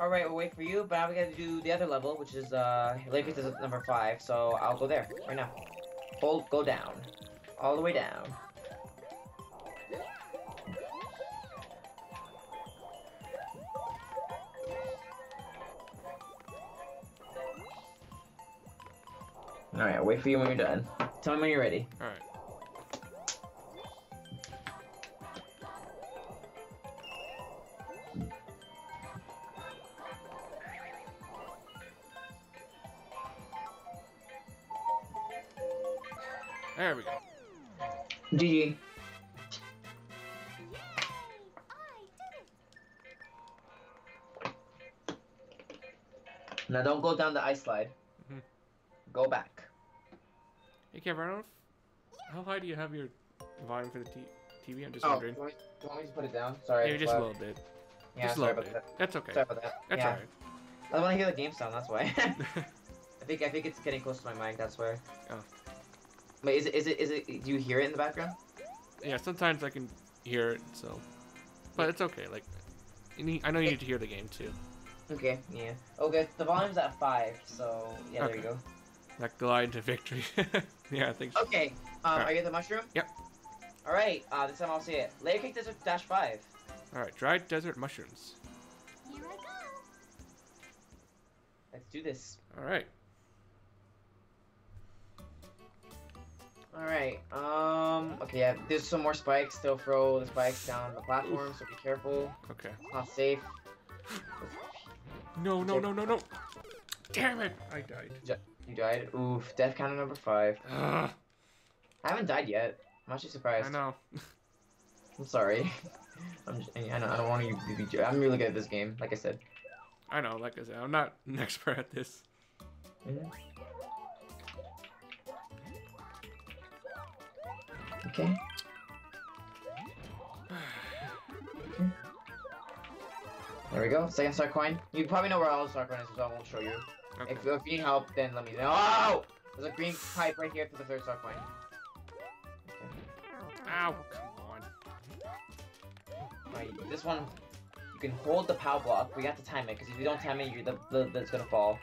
All right, we'll wait for you, but now we gotta do the other level, which is Layer Cake Desert number 5. So I'll go there right now. Bolt, go down, all the way down. All right, I'll wait for you when you're done. Tell me when you're ready. All right. There we go. GG. Now don't go down the ice slide. Mm-hmm. Go back. Hey, Kever, how high do you have your volume for the TV? I'm just wondering. Do you want me to put it down? Sorry. Maybe just a little bit. Yeah, just sorry about that. That's okay. Sorry about that. That's alright. I want to hear the game sound. That's why. I think it's getting close to my mic. That's why. Oh. Wait, is it, do you hear it in the background? Yeah, sometimes I can hear it, so. But it's okay, like, I know you need to hear the game too. Okay, yeah. Okay, the volume's at 5, so, yeah, okay. There you go. That glide to victory. Yeah, I think so. Okay, are you at the mushroom? Yep. Alright, this time I'll see it. Layer Cake Desert Dash 5. Alright, dried desert mushrooms. Here I go! Let's do this. Alright. Alright, okay, yeah, there's some more spikes. They'll throw the spikes down the platform, so be careful. Okay. It's not safe. No. Damn it! I died. You died? Oof, death counter number 5. Ugh. I haven't died yet. I'm actually surprised. I know. I'm sorry. I don't want you to be. I'm really good at this game, like I said. I know, like I said, I'm not an expert at this. Mm-hmm. Okay. There we go. Second star coin. You probably know where all the star coins is, so I won't show you. Okay. If you need help, then let me know. Oh! There's a green pipe right here for the third star coin. Okay. Ow! Come on. Right, this one, you can hold the POW block. We got to time it, because if you don't time it, it's gonna fall.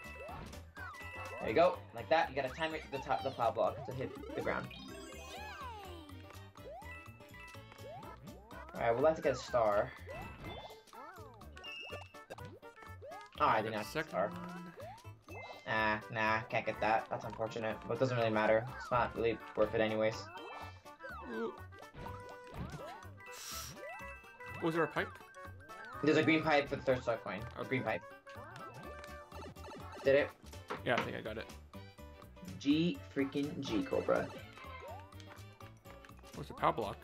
There you go. Like that. You gotta time it to the top of the POW block to hit the ground. Alright, we'll have to get a star. Oh, I did not get a star. Nah, can't get that. That's unfortunate, but it doesn't really matter. It's not really worth it anyways. Was there a pipe? There's a green pipe with third star coin. Or green pipe. Did it? Yeah, I think I got it. G freaking G, Cobra. What's a power block?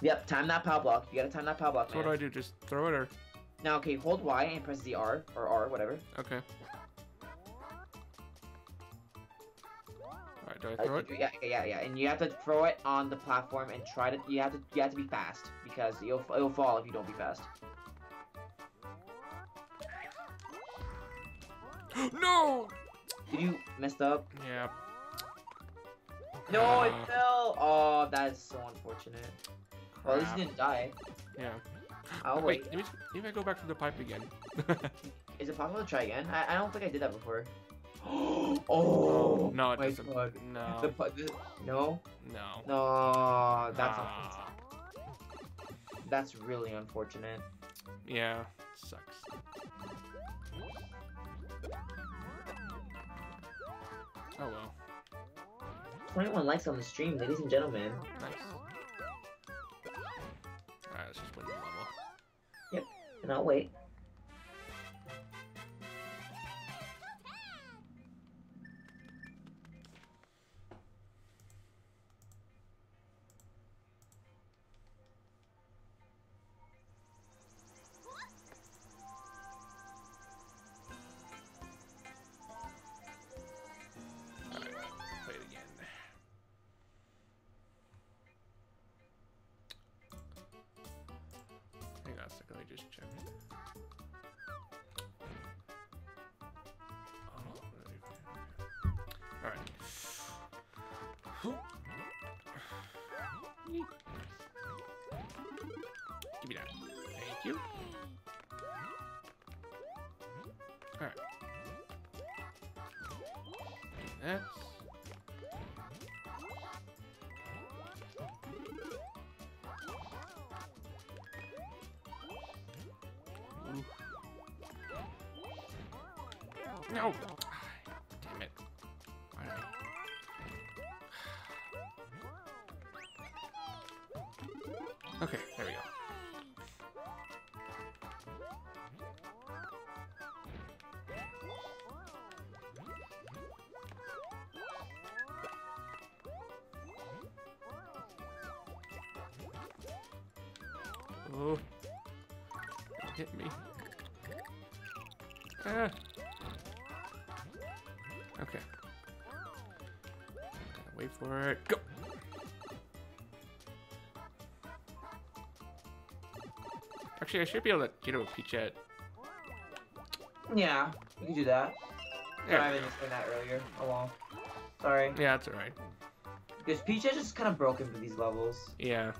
Yep, time that power block. You gotta time that power block, man. So what do I do? Just throw it or? Now, okay, hold Y and press the R, or R, whatever. Okay. Alright, do I throw it? Yeah, and you have to throw it on the platform and try to, you have to be fast, because it'll fall if you don't be fast. No! Did you messed up? Yeah. No, it fell! Oh, that is so unfortunate. Well, at least you didn't die. Yeah. Oh, wait. Let me go back to the pipe again. Is it possible to try again? I don't think I did that before. Oh! No, it doesn't. God. No. No? No. No, that's unfortunate. That's really unfortunate. Yeah, sucks. Oh, well. 21 likes on the stream, ladies and gentlemen. Nice. Alright, let's just win the level. Yep, and I'll wait. Give me that. Thank you. Alright. That's... Ooh. No! Damn it. Alright. Okay, there we go. Oh, don't hit me. Ah. Okay. Wait for it. Go. Actually, I should be able to get a Peachette. Yeah, we can do that. Yeah, I didn't explain that earlier. Oh well. Sorry. Yeah, that's alright. Because Peachette is just kind of broken for these levels. Yeah.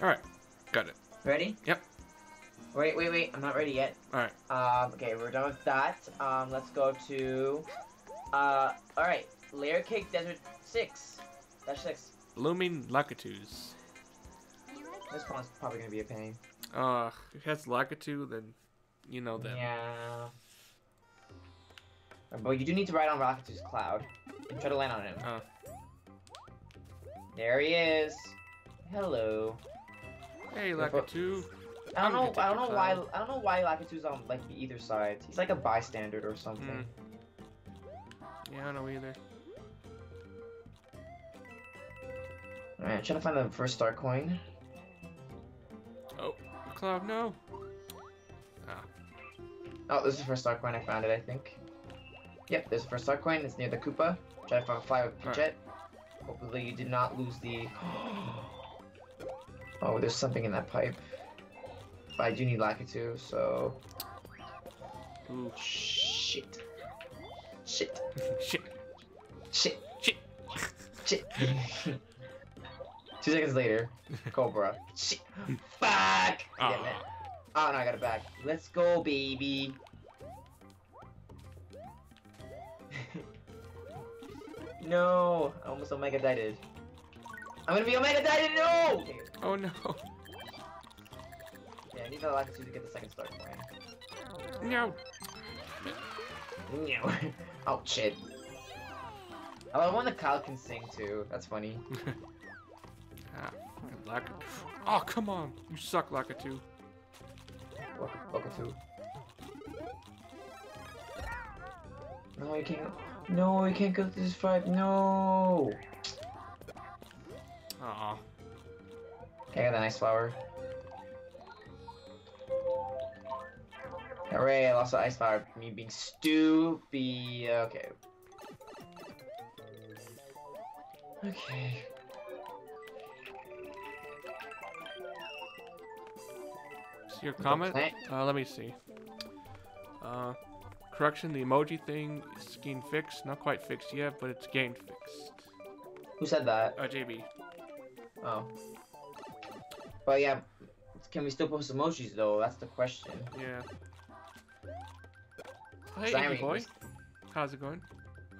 Alright, got it. Ready? Yep. Wait, I'm not ready yet. Alright. Okay, we're done with that. Let's go to... alright, Layer Cake Desert 6. Dash 6. Blooming Lakitus. This one's probably gonna be a pain. If it has Lakitu, then you know them. Yeah. But you do need to ride on Lakitu's cloud. And try to land on him. There he is. Hello. Hey, Lakitu. I don't know why Lakitu's on like either side. He's like a bystander or something. Yeah, I don't know either. Alright, I'm trying to find the first star coin. Oh, Cloud, no. Oh, this is the first star coin. I found it, I think. Yep, there's the first star coin. It's near the Koopa. Try to fly with Peachette. Right. Hopefully you did not lose the... Oh, there's something in that pipe. But I do need Lakitu, so... Ooh. Shit. Shit. Shit. Shit. Shit. Shit. 2 seconds later, Cobra. Shit. Fuck! Damn it. Oh no, I got it back. Let's go, baby. No, I almost Omega Dited. I'm gonna be Omega Dited, no! Okay. Oh no. Yeah, I need that Lakitu to get the second start point. No. No. Oh shit. Oh, I want the Kyle can sing too. That's funny. Ah, Lakitu. Oh, come on. You suck, Lakitu. Lakitu. No, you can't. No, I can't go through this fight. No. Uh-uh. Okay, I got the nice flower. Hooray, I lost the ice flower. Me being stupid. Okay. Okay. See your comment? Let me see. Correction, the emoji thing is getting fixed. Not quite fixed yet, but it's getting fixed. Who said that? JB. Oh. But yeah, can we still post emojis though? That's the question. Yeah. Hey, Iggy boy. How's it going?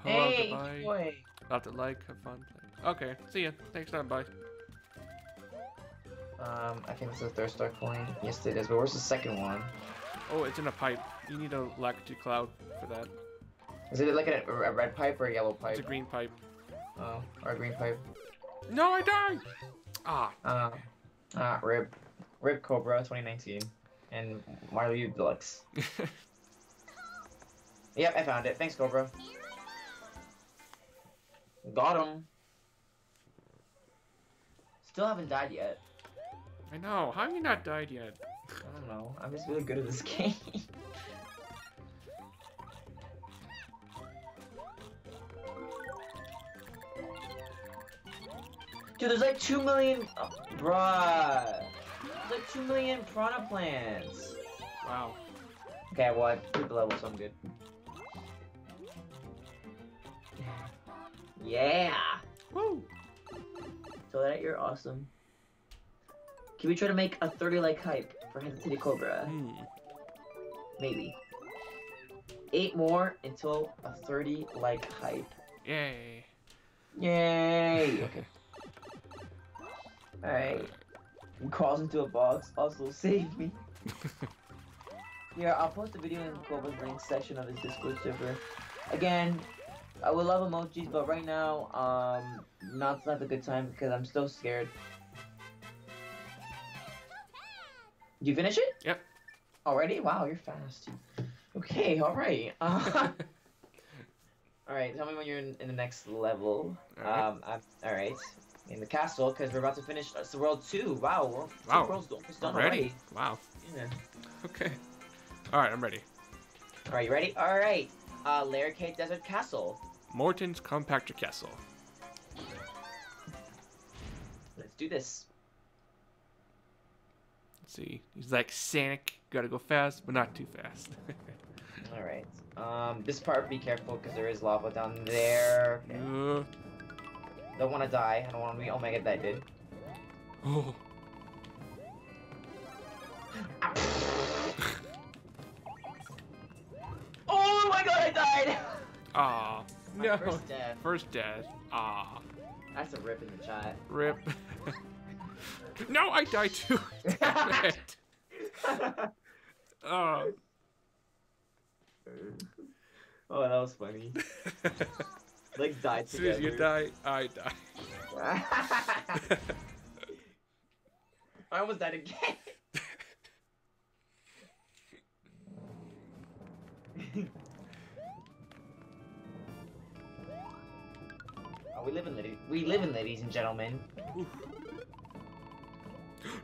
Hello, hey, goodbye. Boy. Love to like, have fun playing. Okay, see ya. Thanks, time, bye. I think this is the third star coin. Yes, it is, but where's the second one? Oh, it's in a pipe. You need a Lakitu cloud for that. Is it like a red pipe or a yellow pipe? It's a green pipe. Oh, or a green pipe. No, I died! Ah. Rip. Rip Cobra 2019. And Mario U Deluxe. Yep, I found it. Thanks, Cobra. Got him. Still haven't died yet. I know. How have you not died yet? I don't know. I'm just really good at this game. Dude, there's like 2 million... Oh, bruh. There's like 2 million Piranha Plants. Wow. Okay, well, I took the level, so I'm good. Yeah! Woo! Toadette, you're awesome. Can we try to make a 30-like hype for Hesitated Cobra? Hmm. Maybe. 8 more until a 30-like hype. Yay! Yay! Okay. Alright. Crawls into a box. Also, save me. Here, I'll post the video in the Cobra's link section of this Discord server. Again, I would love emojis, but right now, it's not a good time because I'm still scared. You finish it? Yep. Already? Wow, you're fast. Okay, alright. Alright, tell me when you're in the next level. Alright. In the castle, because we're about to finish World 2. Wow. Wow. World's almost done already. Wow. Yeah. Okay. Alright, I'm ready. Alright, you ready? Alright. Layer Cake Desert Castle. Morton's Compactor Castle. Let's do this. See, he's like Sonic. Gotta go fast, but not too fast. All right. This part, be careful because there is lava down there. Okay. Don't want to die. I don't want to be Omega Dited. Oh. Oh my God! I died. Ah. No. First death. First death. Ah. That's a rip in the chat. Rip. No, I died too. Oh, that was funny. Like died. As soon as you die, I die. I almost died again. Oh, we live in, ladies and gentlemen. Oof.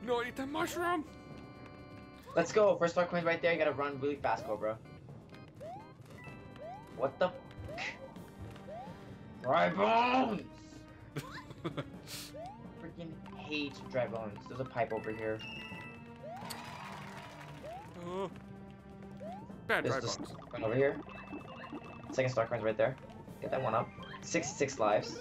No, I eat that mushroom! Let's go! First star coin's right there, you gotta run really fast, Cobra. What the f***? Dry bones! Freaking hate dry bones. There's a pipe over here. Bad right box. Over here. Second star coin's right there. Get that one up. 66 lives.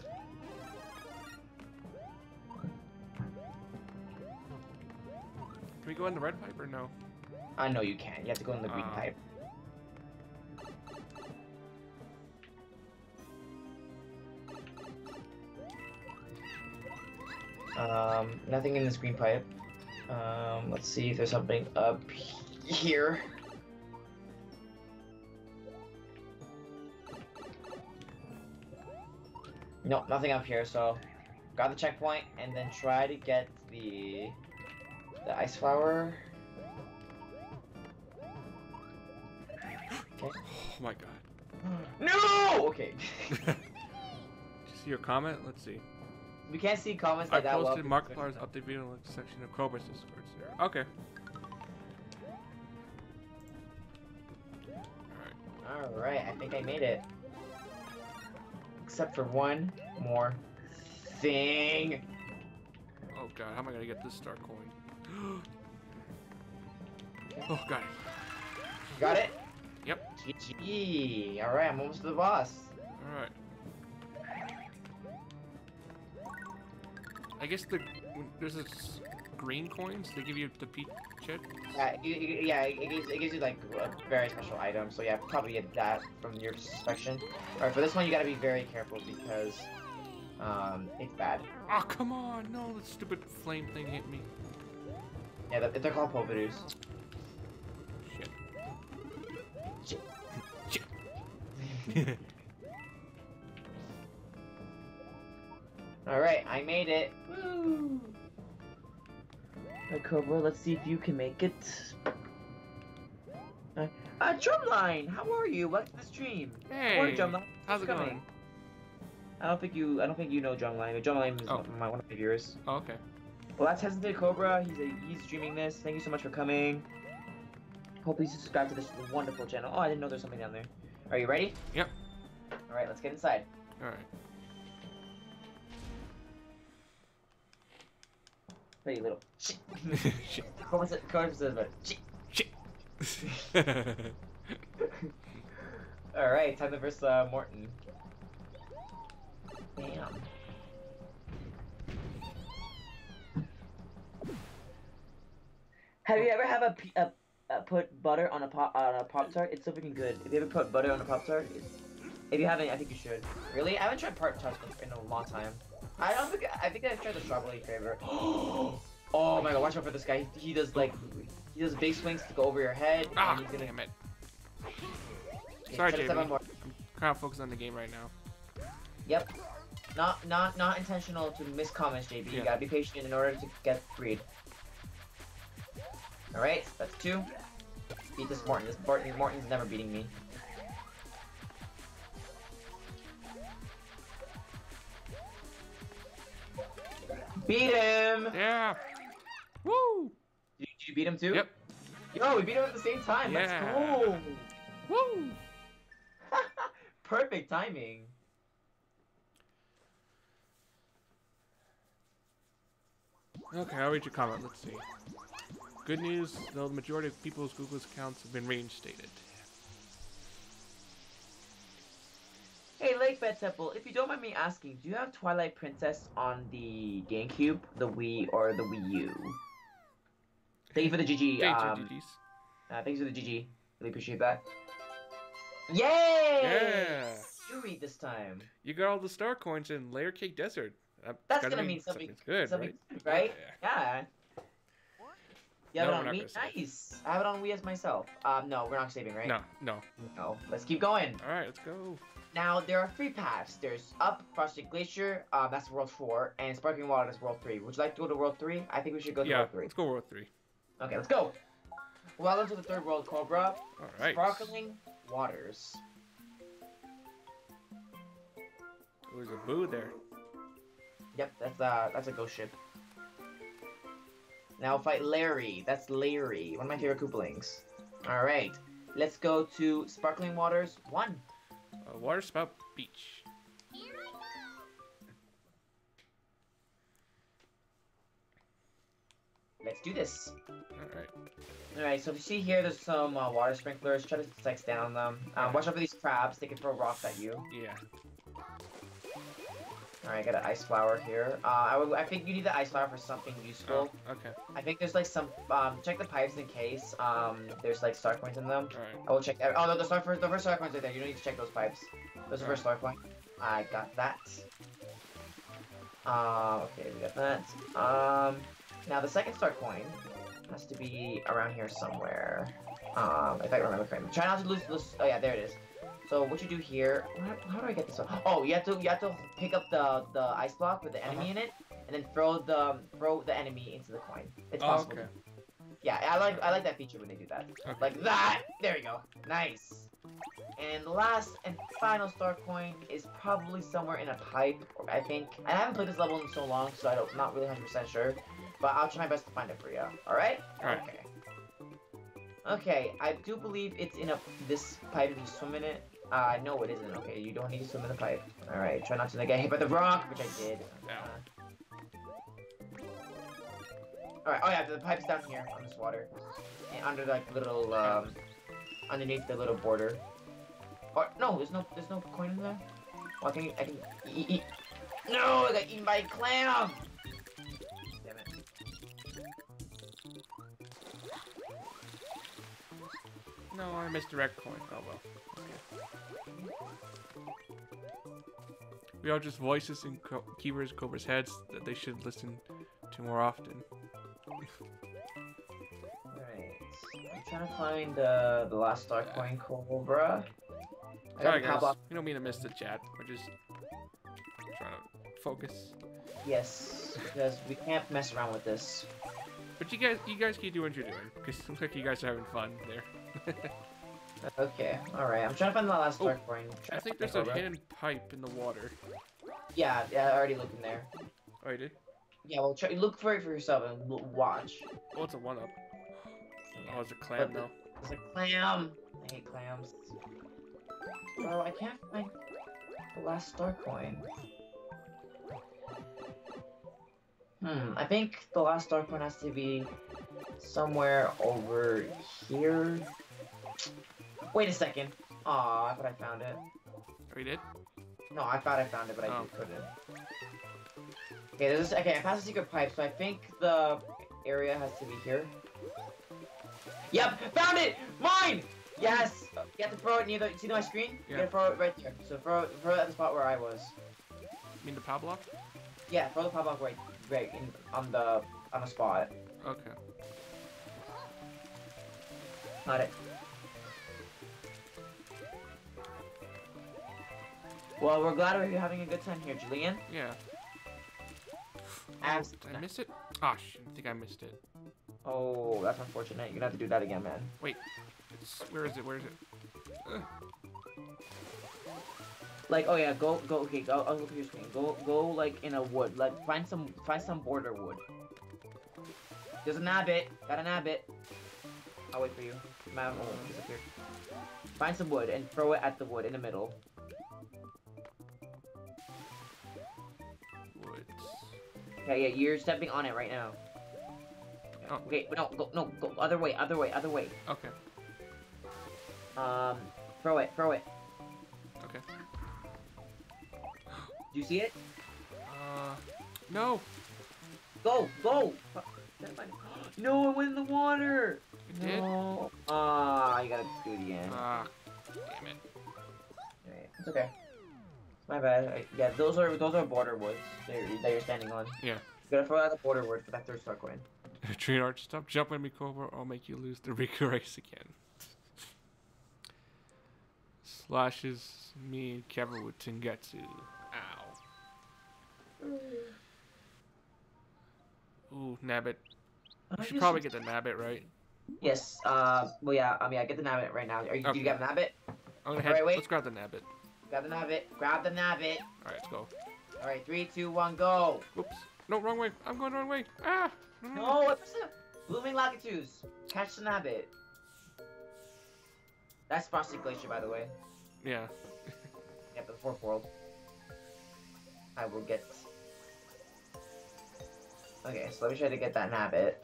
Can we go in the red pipe or no? I know you can. You have to go in the green pipe. Nothing in this green pipe. Let's see if there's something up here. Nope, nothing up here, so got the checkpoint and then try to get the ice flower. Okay. Oh my god. No! Okay. Did you see your comment? Let's see. We can't see comments like that well. I posted Markiplier's update video in the section of Cobra's Discord here. Okay. Alright. Alright, I think I made it. Except for one more thing. Oh god, how am I gonna get this star coin? Oh god. Got it? Yep. GG. Alright, I'm almost to the boss. Alright. I guess there's this green coins. They give you the Peachette. Yeah, it gives you like very special items. So yeah, probably get that from your section. All right, for this one you gotta be very careful because it's bad. Oh come on! No, the stupid flame thing hit me. Yeah, they're called Popadoos. Shit. Shit. Alright, I made it. Woo! Alright, Cobra, let's see if you can make it. Drumline! How are you? Welcome to the stream. Hey! Morning, Drumline. How's it going? I don't think you know Drumline, but Drumline is one of my viewers. Oh, okay. Well, that's Hesitated Cobra. He's streaming this. Thank you so much for coming. Hope you subscribe to this wonderful channel. Oh, I didn't know there's something down there. Are you ready? Yep. Alright, let's get inside. Alright. Pretty little shit. Shit. Shit. Alright, time to verse Morton. Damn. Have you ever have put butter on a Pop-Tart? It's so freaking good. If you ever put butter on a Pop-Tart, if you haven't, I think you should. Really? I haven't tried Pop-Tarts in a long time. I think I've tried the strawberry flavor. Oh my god, watch out for this guy. He does like, he does big swings to go over your head. Ah, and he's gonna... damn it. Okay, sorry, Jamie. I'm kind of focused on the game right now. Yep. Not intentional to miss comments, JB. Yeah. You gotta be patient in order to get freed. Alright, that's two. Beat this Morton. Morton's never beating me. Beat him! Yeah! Woo! Did you beat him too? Yep. Yo, we beat him at the same time. Yeah. Let's go! Woo! Perfect timing. Okay, I'll read your comment. Let's see. Good news, though the majority of people's Google accounts have been reinstated. Hey, Lakebed Temple, if you don't mind me asking, do you have Twilight Princess on the GameCube, the Wii, or the Wii U? Thank you for the GG. Thanks for the GG. Really appreciate that. Yay! Yeah! You read this time. You got all the star coins in Layer Cake Desert. That's gonna mean something good, right? Yeah. You have it on Wii? Nice! I have it on Wii as myself. No, we're not saving, right? No. Let's keep going. Alright, let's go. Now, there are three paths. There's up, Frosted Glacier, that's World 4, and Sparkling Waters is World 3. Would you like to go to World 3? I think we should go to World 3. Yeah, let's go World 3. Okay, let's go! Welcome to the third world, Cobra. Alright. Sparkling Waters. Ooh, there's a boo there. Yep, that's a ghost ship. Now fight Larry. That's Larry, one of my favorite Koopalings. Alright, let's go to Sparkling Waters 1. Water Spout Beach. Here I go. Let's do this. Alright. Alright, so if you see here, there's some water sprinklers. Try to sex down them. Watch out for these crabs. They can throw rocks at you. Yeah. Alright, got an ice flower here. I think you need the ice flower for something useful. Oh, okay. I think there's like some, check the pipes in case, there's like star coins in them. Alright. I will check, oh no, the first star coins are there, you don't need to check those pipes. Those are the first star coin. I got that. Okay, we got that. Now the second star coin has to be around here somewhere. If I remember correctly. Try not to lose, oh yeah, there it is. So what you do here? How do I get this one? Oh, you have to pick up the ice block with the enemy in it, and then throw the enemy into the coin. It's possible. Okay. Yeah, I like that feature when they do that. Okay. Like that. There you go. Nice. And the last and final star coin is probably somewhere in a pipe. I think. I haven't played this level in so long, so I'm not really 100% sure. But I'll try my best to find it for you. All right. All right. Okay. Okay, I do believe it's in this pipe if you swim in it. No, it isn't. Okay, you don't need to swim in the pipe. Alright, try not to get hit by the rock, which I did. Alright, oh yeah, the pipe's down here on this water. And under like little, underneath the little border. Or, no, there's no coin in there. Oh, I can eat. No, I got eaten by a clam! Damn it. No, I misdirect coin. Oh well. Okay. We are just voices in Kever's heads that they should listen to more often. Alright. I'm trying to find the last star coin, Cobra. Alright guys, we don't mean to miss the chat. We're just trying to focus. Yes, because we can't mess around with this. But you guys keep doing what you're doing, because like you guys are having fun there. Okay, alright. I'm trying to find the last star coin. I think there's a hidden pipe in the water. Yeah, I already looked in there. Oh, you did? Yeah, well, try look for it for yourself and watch. Oh, it's a 1-up. Oh, it's a clam though. It's a clam! I hate clams. Bro, I can't find the last star coin. I think the last star coin has to be somewhere over here. Wait a second. Aw, I thought I found it. Oh, you did? No, I thought I found it, but I couldn't. Okay, I passed a secret pipe, so I think the area has to be here. Yep, found it! Mine! Yes! You have to throw it near the... See my screen? Yeah. You have to throw it right there. So throw it at the spot where I was. You mean the power block? Yeah, throw the power block right in, on the spot. Okay. Got it. Well, we're glad we're having a good time here, Julian. Yeah. Did I miss it? Ah, I think I missed it. Oh, that's unfortunate. You're gonna have to do that again, man. Wait. Where is it? Like, oh yeah, go, I'll look at your screen. Go, like, in a wood. Like, find some border wood. There's a Nabbit. Got a Nabbit. I'll wait for you. My phone disappeared. Find some wood and throw it at the wood in the middle. Woods. Yeah, you're stepping on it right now. Oh. Okay, no, go, other way. Okay. Throw it. Okay. Do you see it? No. Go! No, it went in the water! It did? No. You gotta do the end. Damn it. Alright, it's okay. My bad. Right. Yeah, those are border woods that you're standing on. Yeah. You gotta throw out the border wood for that third star coin. Tree Arch, stop jumping me, Cobra, or I'll make you lose the Rico race again. Slashes me and Kever with Tengetsu. Ow. Ooh, Nabbit. You should probably get the Nabbit, right? Yes, well yeah, I get the Nabbit right now. Do you got a Nabbit? Let's grab the Nabbit. Grab the Nabbit. Alright, let's go. Alright, 3, 2, 1, go! Oops. No, wrong way. I'm going the wrong way. Ah! No, what's up? Blooming Lakitus. Catch the Nabbit. That's Frosty Glacier, by the way. Yeah. Yeah, the fourth world. I will get... Okay, so let me try to get that Nabbit.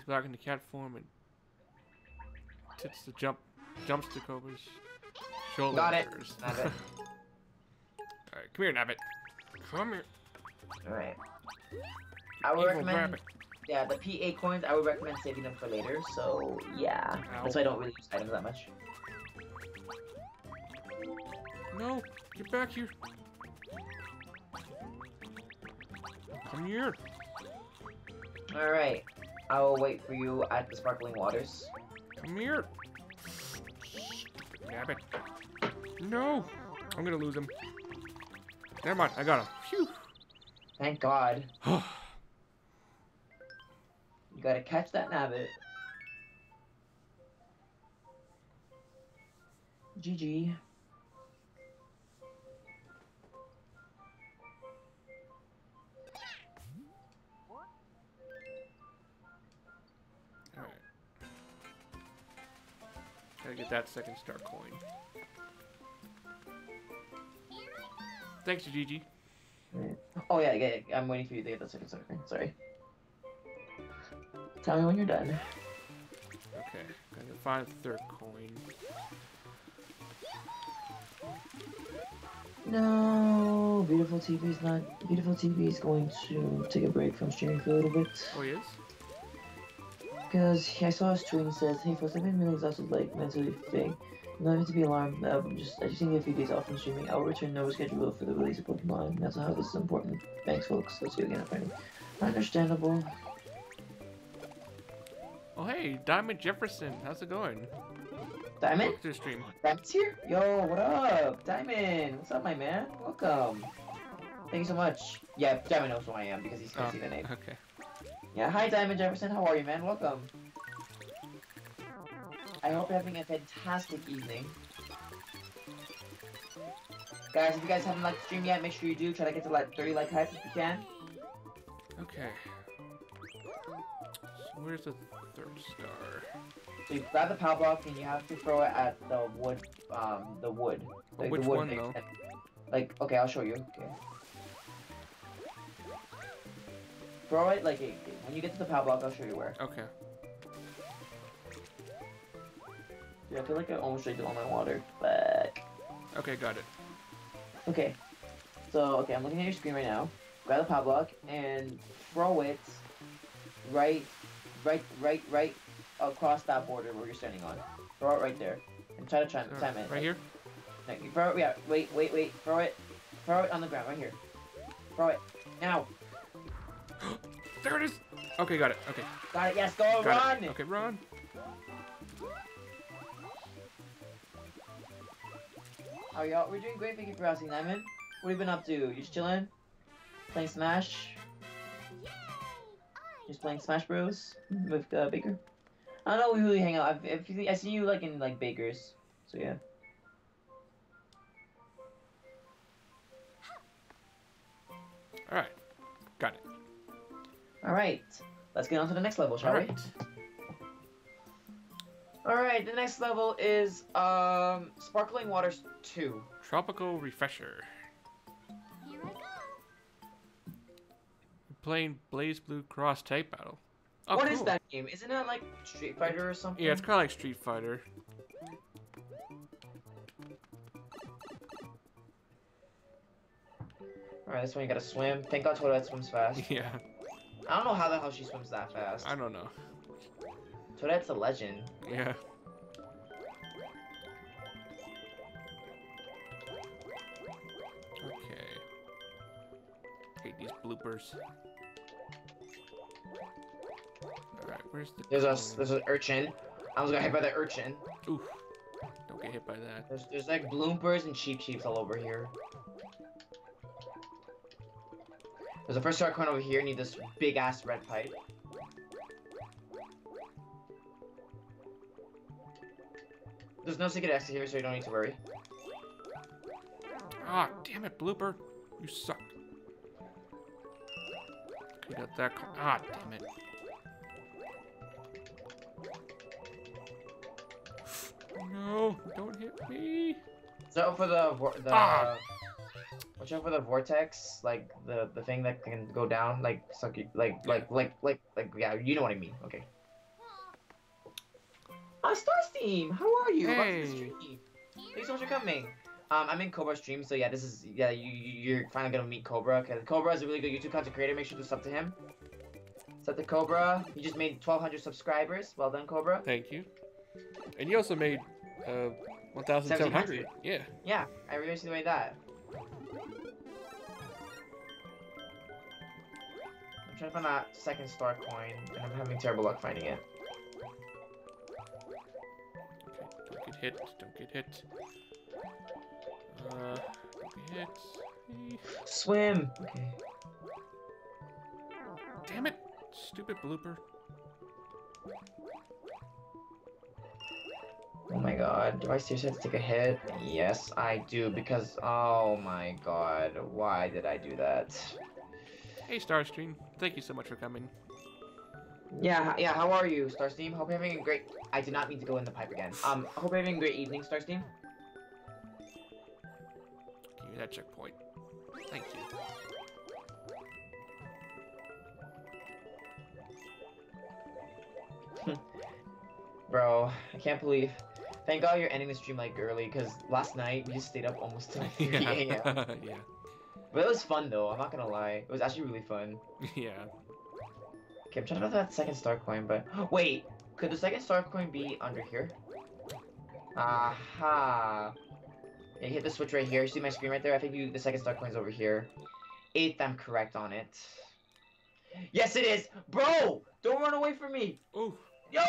He's back in the cat form and tits the jumps to Cobra's shoulders. Got it. Nabbit. Alright, come here, Nabbit. Come here. Alright. I would recommend the PA coins, I would recommend saving them for later, so yeah. Ow. That's why I don't really use items that much. No, get back here. Come here. Alright. I will wait for you at the Sparkling Waters. Come here. Nabbit. No. I'm gonna lose him. Never mind, I got him. Phew. Thank God. You gotta catch that Nabbit. GG. Gotta get that second star coin. Thanks to Gigi. Oh yeah, I'm waiting for you to get that second star coin. Sorry. Tell me when you're done. Okay, gotta find the third coin. No, Beautiful TV's going to take a break from streaming for a little bit. Oh, he is? Because I saw his tweet and says, hey folks, I've been really exhausted, like mentally thing. Nothing to be alarmed. I just need a few days off from streaming. I'll return no schedule for the release of Pokemon. That's how this is important. Thanks, folks. Let's do it again. Apparently. Understandable. Oh hey, Diamond Jefferson, how's it going? Diamond? Welcome to the stream. Diamond's here. Yo, what up, Diamond? What's up, my man? Welcome. Thank you so much. Yeah, Diamond knows who I am because he's gonna see the name. Okay. Yeah, hi Diamond Jefferson, how are you, man? Welcome. I hope you're having a fantastic evening. Guys, if you guys haven't liked the stream yet, make sure you do. Try to get to like 30 like hype if you can. Okay. So where's the third star? So you grab the power block and you have to throw it at the wood, Like, which the wood one, though? Like, okay, I'll show you. Okay. Throw it, like, when you get to the power block, I'll show you where. Okay. Dude, I feel like I almost drank all my water, but... Okay, got it. Okay. So, okay, I'm looking at your screen right now. Grab the power block, and throw it right across that border where you're standing on. Throw it right there. And try to time it. Right here? No, you throw it, yeah, wait. Throw it. Throw it on the ground, right here. Throw it. Now! There it is! Okay, got it. Okay. Got it, yes, go run! Okay, run. How are y'all? We're doing great, thank you for asking, Diamond. What have you been up to? You just chillin'? Playing Smash? Just playing Smash Bros with Baker? I don't know, we really hang out. I see you like in like Baker's, so yeah. Alright, got it. Alright, let's get on to the next level, shall we? Alright, the next level is Sparkling Waters 2. Tropical Refresher. Here I go. We're playing Blaze Blue Cross Type Battle. Oh, what is that game? Isn't that like Street Fighter or something? Yeah, it's kind of like Street Fighter. Alright, this one you gotta swim. Thank God Toadette swims fast. Yeah. I don't know how the hell she swims that fast. I don't know. Toadette's a legend. Yeah. Okay. Hate these bloopers. Alright, where's the... There's an urchin. I was gonna hit by the urchin. Oof. Don't get hit by that. There's like bloopers and cheap all over here. There's a first star coin over here, need this big ass red pipe. There's no secret exit here, so you don't need to worry. Ah, damn it, Blooper. You suck. You got that coin. Ah, damn it. No, don't hit me. So for the watch out for the vortex, like the thing that can go down, like suck you, like yeah, you know what I mean. Okay. on Starsteam! How are you? Hey. Welcome to the stream. Thanks so much for coming. I'm in Cobra's stream, so yeah, this is, yeah, you're finally gonna meet Cobra. Cause Cobra is a really good YouTube content creator. Make sure to sub to him. Sub to Cobra. You just made 1,200 subscribers. Well done, Cobra. Thank you. And you also made 1,700. Yeah. Yeah, I really see the way that. I'm trying to find that second star coin, and I'm having terrible luck finding it. Okay, don't get hit. Don't get hit. Swim! Okay. Damn it! Stupid blooper. Oh my god, do I seriously have to take a hit? Yes, I do, because oh my god, why did I do that? Hey Starstream, thank you so much for coming. Yeah, yeah, how are you, Starstream? Hope you're having a great... I do not mean to go in the pipe again. Hope you're having a great evening, Starstream. That checkpoint. Thank you. Bro, I can't believe. Thank God you're ending the stream like early, because last night we just stayed up almost till 3 a.m. Yeah. Yeah. But it was fun though, I'm not gonna lie. It was actually really fun. Yeah. Okay, I'm trying to find that second star coin, but. Wait! Could the second star coin be under here? Aha! Yeah, you hit the switch right here. You see my screen right there? I think the second star coin's over here. 8th, I'm correct on it. Yes, it is! Bro! Don't run away from me! Oof. Yo!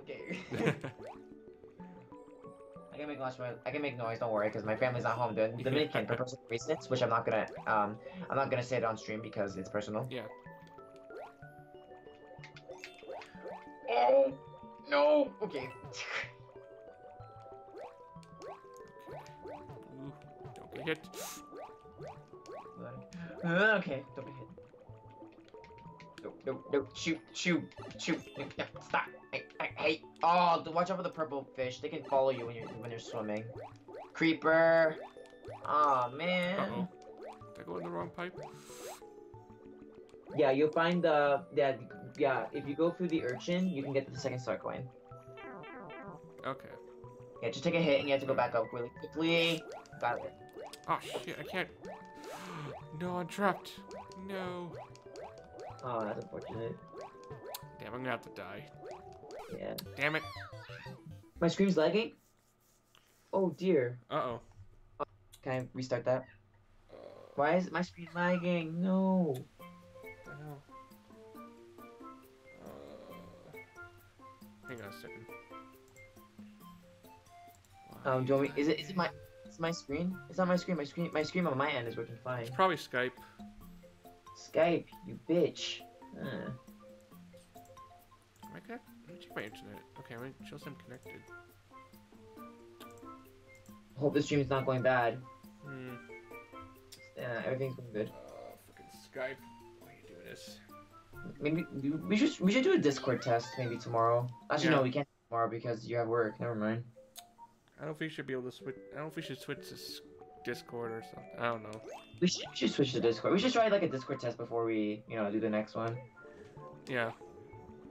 Okay. I can make noise, don't worry, because my family's not home. The Dominican for personal reasons, which I'm not gonna say it on stream because it's personal. Yeah. Oh no! Okay. Don't get hit. Okay, don't be hit. No, shoot. No, stop. Hey. Oh, watch out for the purple fish. They can follow you when you're swimming. Creeper. Aw, oh, man. Uh-oh. Did I go in the wrong pipe? Yeah, you'll find the... Yeah, if you go through the urchin, you can get the second star coin. Okay. Yeah, just take a hit and you have to go back up really quickly. Got it. Oh shit, I can't. No, I'm trapped. No. Oh, that's unfortunate. Damn, I'm gonna have to die. Yeah. Damn it. My screen's lagging? Oh dear. Uh-oh. Can I restart that? Why is my screen lagging? No. I know. Hang on a second. Why do you want me... Is it my... It's my screen? It's not my screen. My screen on my end is working fine. It's probably Skype. Skype, you bitch. Let me check my internet. Okay, I'm just connected. Hope the stream's not going bad. Hmm. Yeah, everything's going good. Fucking Skype. Why are you doing this? Maybe we should do a Discord test maybe tomorrow. Actually, yeah. No, we can't do it tomorrow because you have work. Never mind. I don't know if we should be able to switch. I don't know if we should switch to Discord or something. I don't know. We should switch to Discord. We should try like a Discord test before we, you know, do the next one. Yeah.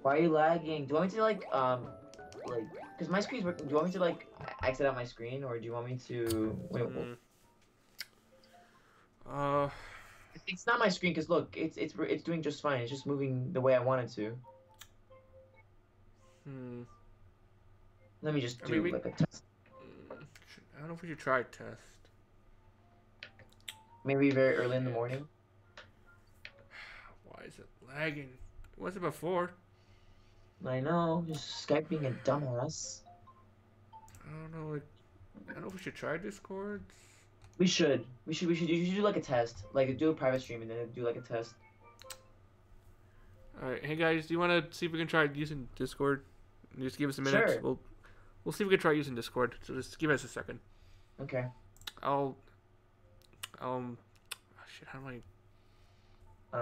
Why are you lagging? Do you want me to like, cause my screen's working. Do you want me to like exit out my screen, or do you want me to? Wait, It's not my screen, cause look, it's doing just fine. It's just moving the way I want it to. Hmm. Let me just do like a test. I don't know if we should try a test. Maybe very early in the morning. Why is it lagging? It wasn't before. I know, just Skype being a dumbass. I don't know. Like, I don't know if we should try Discord. You should do like a test. Like do a private stream and then do like a test. All right, hey guys, do you want to see if we can try using Discord? Just give us a minute. Sure. We'll see if we can try using Discord. So just give us a second. Okay. Oh shit, how do I?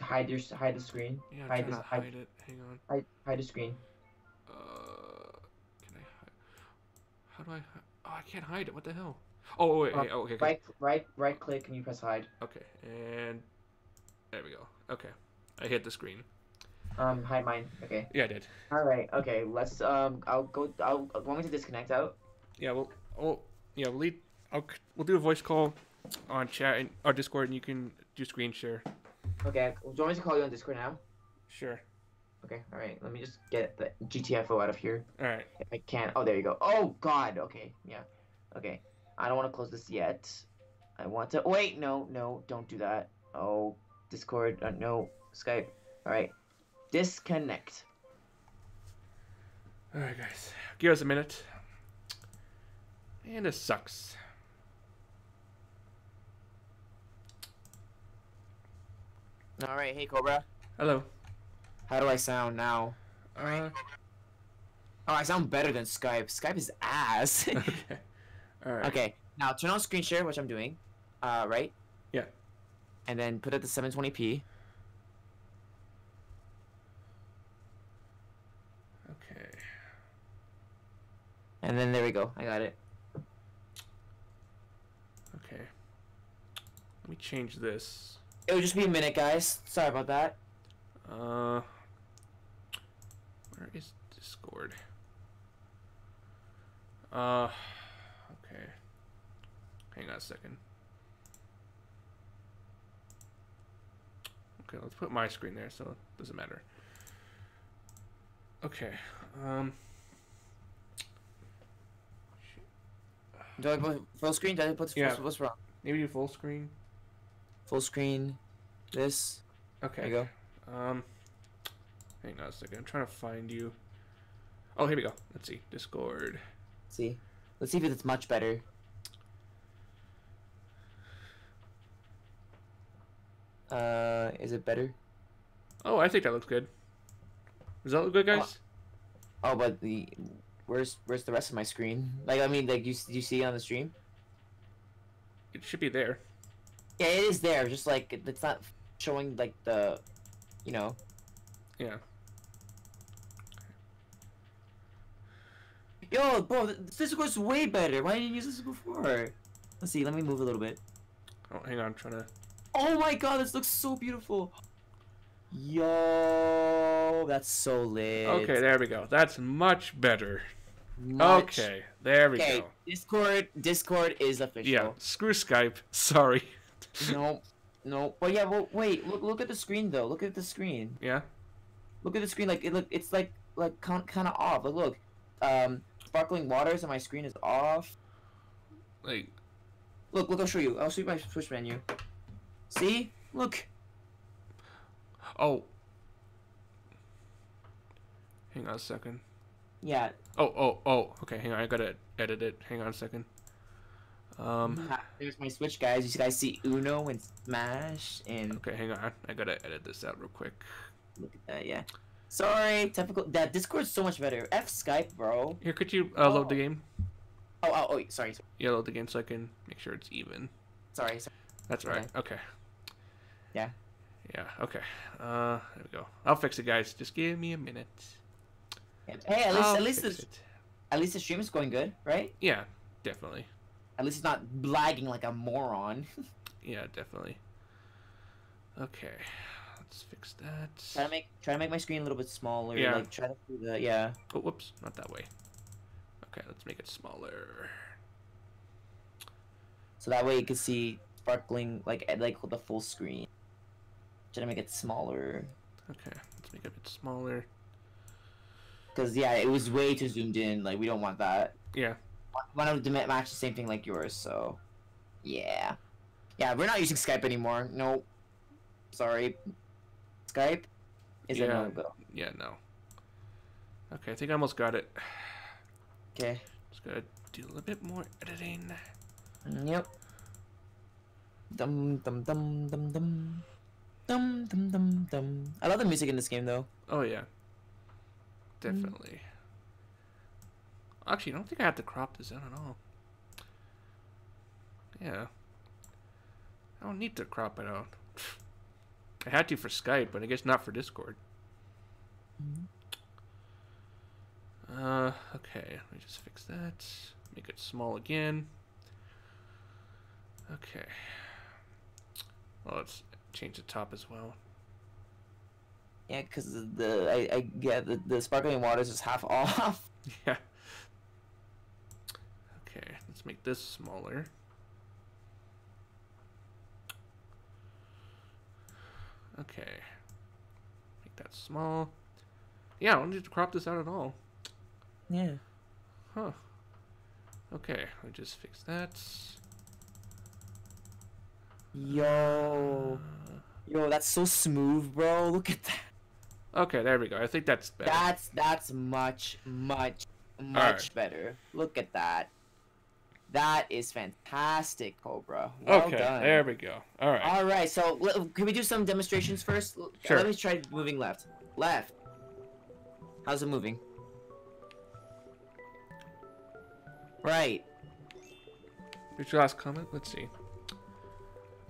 Hide the screen. Yeah, hide it. Hang on. Hide the screen. Can I hide? How do I? Oh, I can't hide it. What the hell? Oh wait. Hey, okay. Right click and you press hide. Okay, and there we go. Okay, I hit the screen. Hide mine. Okay. Yeah, I did. All right. Okay. Let's. I'll go. Want me to disconnect out? Yeah. We'll do a voice call on chat and our Discord, and you can do screen share. Okay. Do you want me to call you on Discord now? Sure. Okay. All right. Let me just get the GTFO out of here. All right. If I can't. Oh, there you go. Oh God. Okay. Yeah. Okay. I don't want to close this yet. I want to. Wait. No. No. Don't do that. Oh. Discord. No. Skype. All right. Disconnect. All right, guys. Give us a minute. And it sucks. All right. Hey, Cobra. Hello. How do I sound now? Oh, I sound better than Skype. Skype is ass. Okay. All right. Okay. Now turn on screen share, which I'm doing. Right? Yeah. And then put it to 720p. Okay. And then there we go. I got it. Okay. Let me change this. It would just be a minute, guys. Sorry about that. Where is Discord? Okay. Hang on a second. Okay, let's put my screen there, so it doesn't matter. Okay. Do I put full screen? Do I put what's wrong? Maybe do full screen. Full screen. This. Okay. There you go. Hang on a second. I'm trying to find you. Oh, here we go. Let's see. Discord. Let's see if it's much better. Is it better? Oh, I think that looks good. Does that look good, guys? Oh, but where's the rest of my screen? Like, I mean, like, you see it on the stream? It should be there. Yeah, it is there. Just like it's not showing like the. You know. Yeah. Yo, bro, this goes way better. Why didn't you use this before? Let's see. Let me move a little bit. Oh, hang on. I'm trying to. Oh my God, this looks so beautiful. Yo, that's so lit. Okay, there we go. That's much better. Okay, there we go. Discord is official. Yeah. Screw Skype. Sorry. No. No, but yeah, well, wait. Look at the screen though. Look at the screen. Yeah. Look at the screen. Like it's like kind of off. Like look, Sparkling Waters on my screen is off. Like, look. I'll show you. I'll show you my Switch menu. See? Look. Oh. Hang on a second. Yeah. Oh. Okay, hang on. I gotta edit it. Hang on a second. There's my Switch, guys. You guys see Uno and Smash and. Okay, hang on. I gotta edit this out real quick. Look at that, yeah. Sorry, typical. That Discord's so much better. F Skype, bro. Here, could you load the game? Oh, sorry. Yeah, load the game so I can make sure it's even. Sorry. That's right. Okay. Yeah. Okay. There we go. I'll fix it, guys. Just give me a minute. Hey, at least the stream is going good, right? Yeah, definitely. At least it's not lagging like a moron. Yeah, definitely. Okay, let's fix that. Try to make my screen a little bit smaller. Yeah. Like, try to do the yeah. Oh, whoops, not that way. Okay, let's make it smaller. So that way you can see Sparkling like the full screen. Try to make it smaller. Okay, let's make it a bit smaller. Cause yeah, it was way too zoomed in. Like we don't want that. Yeah. One of them match the same thing like yours, so yeah. Yeah, we're not using Skype anymore. Nope. Sorry. Skype is a no-go. Yeah, no. Okay, I think I almost got it. Okay. Just gotta do a little bit more editing. Yep. Dum dum dum dum dum. Dum dum dum dum. I love the music in this game though. Oh yeah. Definitely. Actually, I don't think I have to crop this in at all. Yeah. I don't need to crop it out. I had to for Skype, but I guess not for Discord. Mm-hmm. Okay. Let me just fix that. Make it small again. Okay. Well, let's change the top as well. Yeah, because I get the Sparkling Waters is half off. Yeah. Okay, let's make this smaller. Okay. Make that small. Yeah, I don't need to crop this out at all. Yeah. Huh. Okay, let me just fix that. Yo. Yo, that's so smooth, bro. Look at that. Okay, there we go. I think that's better. That's much right. better. Look at that. That is fantastic, Cobra. Well okay, done. There we go. All right. All right, so can we do some demonstrations first? Sure. Let me try moving left. Left. How's it moving? Right. What's your last comment? Let's see.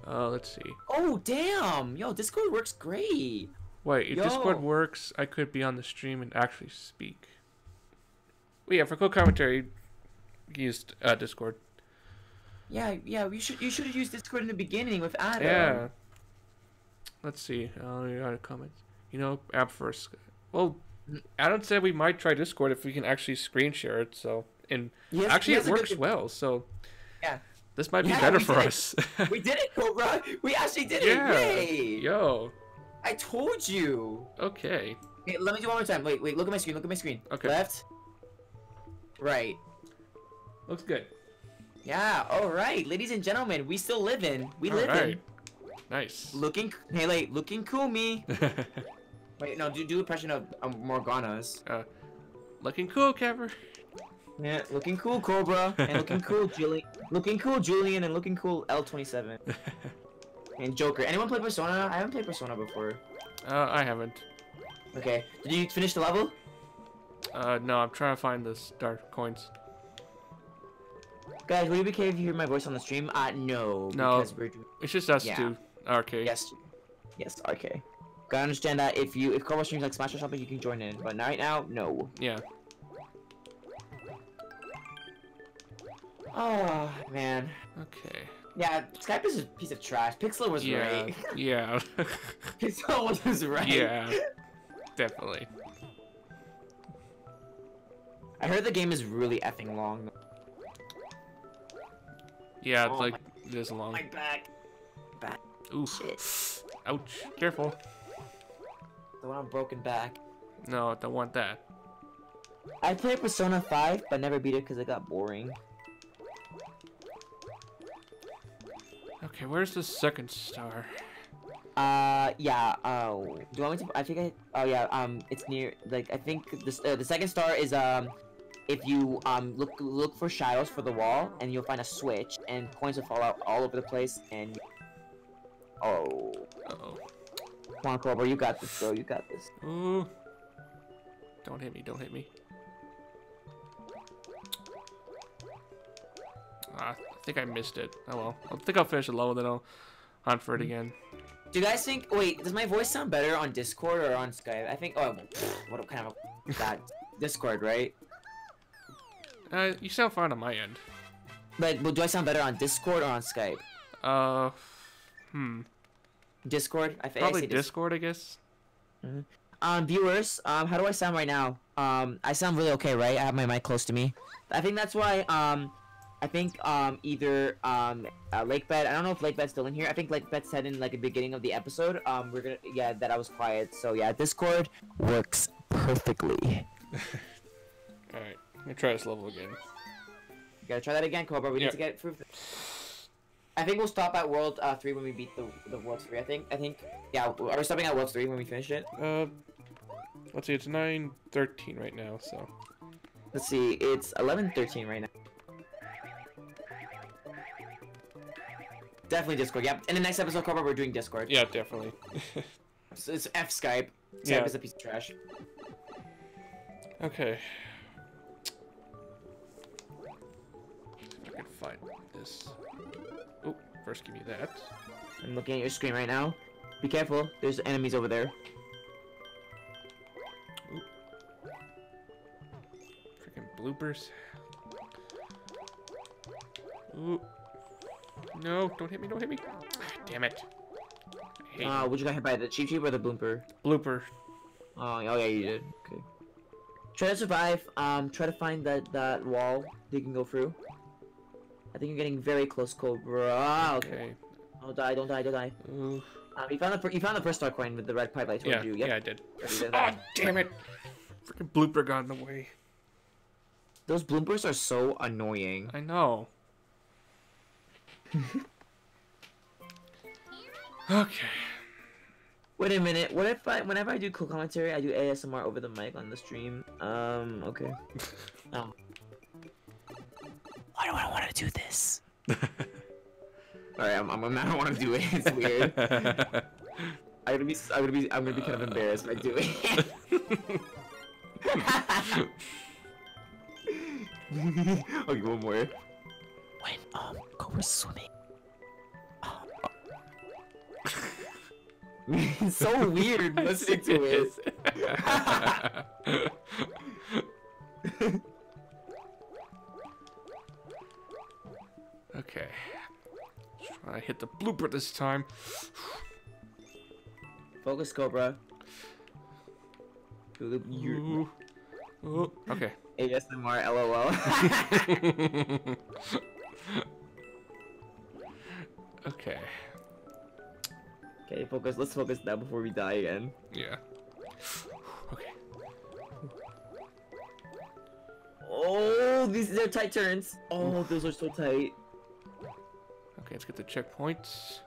Let's see. Oh, damn! Yo, Discord works great. Wait, if Discord works, I could be on the stream and actually speak. Well, yeah, for cool commentary, used Discord. Yeah, yeah, you should have used Discord in the beginning with Adam. Yeah. Let's see. You got a comment. You know, app first. Well, Adam said we might try Discord if we can actually screen share it. So, and yes, actually, it works well. So. Yeah. This might be better for us. We did it, Cobra! We actually did it! Yay! Yo! I told you! Okay. Okay. Let me do one more time. Wait, wait, look at my screen, look at my screen. Okay. Left. Right. Looks good. Yeah, alright, ladies and gentlemen, we still live in. We live in. Nice. Looking, hey, like, looking Kumi. Wait, no, do impression of Morgana's. Looking cool, Kever. Yeah, looking cool, Cobra, and looking cool, Julie. Looking cool, Julian, and looking cool, L27. And Joker. Anyone play Persona? I haven't played Persona before. I haven't. Okay. Did you finish the level? No, I'm trying to find the star coins. Guys, will you be okay if you hear my voice on the stream? No. No. Because we're... It's just us two. RK. Yes. Yes, RK. Gotta understand that if Cobra streams like Smash or something, you can join in. But right now, no. Yeah. Oh, man. Okay. Yeah, Skype is a piece of trash. Pixel was right. Yeah. Pixel was right. Yeah. Definitely. I heard the game is really effing long. Yeah, it's like this long. My back. Back. Ooh. Shit. Ouch. Careful. The one on broken back. No, I don't want that. I played Persona 5, but never beat it because it got boring. Okay, where's the second star? Yeah, oh. Do you want me to, oh yeah, it's near, like, I think this, the second star is, if you, look for shadows for the wall, and you'll find a switch, and coins will fall out all over the place, and, oh. Uh-oh. Come on, Cobra, you got this, bro, you got this. Ooh. Don't hit me, don't hit me. Ah. I think I missed it. Oh well. I think I'll finish it low and then I'll hunt for it again. Do you guys think? Wait, does my voice sound better on Discord or on Skype? I think. Oh, what kind of that Discord, right? You sound fine on my end. But do I sound better on Discord or on Skype? Discord. Probably I say Discord, I guess. Mm-hmm. Viewers, how do I sound right now? I sound really okay, right? I have my mic close to me. I think that's why. I think either Lakebed, I don't know if Lakebed's still in here. I think Lakebed said in like the beginning of the episode, we're gonna that I was quiet. So yeah, Discord works perfectly. All right, I'm gonna try this level again. You gotta try that again, Cobra. We need to get proof. I think we'll stop at World 3 when we beat the World 3. I think yeah. Are we stopping at World 3 when we finish it? Let's see. It's 9:13 right now. So let's see. It's 11:13 right now. Definitely Discord, yep. In the next episode, Cobra, we're doing Discord. Yeah, definitely. So it's F Skype. Skype is a piece of trash. Okay. I can find this. Oh, first give me that. I'm looking at your screen right now. Be careful, there's enemies over there. Ooh. Freaking bloopers. Ooh. No, don't hit me, don't hit me. Damn it. What'd you get hit by, the cheap cheap or the blooper? Blooper. Oh yeah, you did. Okay. Try to survive. Try to find that wall that you can go through. I think you're getting very close, Cobra. Okay. Oh, die! Don't die! Don't die! Oof. You found the first star coin with the red pipe I told you. Yep. Yeah, I did. Oh, damn it! Freaking blooper got in the way. Those bloopers are so annoying. I know. Okay. Wait a minute. What if whenever I do cool commentary, I do ASMR over the mic on the stream? Okay. Why do I want to do this? Alright, I don't want to do it. It's weird. I'm gonna be kind of embarrassed when I do it. Okay, one more. When Cobra's swimming. It's so weird listening to it. Okay. Let's try to hit the blooper this time. Focus, Cobra. Ooh. Ooh. Okay. ASMR LOL. Okay. Okay, focus. Let's focus now before we die again. Yeah. Okay. Oh, these are tight turns. Oh, those are so tight. Okay, let's get the checkpoints.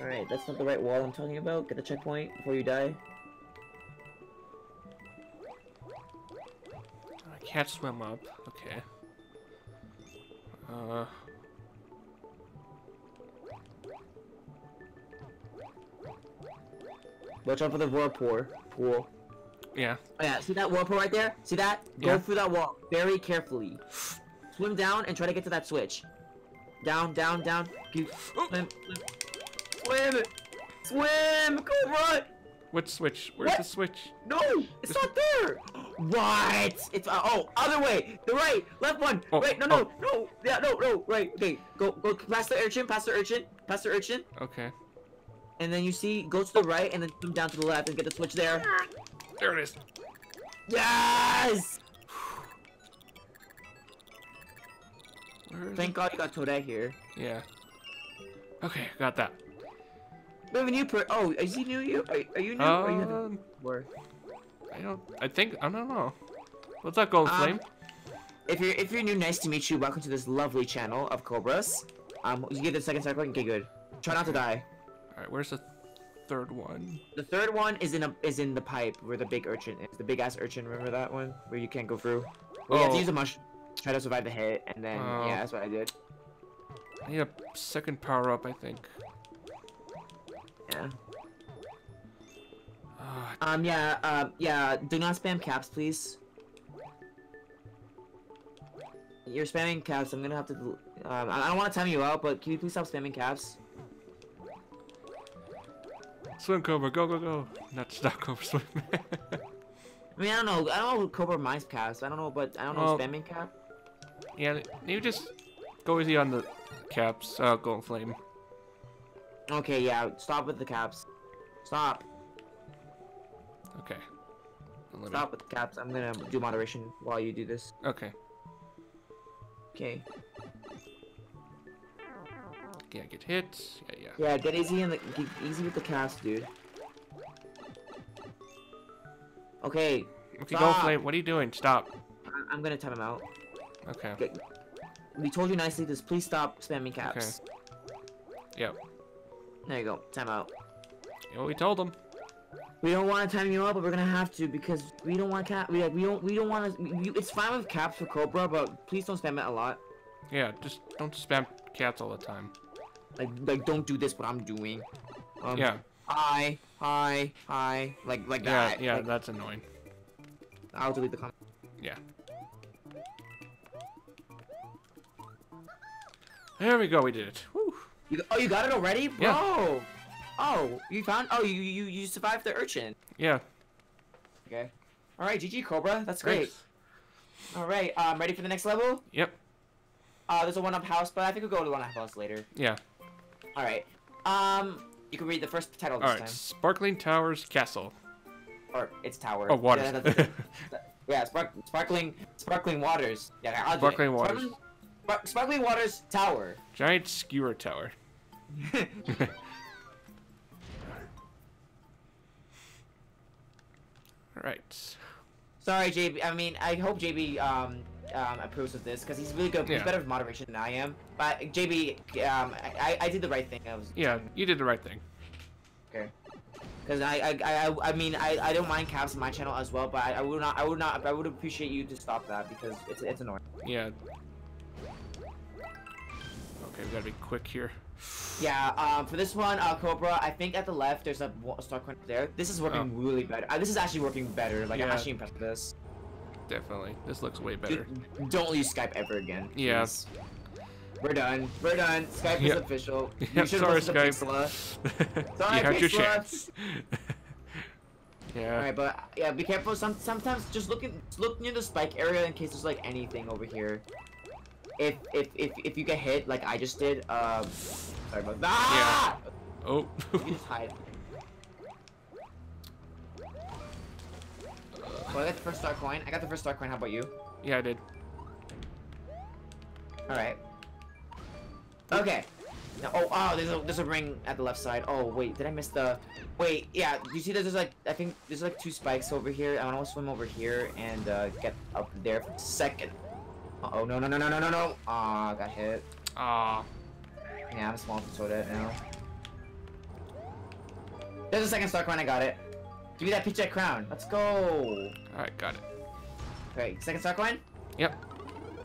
Alright, that's not the right wall I'm talking about. Get the checkpoint before you die. I can't swim up. Okay. Watch out for the whirlpool. Pool. Yeah. Oh, yeah. See that whirlpool right there? See that? Yeah. Go through that wall very carefully. Swim down and try to get to that switch. Down, down, down. Keep... Swim, swim, swim. Go run. Which switch? Where's the switch? No, it's not there. What? It's oh, other way. The right, left one. Oh, right. No, no, no. Yeah, no, no. Right. Okay. Go, go. Past the urchin. Past the urchin. Past the urchin. Okay. And then you see, go to the right, and then swim down to the left and get the switch there. There it is. Yes! Thank God you got Toadette here. Yeah. Okay, got that. We have a new per. Oh, is he new? You are you new? Are you having work? I don't. I think I don't know. What's that, Gold Flame? If you're new, nice to meet you. Welcome to this lovely channel of Cobras. You get the second cycle. Okay, good. Try not to die. All right, where's the third one? The third one is in the pipe where the big urchin is. The big ass urchin. Remember that one where you can't go through? Well, you have to use a mush. Try to survive the hit, and then yeah, that's what I did. I need a second power up, I think. Yeah. Yeah. Yeah. Do not spam caps, please. You're spamming caps. I'm gonna have to. I don't want to time you out, but can you please stop spamming caps? Swim, Cobra, go, go, go. Not Cobra, swim. I mean, I don't know Cobra minds caps. I don't know spamming cap. Yeah, you just go easy on the caps, Gold Flame. Okay, yeah, stop with the caps. Stop. Okay. Stop with the caps. I'm gonna do moderation while you do this. Okay. Okay. Yeah, get hit. Yeah, yeah. Yeah, get easy in the easy with the cast, dude. Okay. Okay, Gold Flame. What are you doing? Stop. I'm gonna time him out. Okay. Get, we told you nicely this. Please stop spamming caps. Okay. Yep. There you go. Time out. You know, we told him. We don't want to time you out, but we're gonna have to because we don't want cap. We don't want to. It's fine with caps for Cobra, but please don't spam it a lot. Yeah, just don't spam caps all the time. Like, don't do this, what I'm doing. Yeah. Hi, hi, hi. Like yeah, that. Yeah, like, that's annoying. I'll delete the comment. Yeah. There we go, we did it. Woo. Oh, you got it already? Bro! Yeah. Oh, you found... Oh, you survived the urchin. Yeah. Okay. Alright, GG, Cobra. That's great. Alright, ready for the next level? Yep. There's a one-up house, but I think we'll go to one-up house later. Yeah. All right. You can read the first title this time. All right. Sparkling Towers Castle. or its tower. Oh, waters. Yeah, sparkling waters. Yeah, sparkling waters. Sparkling waters tower. Giant skewer tower. All right. Sorry, JB. I mean, I hope JB approves of this because he's really good. Yeah. He's better with moderation than I am. But JB, I did the right thing. Yeah, you did the right thing. Okay. Because I mean, I don't mind caps on my channel as well, but I would appreciate you to stop that because it's annoying. Yeah. Okay, we gotta be quick here. Yeah, for this one, Cobra, I think at the left there's a star coin there. This is working really better. This is actually working better. Like, yeah. I'm actually impressed with this. Definitely. This looks way better. Dude, don't use Skype ever again. Yeah. Please. We're done. We're done. Skype is official. Yep, sorry, Skype. Sorry, you had your chance. Yeah. Alright, but yeah, be careful. Sometimes just look near the spike area in case there's like anything over here. If you get hit like I just did, sorry about that. Yeah. Oh. You can just hide. Well, I got the first star coin. How about you? Yeah, I did. All right. Okay. Now, oh, there's a ring at the left side. Oh wait, did I miss the? Wait, yeah. You see, there's like I think there's like two spikes over here. I want to swim over here and get up there for a second. Oh no! Ah, got hit. Ah. Yeah, I'm small for Toadette now. There's a second star coin. I got it. Give me that Peachette crown. Let's go. All right, got it. Great. Second star coin. Yep.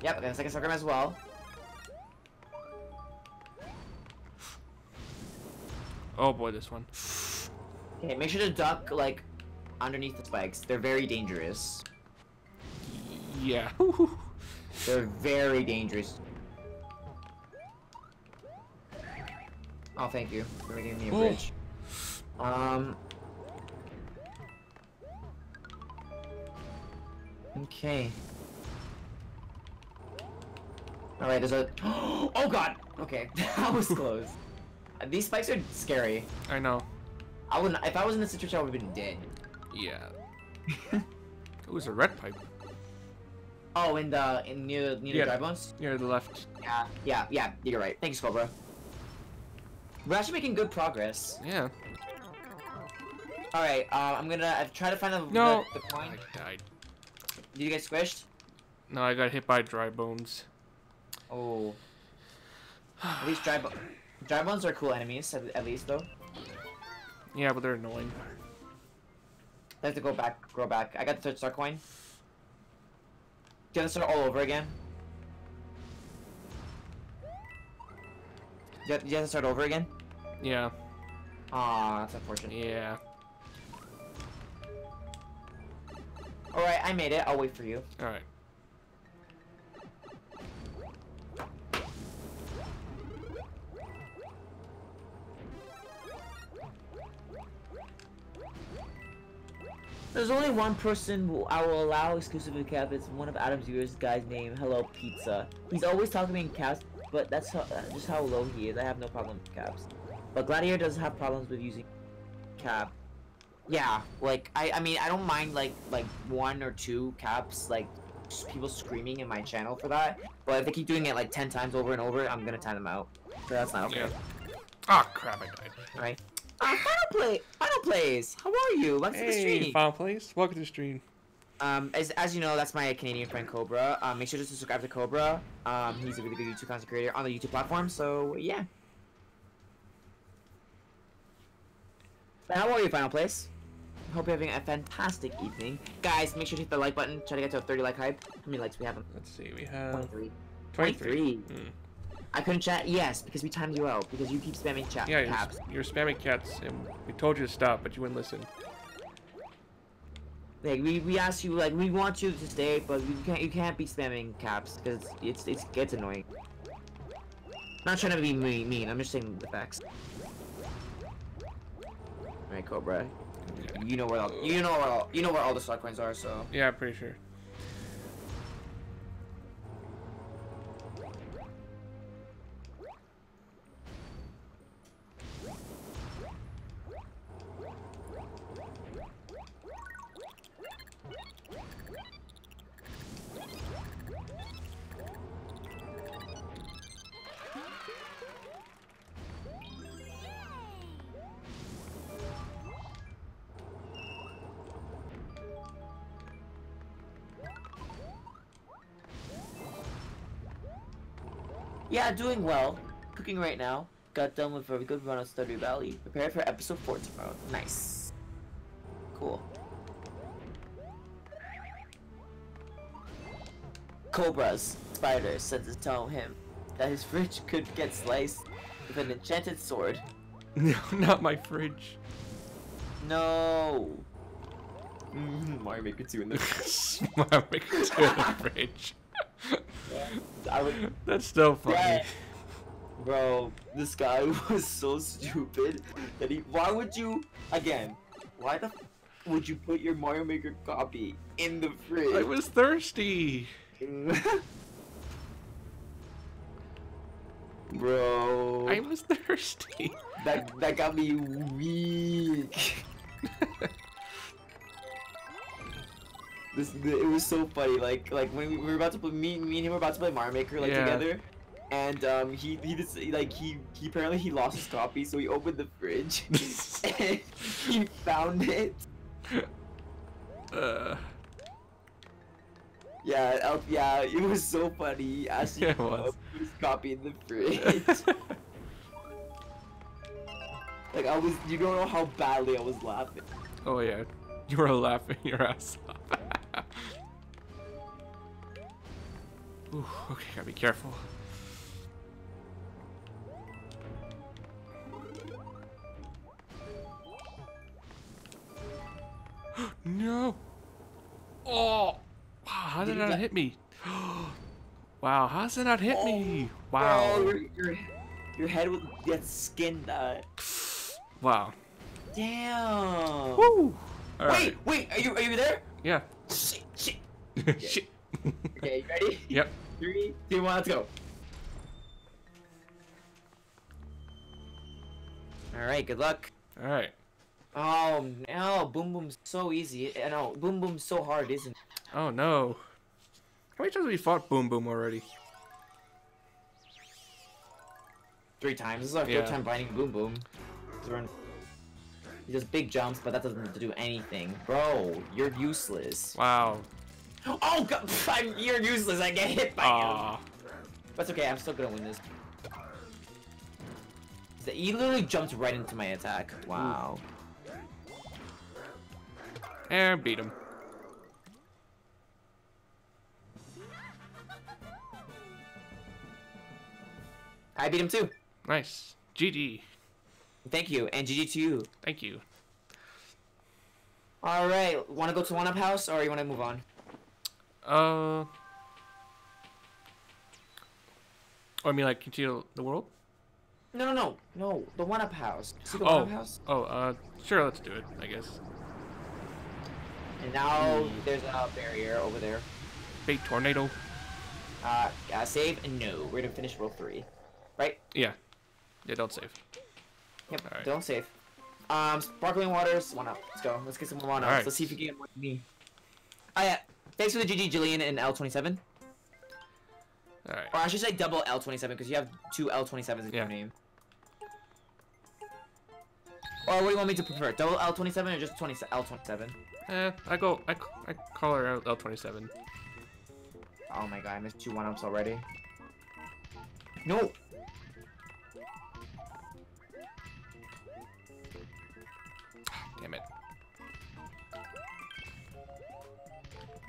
Yep. I got a second star coin as well. Oh boy, this one. Okay, make sure to duck like underneath the spikes. They're very dangerous. Yeah. They're very dangerous. Oh, thank you for giving me a bridge. Okay. All right, there's a. Oh God. Okay, that was close. These spikes are scary. I know. I wouldn't. If I was in this situation, I would have been dead. Yeah. It was a red pipe. Oh, in near the dry bones? Near the left. Yeah, you're right. Thanks, Cobra. We're actually making good progress. Yeah. Alright, I'm gonna try to find the coin. I died. Did you get squished? No, I got hit by dry bones. Oh. At least dry bones are cool enemies, at least, though. Yeah, but they're annoying. I have to go back. I got the third star coin. Do you have to start all over again? You have to start over again? Yeah. Aw, that's unfortunate. Yeah. Alright, I made it. I'll wait for you. Alright. There's only one person I will allow exclusively cap. It's one of Adam's viewers, guy's name. Hello, Pizza. He's always talking to me in caps, but that's how, just how low he is. I have no problem with caps. But Gladiator does have problems with using cap. Yeah, like, I mean, I don't mind, like one or two caps, like, people screaming in my channel for that. But if they keep doing it, like, 10 times over and over, I'm gonna time them out. So that's not okay. Ah, yeah. Oh, crap, I died. All right. Final Plays! How are you? Welcome to the stream! Final Plays, welcome to the stream. As you know, that's my Canadian friend Cobra. Make sure to subscribe to Cobra. He's a really good YouTube content creator on the YouTube platform, so yeah. How are you, Final Plays? Hope you're having a fantastic evening. Guys, make sure to hit the like button, try to get to a 30 like hype. How many likes we have? Let's see, we have... 23. 23. Mm. I couldn't chat. Yes, because we timed you out. Because you keep spamming chat. Yeah, you're spamming cats, and we told you to stop, but you wouldn't listen. Like we asked you, like we want you to stay, but you can't be spamming caps because it gets annoying. I'm not trying to be mean. I'm just saying the facts. All right, Cobra. Okay. You know where all you know where all the star coins are. So yeah, I'm pretty sure. Yeah, doing well. Cooking right now. Got done with a good run on Stardew Valley. Prepare for episode 4 tomorrow. Nice. Cool. Cobras, spiders, said to tell him that his fridge could get sliced with an enchanted sword. No, not my fridge. No. Mario Maker 2 in the fridge. Mario Maker 2 in the fridge. That's so funny. Yeah. Bro, this guy was so stupid that he. Why would you? Again, why the f would you put your Mario Maker copy in the fridge? I was thirsty. Bro, I was thirsty. That got me weak. It was so funny. Like when we were about to play, me and him were about to play Mario Maker together, and he apparently he lost his copy, so he opened the fridge and he found it. Yeah, it was so funny. He asked you to put his copy in the fridge. Like you don't know how badly I was laughing. Oh yeah, you were laughing your ass off. Ooh, okay, gotta be careful. No! Oh! Wow, how did that not hit me? Wow, how does that not hit me? Wow. Oh, your head would get skinned out. Wow. Damn! Woo! All right. Wait, are you there? Yeah. Shit, shit. Okay. Shit. Okay, you ready? Yep. 3, 2, 1, let's go. Alright, good luck. Alright. Oh no, Boom Boom's so easy. No, Boom Boom's so hard, isn't it? Oh no. How many times have we fought Boom Boom already? 3 times. This is our third time fighting Boom Boom. He does big jumps, but that doesn't do anything. Bro, you're useless. Wow. Oh god, you're useless. I get hit by him. That's okay. I'm still gonna win this. He literally jumped right into my attack. Wow. And beat him. I beat him too. Nice. GG. Thank you, and GG to you. Thank you. All right. Want to go to one-up house, or you want to move on? I mean, like, continue the world? No. The one-up house. See the one-up house? Sure, let's do it, I guess. And now there's a barrier over there. Big tornado. Save? No. We're gonna finish world 3. Right? Yeah. Yeah, don't save. Yep, right. Don't save. Sparkling Waters, one-up. Let's go. Let's get some one-ups. Right. Let's see if you can get more than me. Oh, yeah. Thanks for the GG, Jillian, and L27. Alright. Or I should say double L27, because you have 2 L27s in your name. Or what do you want me to prefer? Double L27 or just L27? I call her L27. Oh my god, I missed 2 1-ups already. No! Damn it.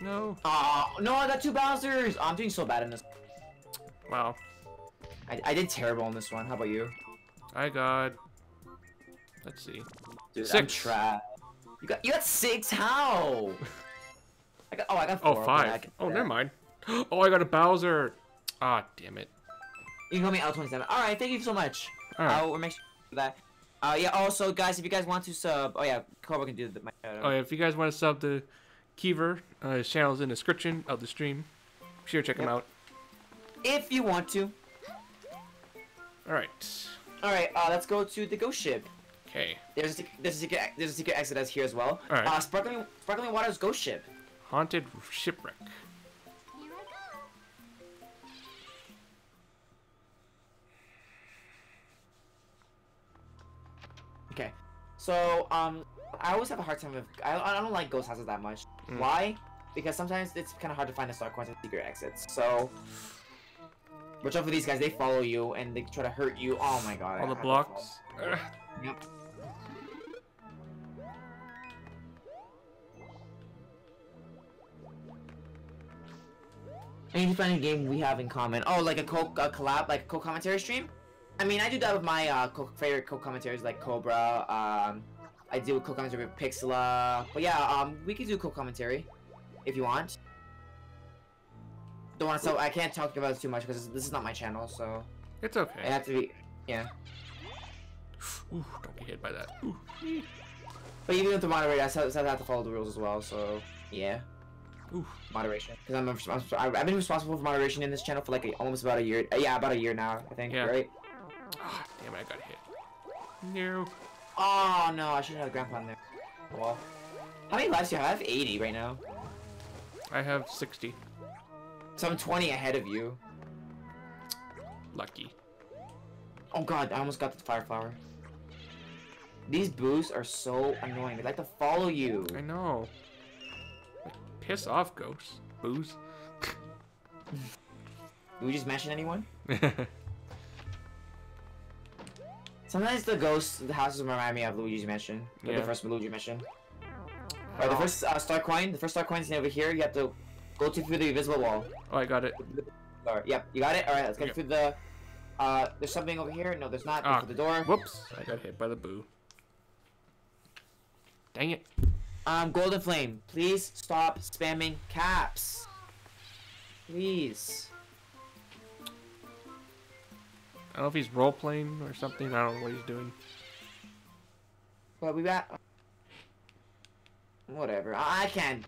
No. Oh, no, I got 2 bouncers. Oh, I'm doing so bad in this. Wow. I did terrible in this one. How about you? I got... Let's see. Dude, 6. I'm trapped. You got 6? How? I got 4. Oh, 5. Oh, never mind. Oh, I got a Bowser. Ah, damn it. You can call me L27. All right, thank you so much. All right. We'll make sure for that. Yeah, also, guys, if you guys want to sub... Oh, yeah, Cobra can do the... Oh, yeah, if you guys want to sub the... Kever, his channel is in the description of the stream. Be sure to check him out. If you want to. Alright. Alright, let's go to the ghost ship. Okay. There's a secret exit that's here as well. Alright. Sparkling Waters ghost ship. Haunted shipwreck. Here I go. Okay. So, I always have a hard time with... I don't like ghost houses that much. Mm. Why? Because sometimes it's kind of hard to find the star coins and secret exits. So, Watch out for these guys. They follow you and they try to hurt you. Oh my god. All the blocks. Yep. I need to find a game we have in common. Oh, like a collab, like a co-commentary stream? I mean, I do that with my favorite co-commentaries like Cobra. I do co-commentary with Pixela. But yeah, we could do co-commentary if you want. Don't want to. I can't talk about it too much because this is not my channel, so. It's okay. I have to be. Yeah. Ooh, don't get hit by that. Ooh. But even with the moderator, I still have to follow the rules as well, so yeah. Ooh. Moderation, because I've been responsible for moderation in this channel for like almost about a year. Yeah, about a year now, I think. Yeah. Right? Ah, oh, damn it! I got hit. No. Oh no! I should have had a grandpa in there. Well, how many lives do you have? I have 80 right now. I have 60. So I'm 20 ahead of you. Lucky. Oh god! I almost got the fire flower. These boos are so annoying. They like to follow you. I know. Piss off, ghosts. Booze. Did we just mention anyone? Sometimes the ghosts, the houses remind me of Luigi's Mansion. Yeah. The first Luigi Mansion. Oh. The first star coin. The first star coin's over here. You have to go through the invisible wall. Oh, I got it. Yep, yeah, you got it? Alright, let's get through the... there's something over here. No, there's not. Go through the door. Whoops. I got hit by the boo. Dang it. Golden Flame, please stop spamming caps. Please. I don't know if he's role playing or something. I don't know what he's doing. Well, we got. Whatever. I can't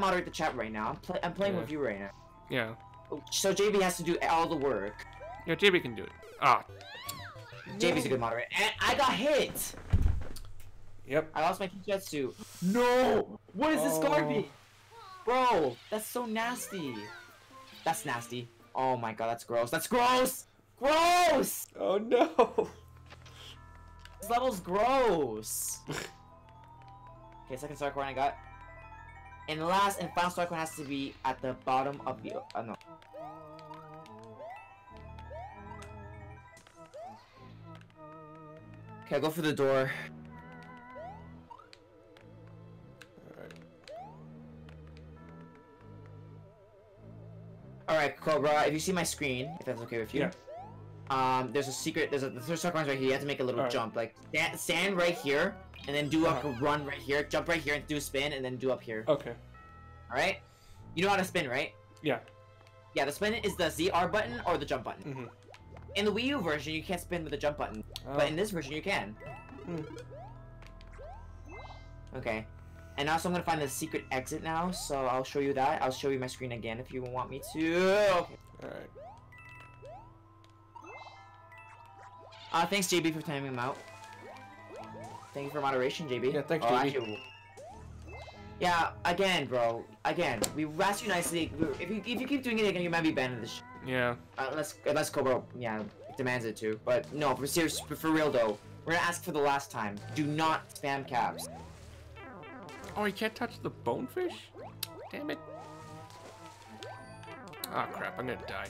moderate the chat right now. I'm playing with you right now. Yeah. So JB has to do all the work. Yeah, JB can do it. Ah. JB's a good moderator. And I got hit. Yep. I lost my Peachette. No! What is this garbage? Bro, that's so nasty. That's nasty. Oh my god, that's gross. That's gross! Gross! Oh no! This level's gross. Okay, second star coin I got. And the last and final star coin has to be at the bottom of the... no. Okay, I'll go for the door. Alright, Cobra, if you see my screen, if that's okay with you, there's a secret, the third star coin's right here, you have to make a little jump, like, stand right here, and then do a run right here, jump right here, and do a spin, and then do up here. Okay. Alright? You know how to spin, right? Yeah. Yeah, the spin is the ZR button or the jump button. Mm-hmm. In the Wii U version, you can't spin with the jump button, but in this version, you can. Okay. And also I'm gonna find the secret exit now, so I'll show you that. I'll show you my screen again if you want me to. Okay. Alright. Thanks JB for timing him out. Thank you for moderation, JB. Yeah, thanks JB. Actually, yeah, again, bro. Again, we asked you nicely. If you keep doing it again, you might be banned in this shit. Yeah. Unless Cobra, yeah, demands it too. But no, for serious, for real though, we're gonna ask for the last time. Do not spam caps. Oh, you can't touch the bonefish? Damn it. Ah, oh, crap. I'm gonna die.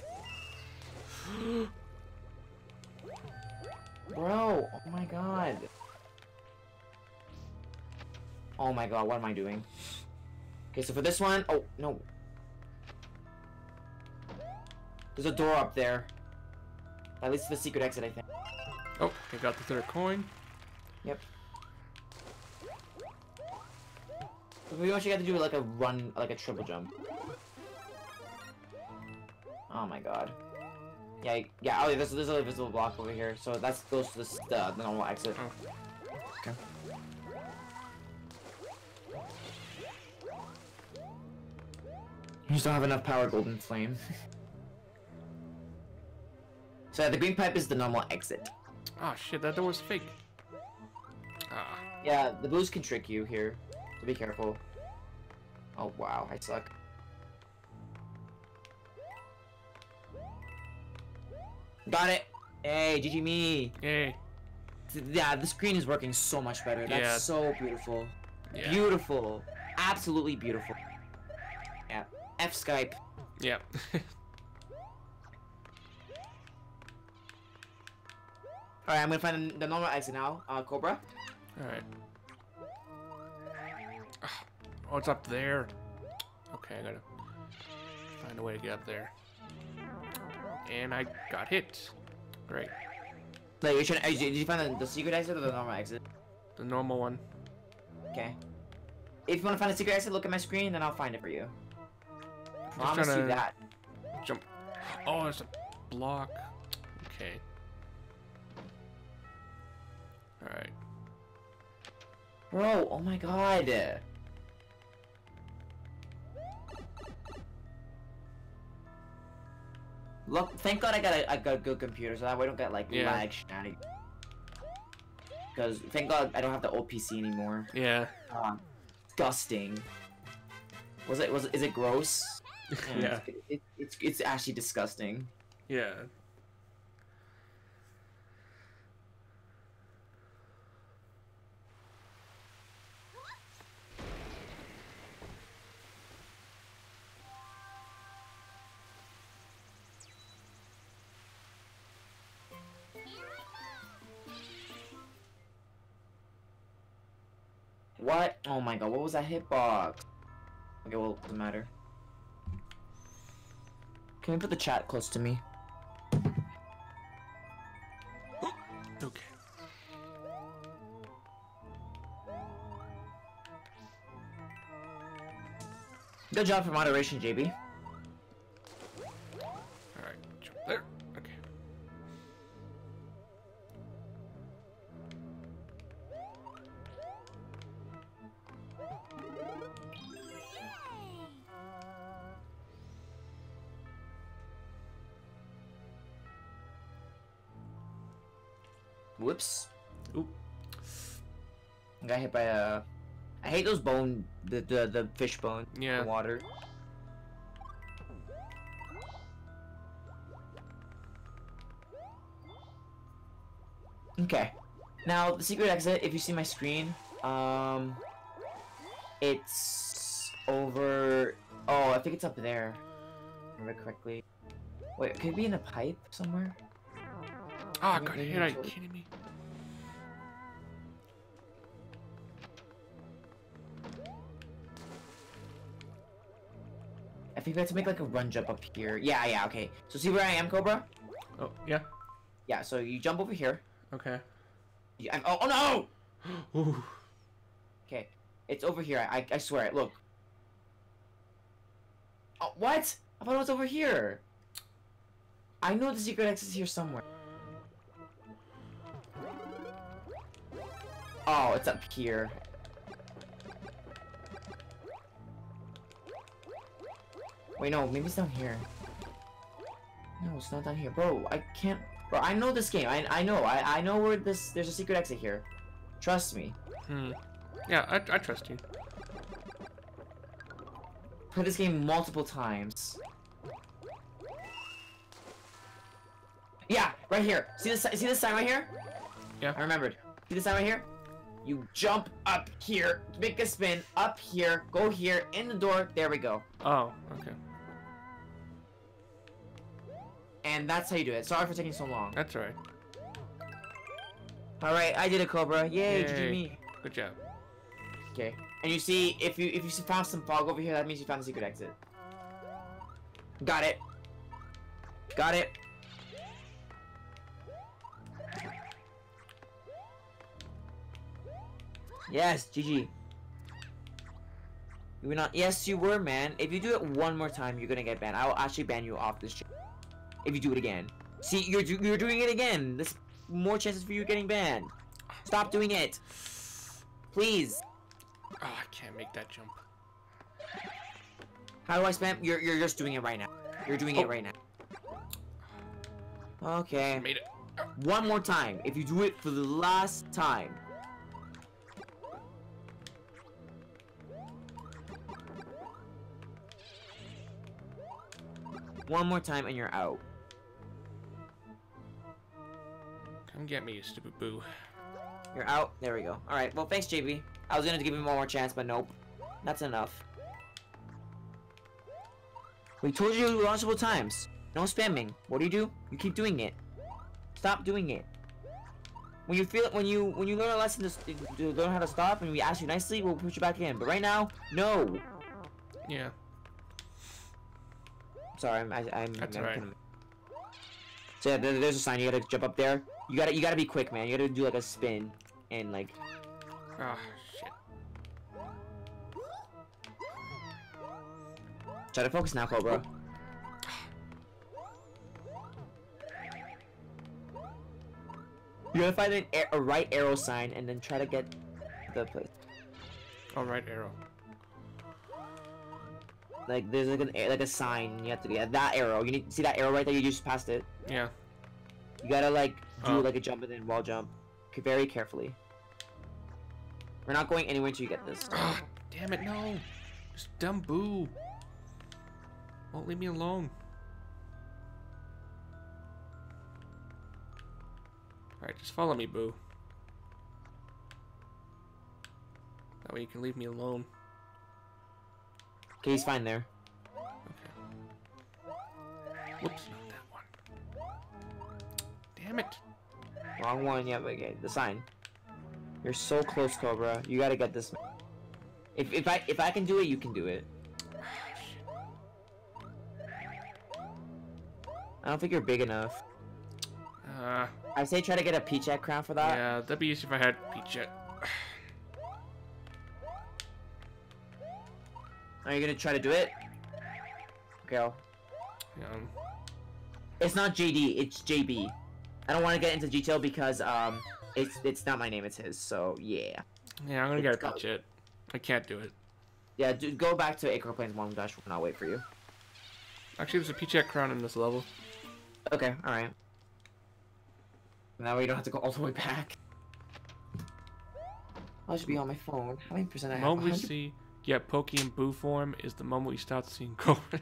Bro, oh my god. Oh my god, what am I doing? Okay, so for this one... Oh, no. There's a door up there. That leads to the secret exit, I think. Oh, I got the third coin. Yep. We actually got to do like a run, like a triple jump. Oh my god. Yeah, yeah. Oh, there's a visible block over here, so that goes to the normal exit. Oh. Okay. You just don't have enough power, Golden Flame. So the green pipe is the normal exit. Ah, oh, shit! That door was fake. Ah. Yeah, the blues can trick you here. So be careful. Oh wow, I suck. Got it! Hey, GG me! Hey. Yeah, the screen is working so much better. That's so beautiful. Yeah. Beautiful. Absolutely beautiful. Yeah. F Skype. Yeah. Alright, I'm gonna find the normal exit now, Cobra. Alright. Oh, it's up there. Okay, I gotta find a way to get up there. And I got hit. Great. Wait, you're trying to, did you find the secret exit or the normal exit? The normal one. Okay. If you want to find a secret exit, look at my screen, and then I'll find it for you. Promise you that. Jump. Oh, there's a block. Okay. Alright. Bro, oh my god. Look, thank god I got a good computer, so that way I don't get like lag shenanigans. Because thank god I don't have the old PC anymore. Yeah. Disgusting. Is it gross? Yeah. It's actually disgusting. Yeah. What? Oh my god, what was that hitbox? Okay, well, it doesn't matter. Can we put the chat close to me? Okay. Good job for moderation, JB. Alright, jump there. Okay. Whoops. Oop. Got hit by a... I hate those bone... The fish bone. Yeah. The water. Okay. Now, the secret exit, if you see my screen, it's over... Oh, I think it's up there. If I remember correctly. Wait, could it be in a pipe somewhere? Ah, oh, got hit, are you kidding me? I think we have to make like a run jump up here. Yeah, yeah, okay. So see where I am, Cobra? Oh, yeah. Yeah, so you jump over here. Okay. Yeah, oh no! Okay, it's over here, I swear it, look. Oh, what? I thought it was over here. I know the secret exit is here somewhere. Oh, it's up here. Wait, no, maybe it's down here. No, it's not down here. Bro, I can't... Bro, I know this game. I know where this... There's a secret exit here. Trust me. Hmm. Yeah, I trust you. Played this game multiple times. Yeah, right here. See this sign right here? Yeah. I remembered. See this sign right here? You jump up here, make a spin, up here, go here, in the door, there we go. Oh, okay. And that's how you do it. Sorry for taking so long. That's right. Alright, I did it, Cobra. Yay, GG me. Good job. Okay. And you see, if you found some fog over here, that means you found the secret exit. Got it. Got it. Yes, GG. You were not. Yes, you were, man. If you do it one more time, you're gonna get banned. I will actually ban you off this. If you do it again, see, you're doing it again. There's more chances for you getting banned. Stop doing it, please. Oh, I can't make that jump. How do I spam? You're just doing it right now. You're doing it right now. Okay. I made it. One more time. If you do it for the last time. One more time and you're out. Come get me, you stupid boo. You're out. There we go. Alright, well, thanks, JB. I was gonna give him one more chance, but nope. That's enough. We told you multiple times. No spamming. What do? You keep doing it. Stop doing it. When you feel it, when you learn a lesson to learn how to stop, and we ask you nicely, we'll put you back in. But right now, no. Yeah. Sorry, I'm. That's alright. So yeah, there's a sign. You gotta jump up there. You gotta be quick, man. You gotta do like a spin and like. Ah, oh, shit. Try to focus now, Cobra. You gotta find a right arrow sign and then try to get the place. Oh, right arrow. Like there's like a sign you have to get that arrow. You need see that arrow right there. You just passed it. Yeah. You gotta like do like a jump and then wall jump, very carefully. We're not going anywhere until you get this. Oh, damn it! No, just dumb boo. Won't leave me alone. Alright, just follow me, boo. That way you can leave me alone. Okay, he's fine there. Okay. Whoops, not that one. Damn it. Wrong one, yeah, but okay, the sign. You're so close, Cobra. You gotta get this. If I can do it, you can do it. I don't think you're big enough. I say try to get a Peachette crown for that. Yeah, that'd be easy if I had Peachette. Are you gonna try to do it? Okay. Yeah. It's not JD, it's JB. I don't want to get into detail because it's not my name, it's his. So yeah. Yeah, I'm gonna get a Peachette. I can't do it. Yeah, dude, go back to Acorn Plains 1-1. I'll wait for you. Actually, there's a Peachette crown in this level. Okay. All right. That way you don't have to go all the way back. I should be on my phone. How many percent I have? The moment we see get Pokey in Boo form is the moment we start seeing Cobra.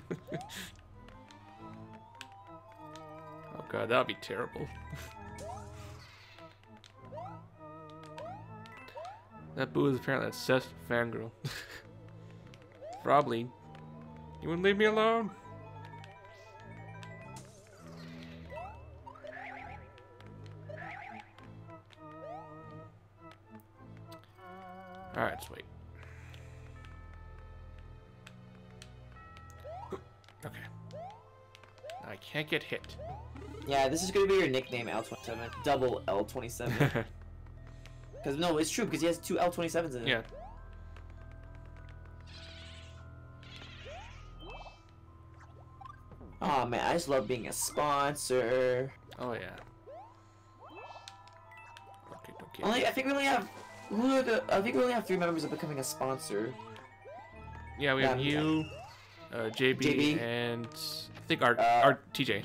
Oh god, that would be terrible. That Boo is apparently obsessed with fangirl. Probably. You wouldn't leave me alone? Alright, sweet. Okay. I can't get hit. Yeah, this is gonna be your nickname, L27. Double L27. Because, no, it's true, because he has two L27s in it. Yeah. Aw, oh, man, I just love being a sponsor. Oh, yeah. Okay, okay. Only, I think we only have three members of becoming a sponsor. Yeah, we have you, JB, and I think our TJ.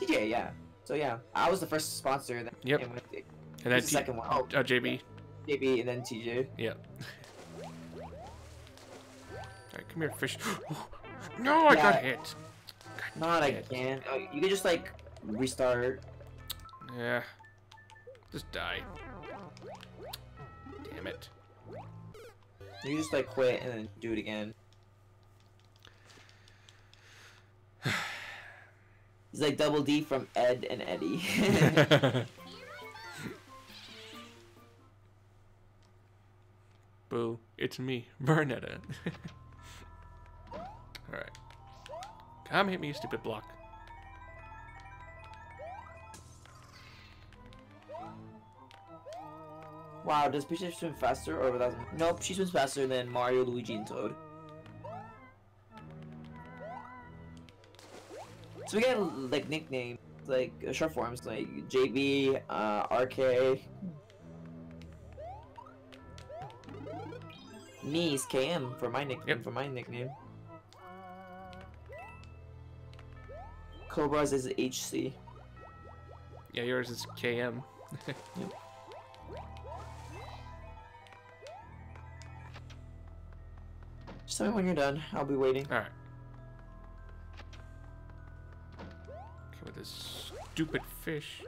TJ, yeah. So yeah, I was the first sponsor. Then yep. And then the second one. Oh, JB. Yeah. JB and then TJ. Yep. Alright, come here, fish. No, I got hit. Not again. Oh, you can just like restart. Yeah. Just die. Damn it. You just like quit and then do it again. He's like Double D from Ed and Eddie. Boo, it's me, Bernetta. Alright. Come hit me, you stupid block. Wow, does Peachette swim faster or without? Nope, she swims faster than Mario, Luigi, and Toad. So we get like nicknames, like short forms, like JB, RK, Niece, KM for my nickname. Yep. For my nickname. Cobra's is HC. Yeah, yours is KM. Yep. Just tell me when you're done. I'll be waiting. All right. Okay, with this stupid fish.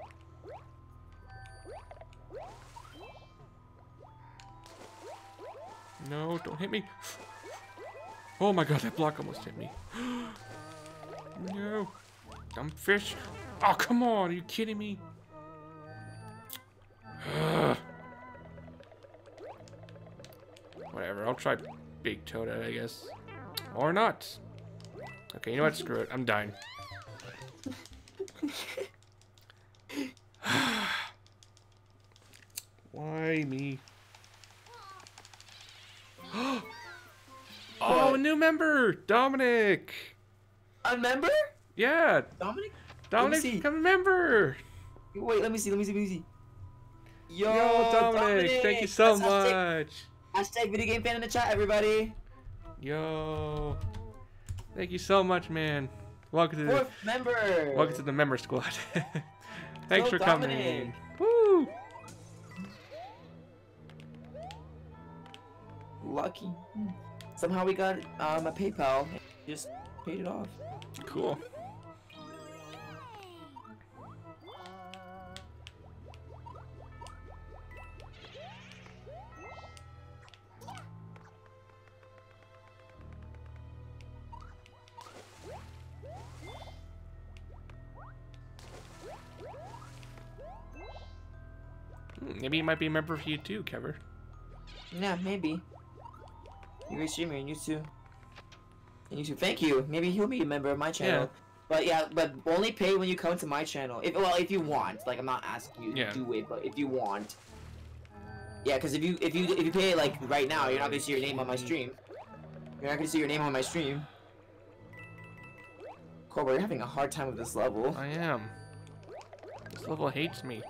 No, don't hit me. Oh my god, that block almost hit me. No, dumb fish. Oh, come on. Are you kidding me? Whatever, I'll try Big Toadette, I guess. Or not. Okay, you know what? Screw it. I'm dying. Why me? Oh, a new member! Dominic! A member? Yeah. Dominic? Dominic, become a member! Wait, let me see. Yo Dominic, thank you so much! Hashtag video game fan in the chat, everybody! Yo! Thank you so much, man. Welcome to the fourth member. Welcome to the member squad. Thanks for coming. Woo! Lucky. Somehow we got a PayPal. Just paid it off. Cool. Maybe it might be a member for you too, Kever. Yeah, maybe. You're a streamer and you too. And you too. Thank you. Maybe he'll be a member of my channel. Yeah. But yeah, but only pay when you come to my channel. If well, if you want. Like I'm not asking you to do it, but if you want. Yeah, because if you pay like right now, you're not gonna see your name on my stream. You're not gonna see your name on my stream. Cobra, you're having a hard time with this level. I am. This level hates me.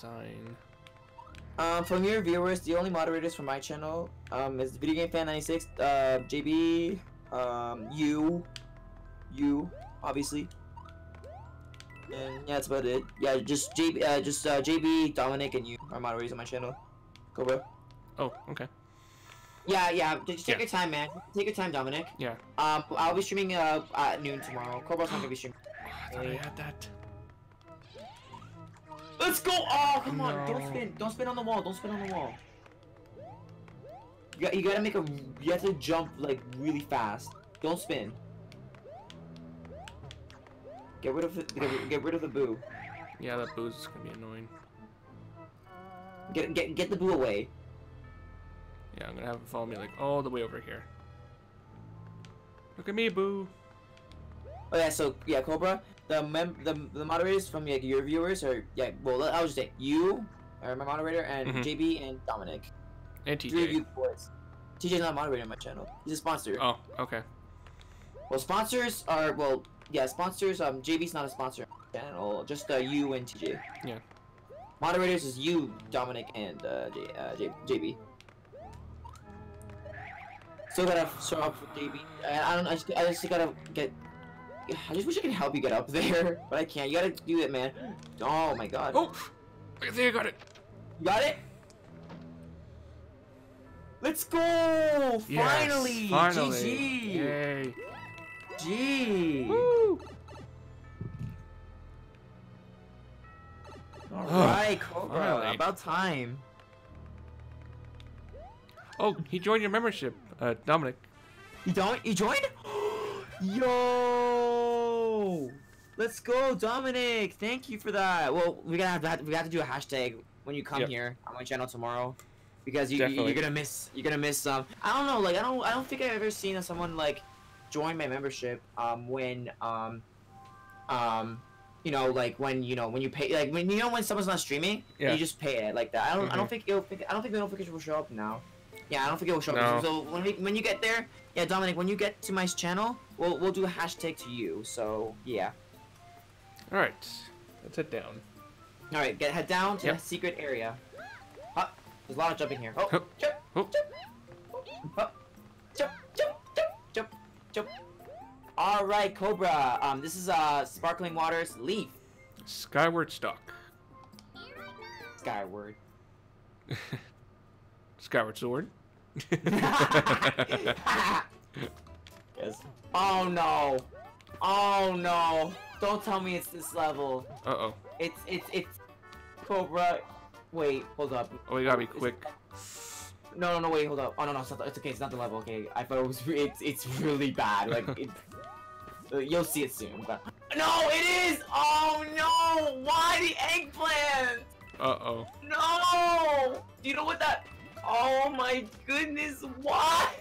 Sign. From your viewers, the only moderators from my channel is VideoGameFan96, JB, you, obviously, and yeah, that's about it. Yeah, just JB, Dominic, and you are moderators on my channel. Go, bro. Oh, okay. Yeah. Just take your time, man. Take your time, Dominic. Yeah. I'll be streaming at noon tomorrow. Cobra's not gonna be streaming. I thought I had that. Let's go! Oh, come on! Don't spin! Don't spin on the wall! Don't spin on the wall! You gotta make a. You have to jump like really fast. Don't spin. Get rid of the. Get rid of the boo. Yeah, that boo's gonna be annoying. Get the boo away. Yeah, I'm gonna have him follow me like all the way over here. Look at me, boo. Oh yeah, so yeah, Cobra. The moderators from like, your viewers are well I'll just say you are my moderator and JB and Dominic and TJ. Three of you boys. TJ's not a moderator on my channel. He's a sponsor. Oh, okay. Well, sponsors are sponsors. JB's not a sponsor on my channel. Just you and TJ. Yeah. Moderators is you, Dominic, and JB. Still gotta start off with JB. I just gotta get. I just wish I could help you get up there, but I can't. You gotta do it, man. Oh my god. Oh! I think I got it. You got it? Let's go! Yes, finally! GG! Yay! G! Woo! Alright, Cobra. Finally. About time. Oh, he joined your membership, Dominic. He joined? Yo, let's go, Dominic. Thank you for that. Well, we gotta do a hashtag when you come here on my channel tomorrow, because you're gonna miss I don't know, like I don't think I've ever seen someone like join my membership when you know, like when you pay, like when when someone's not streaming, you just pay it like that. I don't think the notification will show up now. Yeah, I don't think it will show up. So when you get there, Dominic, when you get to my channel, we'll do a hashtag to you. So yeah. All right, let's head down. All right, head down to the secret area. Oh, there's a lot of jumping here. Oh, jump. All right, Cobra. This is Sparkling Waters. Leaf. Skyward Stalk. Skyward. Skyward Sword. Yes. Oh no! Oh no! Don't tell me it's this level. Uh oh. It's Cobra. Wait, hold up. Oh, you gotta be quick. No, wait, hold up. Oh, no, it's okay, it's not the level, okay. I thought it was, it's really bad, like, you'll see it soon, but... No, it is! Oh, no! Why the eggplant? Uh-oh. No! Do you know what that... Oh, my goodness, why?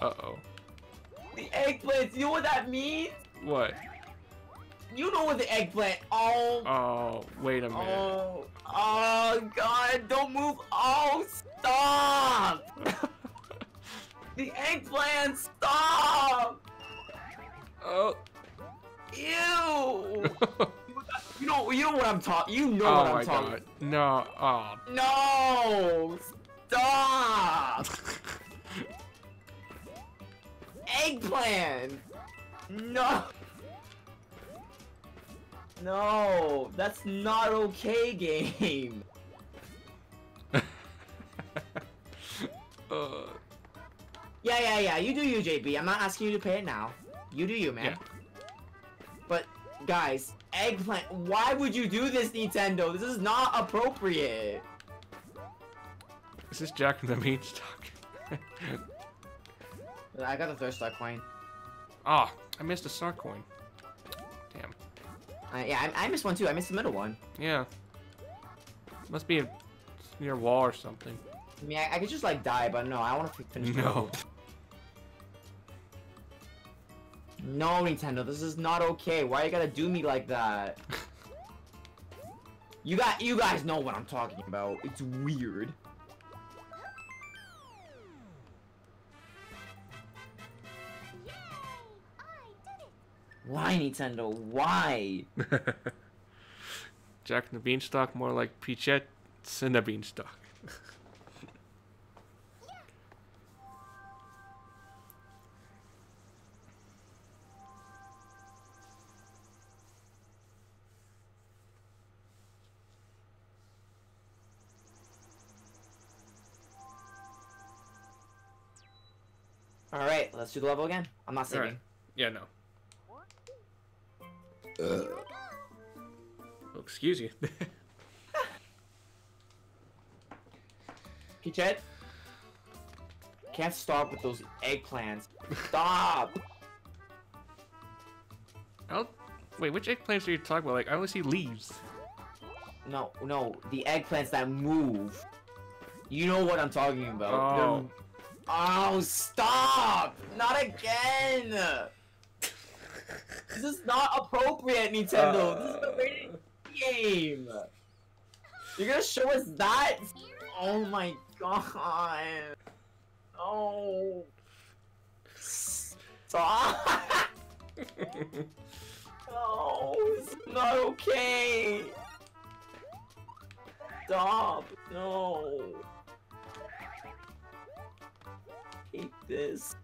Uh-oh. The eggplant, do you know what that means? What? You know what the eggplant... Oh... Oh, wait a minute. Oh... Oh, God, don't move. Oh, stop! The eggplant, stop! Oh. Ew! you know what I'm talking... You know what I'm talking... Oh, my God. No. Oh. No! Stop! Eggplant! No! No, that's not okay, game. Yeah. You do you, JB. I'm not asking you to pay it now. You do you, man. Yeah. But guys, eggplant. Why would you do this, Nintendo? This is not appropriate. Is this Jack from the Beach talk? I got the third star coin. Ah, oh, I missed a star coin. Damn. Yeah, I missed one too. I missed the middle one. Yeah. Must be near a wall or something. I mean, I could just like die, but no, I want to finish. No. No, Nintendo, this is not okay. Why you gotta do me like that? You guys know what I'm talking about. It's weird. Why, Nintendo? Why? Jack and the Beanstalk, more like Peachette and the Beanstalk. Yeah. All right, let's do the level again. I'm not saving. Right. Yeah, no. Oh, excuse you. Peachette, can't stop with those eggplants. Stop! Wait, which eggplants are you talking about? Like, I only see leaves. No, the eggplants that move. You know what I'm talking about. Oh, oh stop! Not again! This is not appropriate, Nintendo. This is the rated game. You're gonna show us that? Oh my God. Oh. Stop. No, this is not okay. Stop. No. I hate this.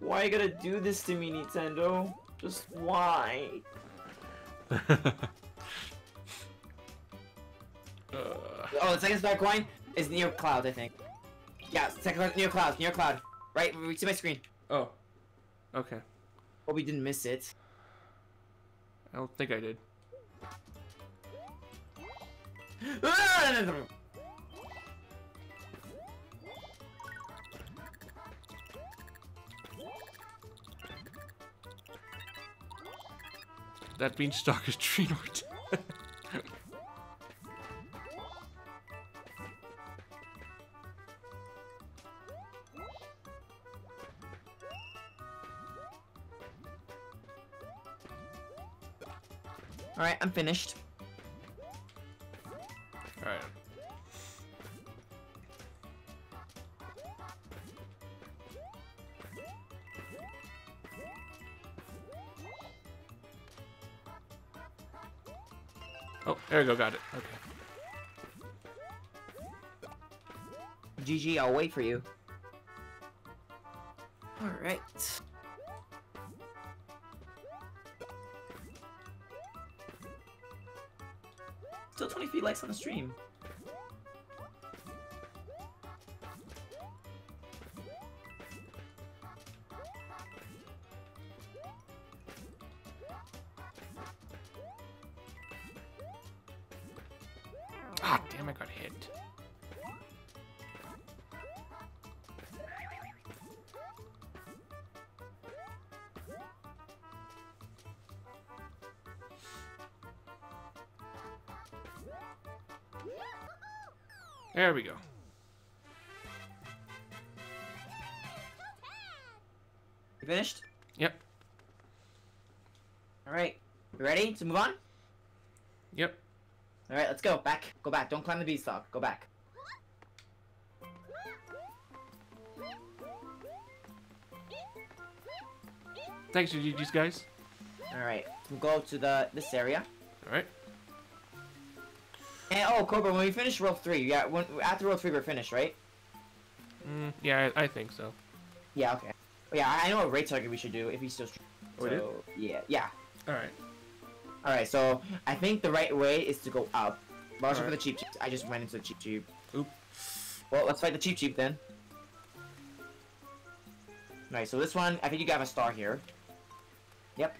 Why are you gonna do this to me, Nintendo? Just why? Oh, the second star coin is near cloud, I think. Yeah, second near cloud. Right, see my screen. Oh. Okay. Hope we didn't miss it. I don't think I did. That beanstalk is tree nort. Alright, I'm finished. Alright. Oh, there we go, got it. Okay. GG, I'll wait for you. Alright. Still 23 likes on the stream. Ah, damn, I got hit. There we go. You finished? Yep. Alright. You ready to move on? Yep. Alright, let's go. Back. Go back. Don't climb the beanstalk. Go back. Thanks, you GGs, guys. Alright. We'll go to this area. Alright. And, oh, Cobra, when we finish World 3, yeah, after World 3 we're finished, right? Mm, yeah, I think so. Yeah, okay. Yeah, I know a rate target we should do if we still stream. So, yeah. Alright. Alright, so I think the right way is to go up. But also for the cheap cheap. I just went into the cheap cheap. Oop. Well, let's fight the cheap cheap then. Alright, so this one, I think you got a star here. Yep.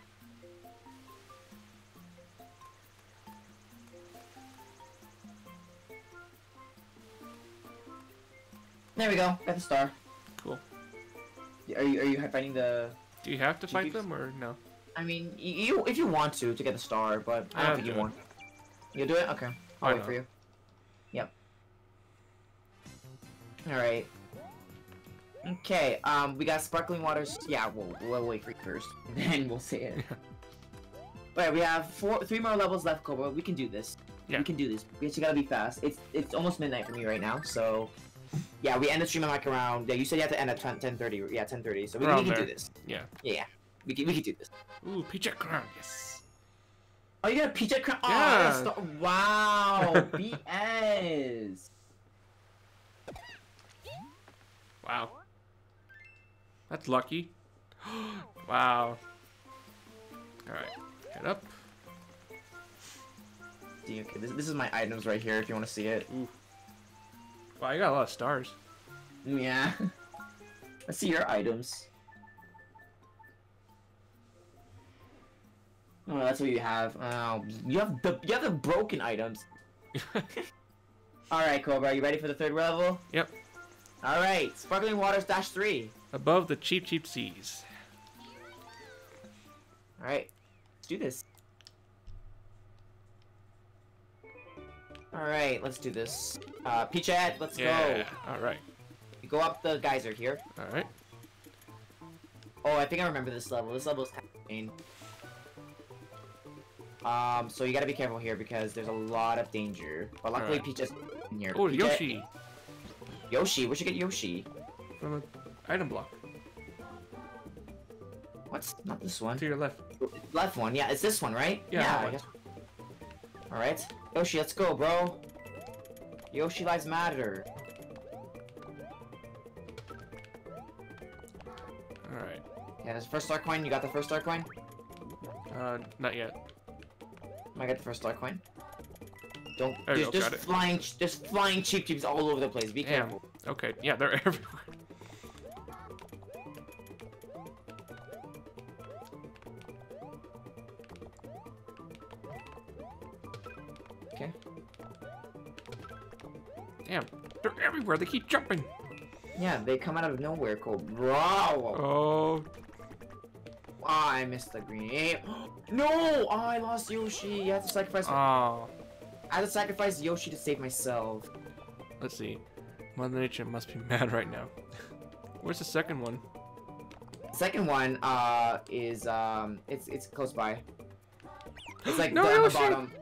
There we go. Got the star. Cool. Are you fighting the? Do you have to fight them or no? I mean, you if you want to get the star, but I don't think you want. You'll do it? Okay. I'll wait for you. Yep. All right. Okay. We got Sparkling Waters. Yeah, we'll wait for you first, then we'll see it. All right, we have three more levels left, Cobra. We can do this. Yeah. We can do this. We actually gotta be fast. It's almost midnight for me right now, so. Yeah, we end the stream like around. Yeah, you said you have to end at 10:30. Yeah, 10:30. So we can do this. Yeah. Yeah. We can do this. Ooh, Peachette crown. Yes. Oh, you got a Peachette crown. Yeah. Oh, wow. BS. Wow. That's lucky. Wow. All right. Head up. Okay, this is my items right here. If you want to see it. Ooh. Wow, you got a lot of stars. Yeah. Let's see your items. Oh, that's what you have. You have the broken items. All right, Cobra, are you ready for the third level? Yep. All right, Sparkling Waters Dash 3. Above the cheap, cheap seas. All right, let's do this. Alright, let's do this. Peachette, let's go! Alright. You go up the geyser here. Alright. Oh, I think I remember this level. This level is kind of insane. So you gotta be careful here because there's a lot of danger. But luckily Peachette's in here. Oh, Peachette. Yoshi! Yoshi? Where'd you get Yoshi? From an item block. What's? Not this one. To your left. Left one, yeah. It's this one, right? Yeah, I guess. Alright. Yoshi, let's go, bro. Yoshi lives matter. Alright. Yeah, there's the first star coin. You got the first star coin? Not yet. I got the first star coin. Don't. There's flying cheap cheeps all over the place. Be careful. Okay. Yeah, they're everywhere. Damn, they're everywhere. They keep jumping. Yeah, they come out of nowhere. Cool, bro. Oh. Ah, I missed the green. No! Oh, I lost Yoshi. I had to sacrifice. Oh. I had to sacrifice Yoshi to save myself. Let's see. Mother Nature must be mad right now. Where's the second one? Second one is it's close by. It's like no, on the bottom.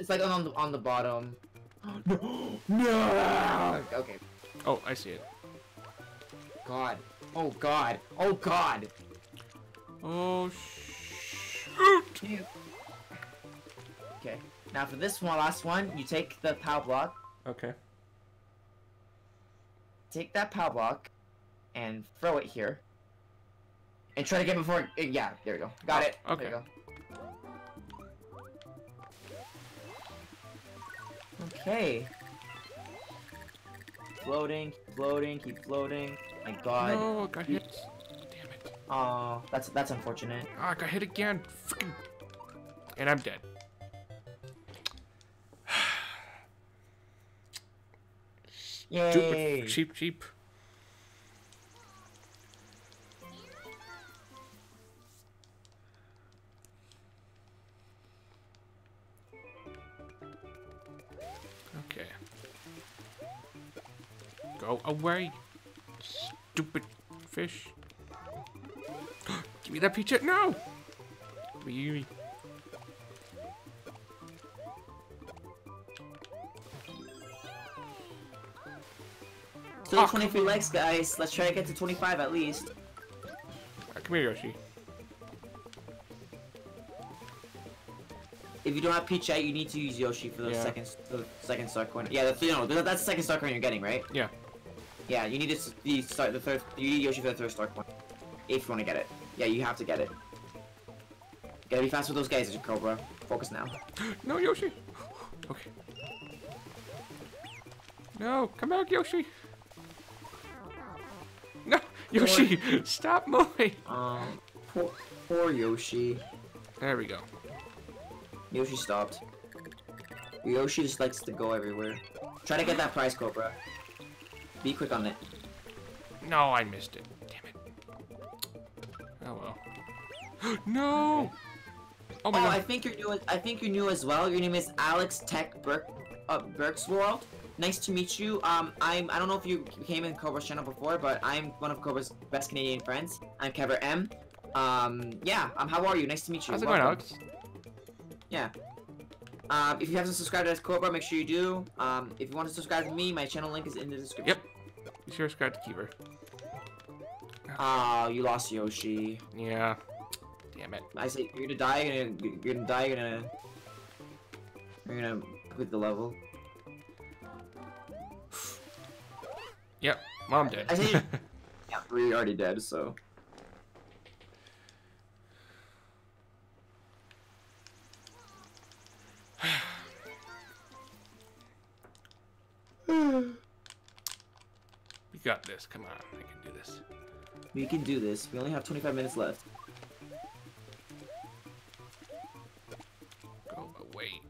It's like on the bottom. No! No! Okay. Oh, I see it. God. Oh, God. Oh, God. Oh, shoot! Ew. Okay. Now, for this one, last one, you take the POW block. Okay. Take that POW block and throw it here. And try to get before. Yeah, there we go. Got it. Okay. There we go. Okay. Floating, floating, keep floating. My God. No, I got hit. Damn it. Oh, that's unfortunate. Ah, I got hit again. Freaking. And I'm dead. Yay. Stupid cheap, cheap. Okay. Go away, stupid fish. Give me that Peachette. No! Give me. Still oh, 23 likes, guys. Let's try to get to 25 at least. Right, come here, Yoshi. If you don't have Peachette, you need to use Yoshi for those second star coin. Yeah, that's, you know, that's the second star coin you're getting, right? Yeah. Yeah, you need to start the third. You need Yoshi for the third star coin if you want to get it. Yeah, you have to get it. Gotta be fast with those guys, Cobra. Focus now. No, Yoshi. Okay. No, come back, Yoshi. No, Yoshi, stop moving. Poor Yoshi. There we go. Yoshi stopped. Yoshi just likes to go everywhere. Try to get that prize, Cobra. Be quick on it. No, I missed it. Damn it. Oh well. No. Oh my God. I think you're new as well. Your name is Alex Tech Berkswald. Nice to meet you. I don't know if you came in Cobra's channel before, but I'm one of Cobra's best Canadian friends. I'm Kever M. How are you? Nice to meet you. How's it going, Alex? Yeah. If you haven't subscribed to Cobra, make sure you do. If you want to subscribe to me, my channel link is in the description. Yep. Be sure to subscribe to Kever. Oh, you lost Yoshi. Yeah. Damn it. I say you're gonna die. You're gonna quit the level. Yep. Well, I'm dead. I say. Yeah, we're already dead. So. We got this. Come on, I can do this. We can do this. We only have 25 minutes left. Go away,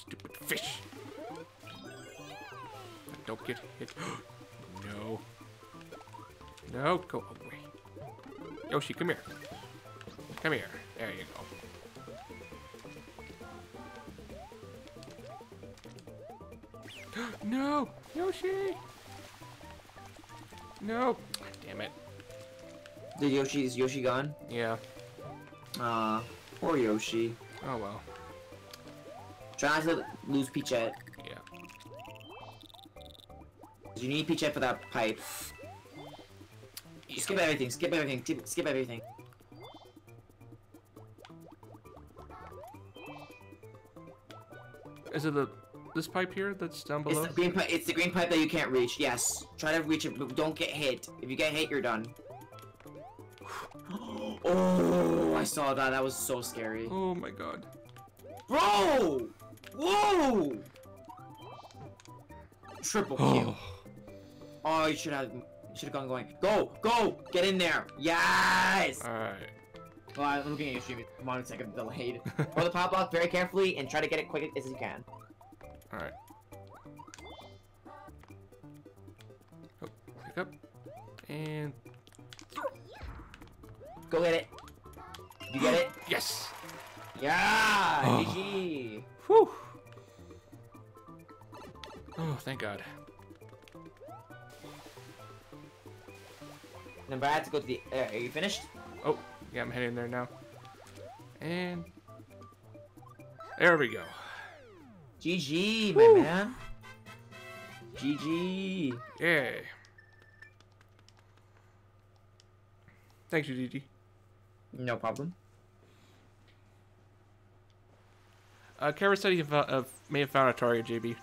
stupid fish! Don't get hit. No. No, go away. Yoshi, come here. Come here. There you go. No! Yoshi! No! Damn it. Is Yoshi gone? Yeah. Poor Yoshi. Oh well. Try not to lose Peachette. Yeah. You need Peachette for that pipe. Yeah. Skip everything, skip everything, skip everything. Is it the... this pipe here that's down below? It's the green pipe. It's the green pipe that you can't reach. Yes. Try to reach it, but don't get hit. If you get hit, you're done. Oh, I saw that. That was so scary. Oh my God. Bro! Whoa! Triple kill. Oh, you should have gone going. Go, go, get in there. Yes. All right. Well, I'm looking at your stream. Come on, it's like a delayed. Throw the pop block very carefully and try to get it quick as you can. All right. Oh, pick up and go get it. You get it? Yes. Yeah. Oh. GG. Whew. Oh, thank God. Remember, I had to go to the. Are you finished? Oh, yeah, I'm heading there now. And there we go. GG, my man. GG. Yeah. Thanks, GG. No problem. Kever said he may have found a target, JB.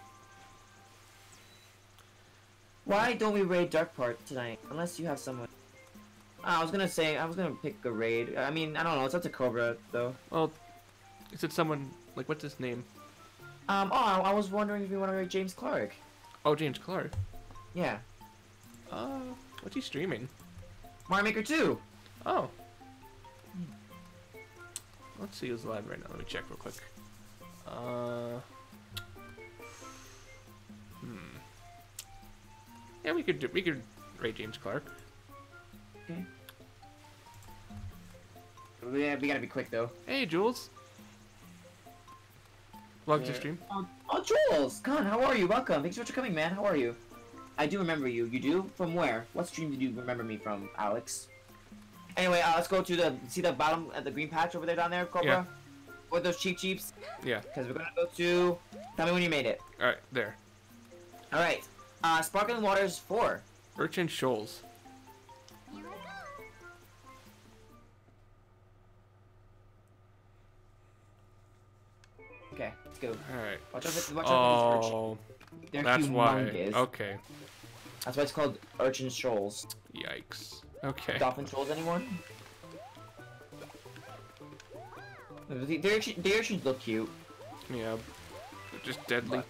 Why don't we raid Dark Park tonight? Unless you have someone. I was gonna pick a raid. I mean, I don't know. It's up to Cobra, though. Well, is it someone like what's his name? I was wondering if you want to read James Clark. Oh, James Clark? Yeah. What's he streaming? Mario Maker 2! Oh. Let's see who's live right now. Let me check real quick. Yeah, we could rate James Clark. Okay. Yeah, we gotta be quick, though. Hey, Jules! Welcome to stream. Oh, Jules! Con, how are you? Welcome. Thanks so much for coming, man. How are you? I do remember you. You do? From where? What stream did you remember me from, Alex? Anyway, let's go to the, see the bottom at the green patch over there down there, Cobra? Yeah. With those cheap cheeps? Yeah. Because we're gonna go to, tell me when you made it. Alright, there. Alright, Sparkling Waters 4. Urchin Shoals. Here I go. Okay, let's go. Alright. Watch out for these urchins. They're humongous. Why. Okay. That's why it's called Urchin Shoals. Yikes. Okay. Dolphin Shoals, anyone? The urchins look cute. Yeah. They're just deadly. But,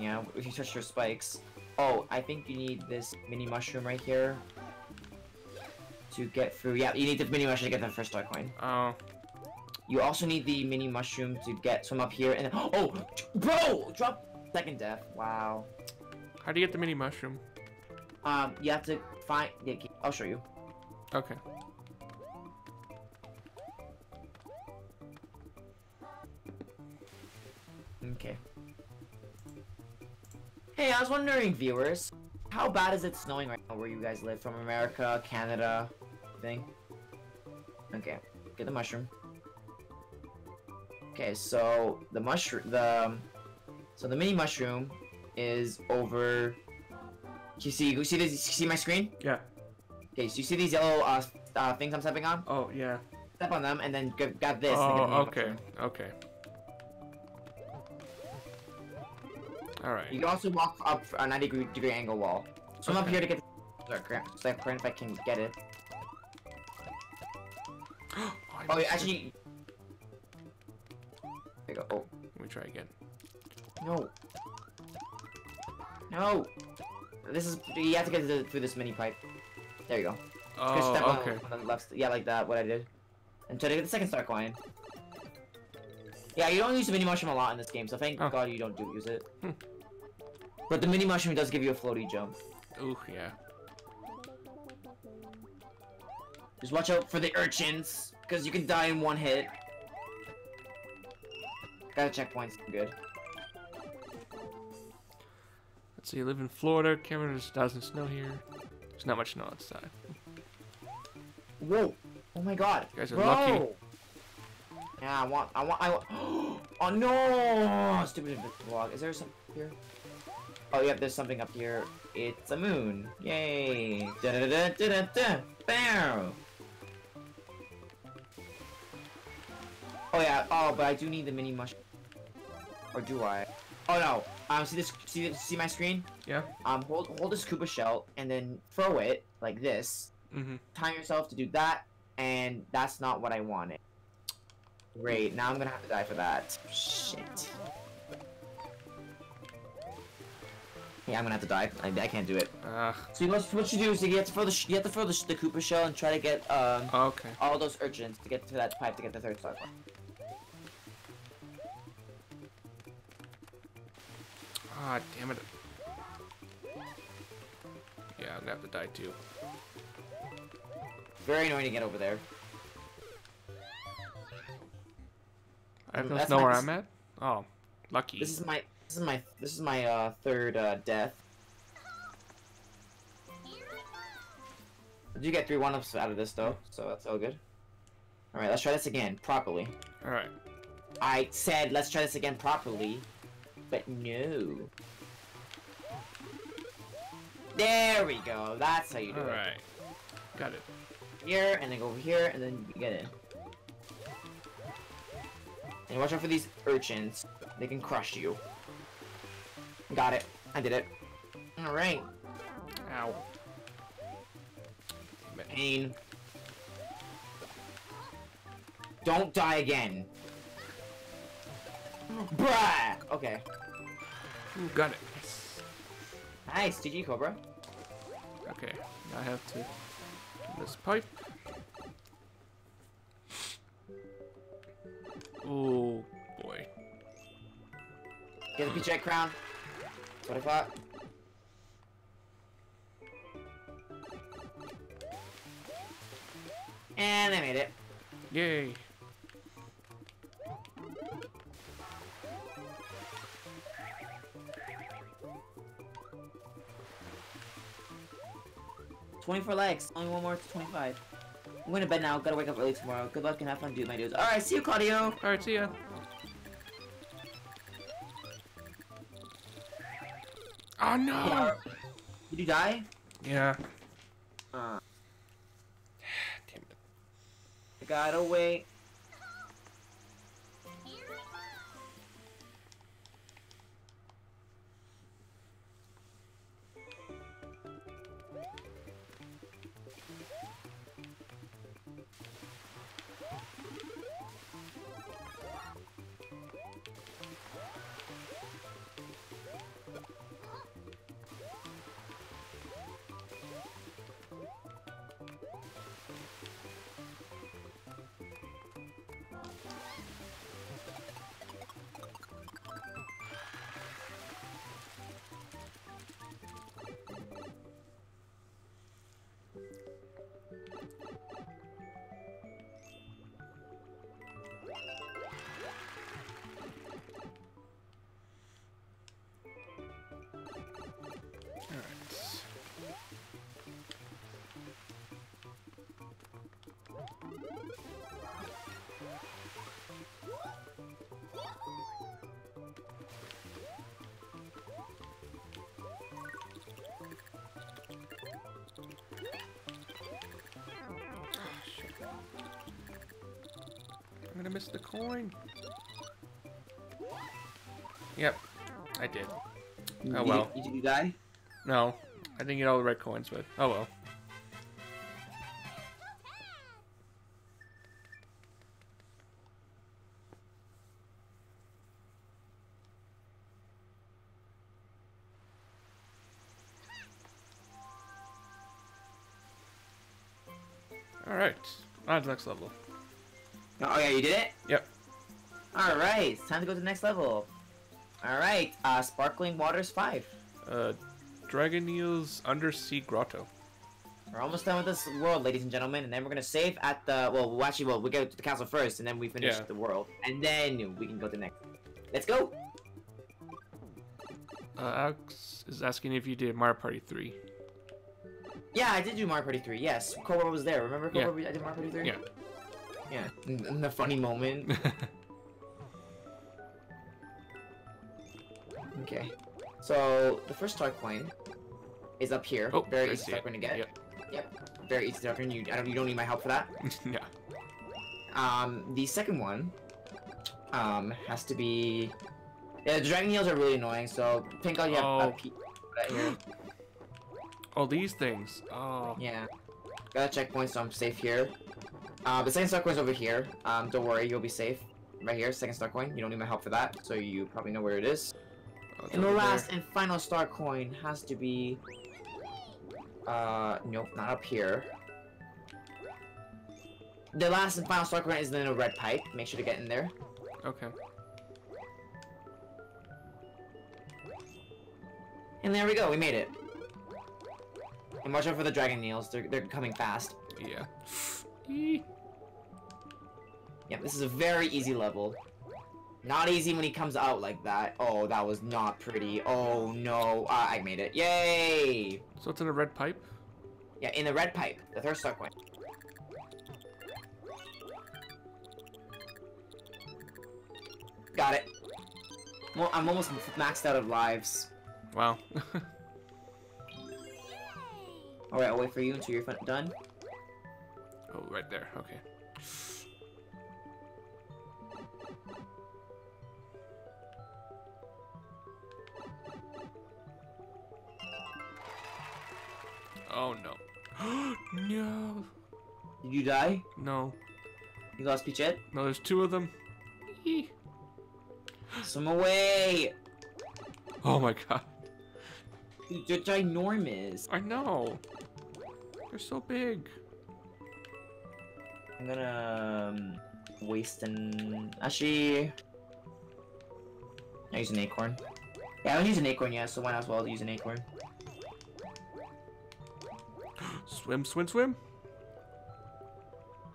yeah, if you touch their spikes. Oh, I think you need this mini mushroom right here to get through. Yeah, you need the mini mushroom to get the first star coin. Oh. You also need the mini mushroom to get some up here and then, oh, bro, drop second death. Wow. How do you get the mini mushroom? You have to find. Yeah, I'll show you. Okay. Okay. Hey, I was wondering, viewers, how bad is it snowing right now where you guys live? From America, Canada, thing? Okay, get the mushroom. Okay, so the mushroom, so the mini mushroom is over. You see this? You see my screen? Yeah. Okay, so you see these yellow things I'm stepping on? Oh yeah. Step on them and then got this. Oh, and get okay, mushroom. Okay. All right. You can also walk up a 90-degree angle wall. So okay. I'm up here to get the current if I can get it. Oh, actually. There you go. Oh. Let me try again. No. No. This is. You have to get through this mini pipe. There you go. Oh. Step okay. On the left, yeah, like that. What I did. And try to get the second star coin. Yeah, you don't use the mini mushroom a lot in this game, so thank God you don't use it. Hmm. But the mini mushroom does give you a floaty jump. Ooh, yeah. Just watch out for the urchins, because you can die in one hit. Got a checkpoint, good. Let's see, you live in Florida, Cameron doesn't snow here. There's not much snow outside. Whoa! Oh my God! You guys are lucky. Yeah, I want. Oh no! Stupid vlog. Is there something here? Oh yeah, there's something up here. It's a moon. Yay! Da da da da da da. Bam! Oh yeah. Oh, but I do need the mini mushroom. Or do I? Oh no. See this? See my screen? Yeah. Hold this Koopa shell and then throw it like this. Mm-hmm. Time yourself to do that, and that's not what I wanted. Great, now I'm gonna have to die for that. Shit. Yeah, I'm gonna have to die. I can't do it. So you must, what you do is you have to throw the Koopa shell and try to get all those urchins to get to that pipe to get the third star. Ah, damn it. Yeah, I'm gonna have to die too. Very annoying to get over there. I don't know where I'm at. Oh, lucky. This is my third death. I do get 3 one-ups out of this though, so that's all good. All right, let's try this again properly. All right. I said let's try this again properly, but no. There we go. That's how you do it. All right. Got it. Here and then go over here and then you get in. And watch out for these urchins. They can crush you. Got it. I did it. Alright. Ow. Pain. Don't die again. Bruh! Okay. Ooh, got it. Yes. Nice. GG, Cobra. Okay. I have to get this pipe. Oh boy. Get the Peachette crown. That's what I thought. And I made it. Yay. 24 likes. Only one more to 25. I'm going to bed now. Gotta wake up early tomorrow. Good luck and have fun doing my dudes. Alright, see you, Claudio. Alright, see ya. Oh, no. Yeah. Did you die? Yeah. Damn it. I gotta wait. I'm gonna miss the coin. Yep, I did. Oh well. Did you die? No, I didn't get all the red coins, but oh well. Alright, on to the next level. Oh yeah, you did it? Yep. Alright, it's time to go to the next level. Alright, Sparkling Waters 5. Dragoneel's Undersea Grotto. We're almost done with this world, ladies and gentlemen, and then we're gonna save at the... Well, actually, well, we'll go to the castle first, and then we finish the world. And then we can go to the next. Let's go! Alex is asking if you did Mario Party 3. Yeah, I did do Mario Party 3, yes. Cobra was there, remember Cobra? Yeah. I did Mario Party 3? Yeah. Yeah, in the funny moment. Okay. So, the first star coin is up here. Oh, very easy star coin to get. Yep. Very easy star coin. You don't need my help for that. Yeah. The second one has to be... Yeah, the dragon heels are really annoying, so think I'll get a peach right here. Oh, these things. Oh. Yeah. Got a checkpoint, so I'm safe here. The second star coin's over here. Don't worry, you'll be safe. Right here, second star coin. You don't need my help for that, so you probably know where it is. Oh, and the last and final star coin has to be... nope, not up here. The last and final star coin is in a red pipe. Make sure to get in there. Okay. And there we go, we made it. And watch out for the dragon nails. They're coming fast. Yeah. Yeah, this is a very easy level. Not easy when he comes out like that. Oh, that was not pretty. Oh, no. I made it. Yay! So it's in a red pipe? Yeah, in the red pipe. The third star coin. Got it. Well, I'm almost maxed out of lives. Wow. Alright, I'll wait for you until you're done. Oh, right there. Okay. Oh no. No. Did you die? No. You lost Peachette? No, there's two of them. Some away. Oh my god. Dude, they're ginormous. I know. They're so big. I'm gonna waste an... Actually... I use an acorn. Yeah, I haven't used an acorn yet, so why not as well use an acorn. Swim, swim, swim!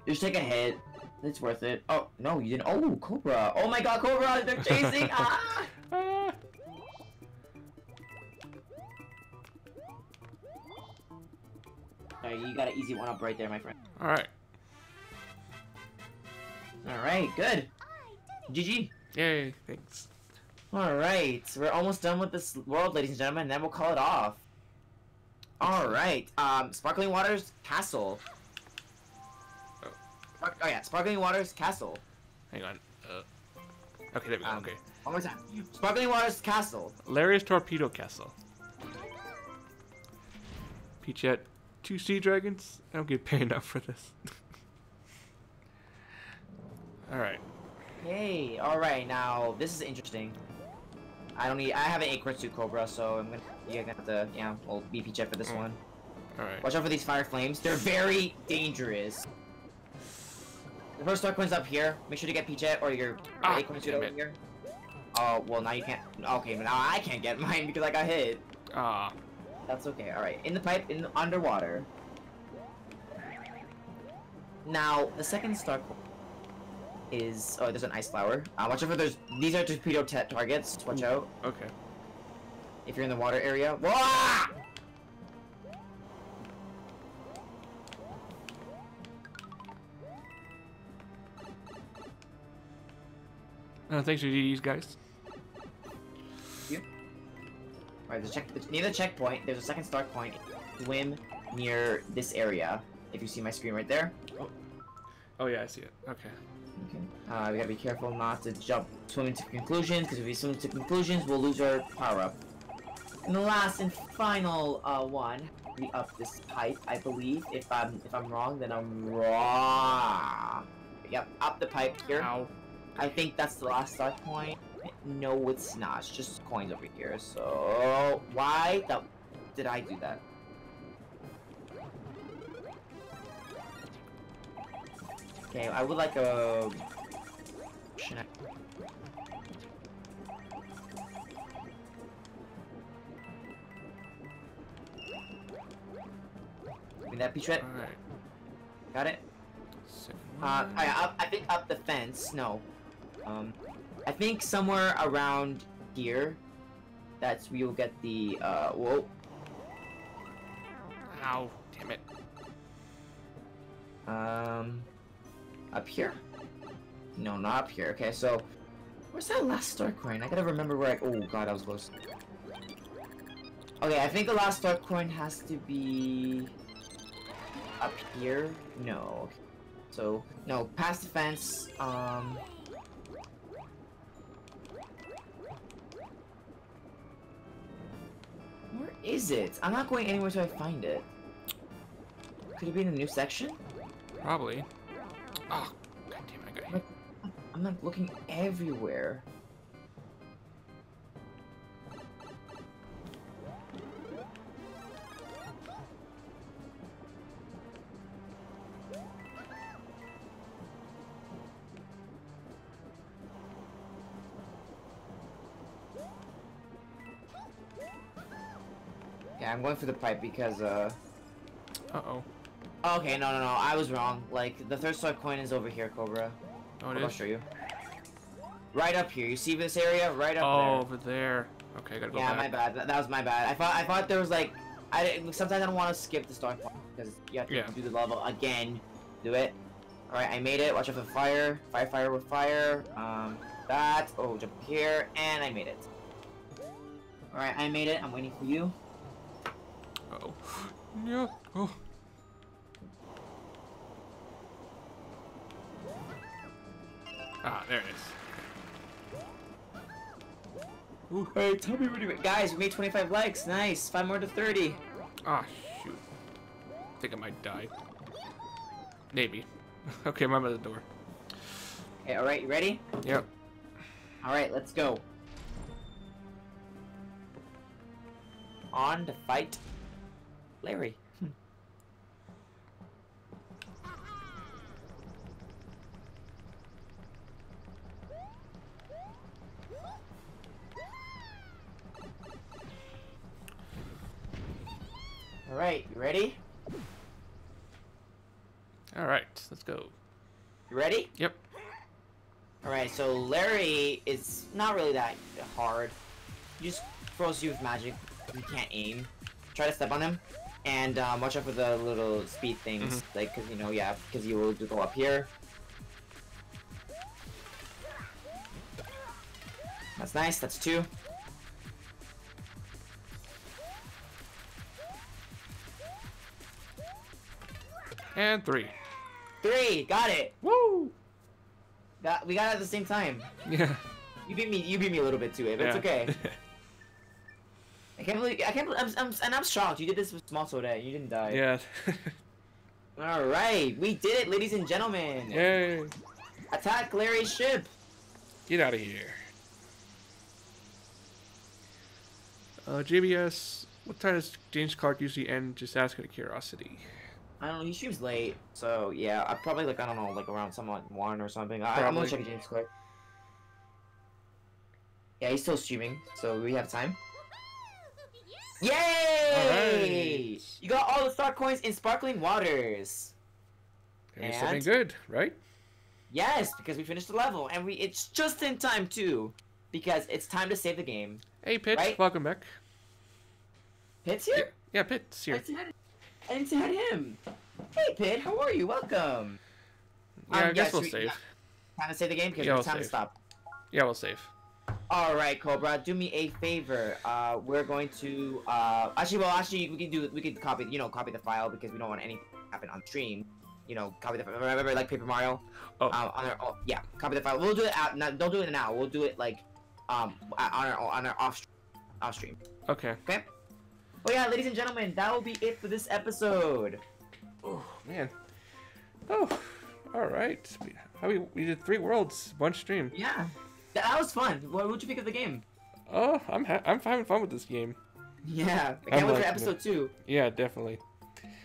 Just take a hit. It's worth it. Oh, no, you didn't. Oh, Cobra! Oh my god, Cobra! They're chasing! Ah! You got an easy one up right there, my friend. Alright. Alright, good. GG. Yay, thanks. Alright, we're almost done with this world, ladies and gentlemen, and then we'll call it off. Alright, Sparkling Waters Castle. Oh yeah, Sparkling Waters Castle. Hang on. Okay, there we go, okay. One more time. Sparkling Waters Castle. Larry's Torpedo Castle. Peachette, 2 sea dragons? I don't get paid enough for this. Alright. Hey, alright, now, this is interesting. I have an Acorn Suit Cobra, so you're gonna have to, we'll be Peachette for this one. Alright. Watch out for these fire flames. They're very dangerous. The first star coin's up here. Make sure to get Peachette or your Acorn Suit over here. Oh, well, now you can't. Okay, but now I can't get mine because I got hit. Ah. That's okay. All right, in the pipe, underwater. Now the second star coin is there's an ice flower. Watch out for those. These are torpedo targets. Watch out. Okay. If you're in the water area. Whoa! Thanks for GG's, guys. Alright, near the checkpoint, there's a second start point. Swim near this area. If you see my screen right there. Oh yeah, I see it. Okay. Okay. We gotta be careful not to swim to conclusions, because if we swim to conclusions, we'll lose our power up. And the last and final one, we up this pipe, I believe. If I'm wrong, then I'm wrong. Yep, up the pipe here. Ow. I think that's the last start point. No, it's not. It's just coins over here. So why did I do that? Okay, I would like a. Give me that Peachette. All right. Got it. I think up the fence. No. I think somewhere around here, that's where you'll get the, whoa. Ow, damn it. Up here? No, not up here. Okay, so, where's that last star coin? I gotta remember where oh god, I was close. Okay, I think the last star coin has to be up here? No. So, no, past the fence, where is it? I'm not going anywhere till I find it. Could it be in a new section? Probably. Oh, god damn it, I got it. I'm like looking everywhere. I'm going for the pipe because, Okay, no, I was wrong. Like, the third star coin is over here, Cobra. Oh, it is? I'll show you. Right up here. You see this area? Right up there. Oh, over there. Okay, I gotta go back. Yeah, my bad. That was my bad. I thought there was, like... sometimes I don't want to skip the star coin because you have to do the level again. Do it. Alright, I made it. Watch out for the fire. Fire with fire. Jump here. And I made it. Alright, I made it. I'm waiting for you. Uh-oh. No. Oh. Ah, there it is. Ooh. Hey, tell me what you made. Guys, we made 25 likes. Nice. 5 more to 30. Ah, shoot. I think I might die. Maybe. Okay, I'm at the door. Okay, alright, you ready? Yep. Alright, let's go. On to fight Larry. All right, you ready? All right, let's go. You ready? Yep. All right, so Larry is not really that hard. He just throws you with magic. You can't aim. Try to step on him. And watch out for the little speed things, like, cause, you know, yeah, because you will go up here. That's nice. That's two. And three. Three. Got it. Woo. That we got it at the same time. Yeah. You beat me. You beat me a little bit too, but yeah, it's okay. I can't believe. I'm shocked. You did this with small Toadette. You didn't die. Yeah. All right, we did it, ladies and gentlemen. Yay. Attack Larry's ship. Get out of here. JBS, what time does James Clark usually end? Just asking a curiosity. I don't know. He streams late, so yeah. I probably like, I don't know, like around something like 1 or something. I'm gonna check James Clark. Yeah, he's still streaming, so we have time. Yay! Right. You got all the star coins in Sparkling Waters. And something good, right? Yes, because we finished the level, and it's just in time too, because it's time to save the game. Hey, Pitch, right? Welcome back. Pit's here? Yeah, Pit's here. I didn't say hi to him. Hey, Pit, how are you? Welcome. Yeah, I guess we'll save. Time to save the game because it's time to stop. Yeah, we'll save. All right, Cobra, do me a favor. We're going to actually, we could copy, you know, copy the file because we don't want anything to happen on stream. You know, copy the file. Remember, like Paper Mario. Oh. Yeah, copy the file. We'll do it out. Now, don't do it now. We'll do it like. On our off stream. Okay. Okay. Well, yeah, ladies and gentlemen, that will be it for this episode. Oh man. Oh, all right. We did 3 worlds, 1 stream. Yeah, that was fun. What would you think of the game? Oh, I'm having fun with this game. Yeah, I can't wait for episode 2. Yeah, definitely.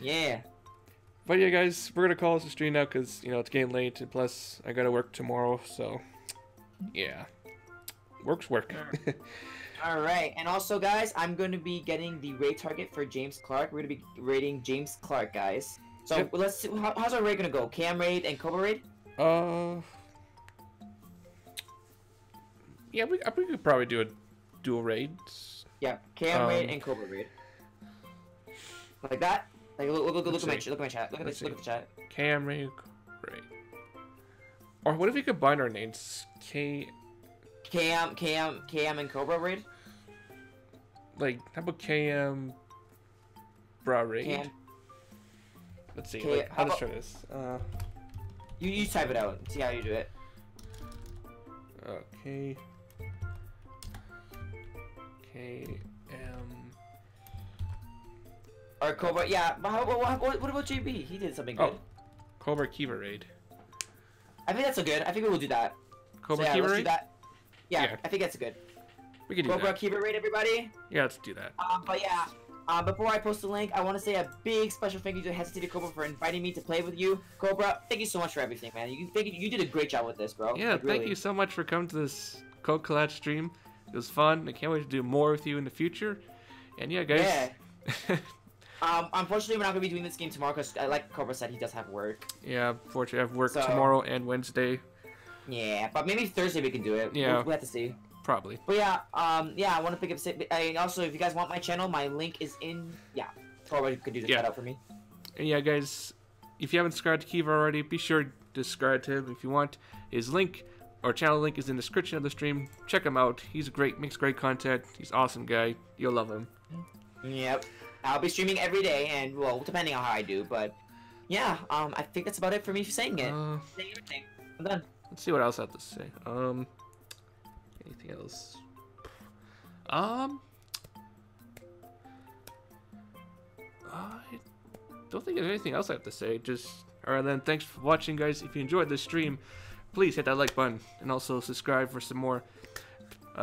Yeah. But yeah, guys, we're gonna call this a stream now because you know it's getting late, and plus I gotta work tomorrow, so yeah. Work's work. All right, and also, guys, I'm going to be getting the rate target for James Clark. We're going to be rating James Clark, guys. So yep. Let's see, how's our raid going to go? Cam raid and Cobra raid? Yeah, we could probably do a dual raid. Yeah, Cam raid and Cobra raid. Like that? Like look at my chat. Look at the chat. Cam raid, raid. Or what if we combine our names? KM and Cobra raid? Like, how about KM Bra raid? Let's see, like, how let's try this. You type it out, see how you do it. Okay. KM. Or Cobra, yeah, but what about JB? He did something good. Cobra Kever raid. I think that's so good, I think we will do that. Cobra Kever raid? Do that. Yeah, I think that's good. We can do that. Cobra Kever raid, everybody. Yeah, let's do that. But yeah, before I post the link, I want to say a big special thank you to Hesitated Cobra for inviting me to play with you. Cobra, thank you so much for everything, man. You did a great job with this, bro. Yeah, like, really. Thank you so much for coming to this Code Collab stream. It was fun. I can't wait to do more with you in the future. And yeah, guys. Yeah. Unfortunately, we're not gonna be doing this game tomorrow because, like Cobra said, he does have work. Yeah, unfortunately, I have work tomorrow and Wednesday. Yeah, but maybe Thursday we can do it. Yeah, we'll have to see. Probably. But yeah, yeah, I want to pick up. Also, if you guys want my channel, my link is in. Yeah, probably could do the setup for me. And yeah, guys, if you haven't subscribed to Kever already, be sure to subscribe to him if you want. His link or channel link is in the description of the stream. Check him out. He's great. Makes great content. He's an awesome guy. You'll love him. Yep. I'll be streaming every day, and well, depending on how I do, but yeah, I think that's about it for me saying it. Saying everything. I'm done. Let's see what else I have to say. Anything else? I don't think there's anything else I have to say. Just, alright then, thanks for watching, guys. If you enjoyed this stream, please hit that like button. And also subscribe for some more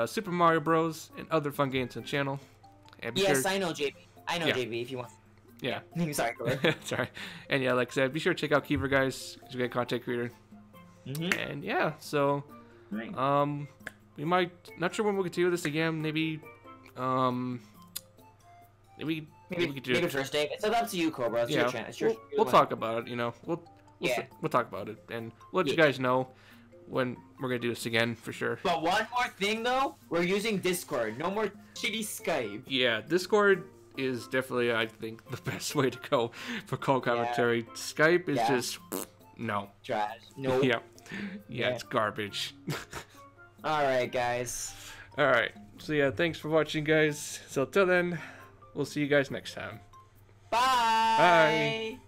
Super Mario Bros. And other fun games on the channel. And yes, I know, JB. I know, JB, if you want. Yeah. Sorry, go ahead. Sorry. And yeah, like I said, be sure to check out Kever, guys. He's a great content creator. And yeah, so we might, not sure when we'll continue this again. Maybe maybe we could do Thursday. It's up to you, Cobra. It's your chance. We'll talk about it, you know. We'll talk about it, and we'll let you guys know when we're gonna do this again for sure. But one more thing though, we're using Discord. No more shitty Skype. Yeah, Discord is definitely, I think, the best way to go for cold commentary. Yeah. Skype is just no. Trash. No. Nope. Yep. Yeah, it's garbage. All right, guys. All right. So yeah, thanks for watching, guys. So till then, we'll see you guys next time. Bye. Bye.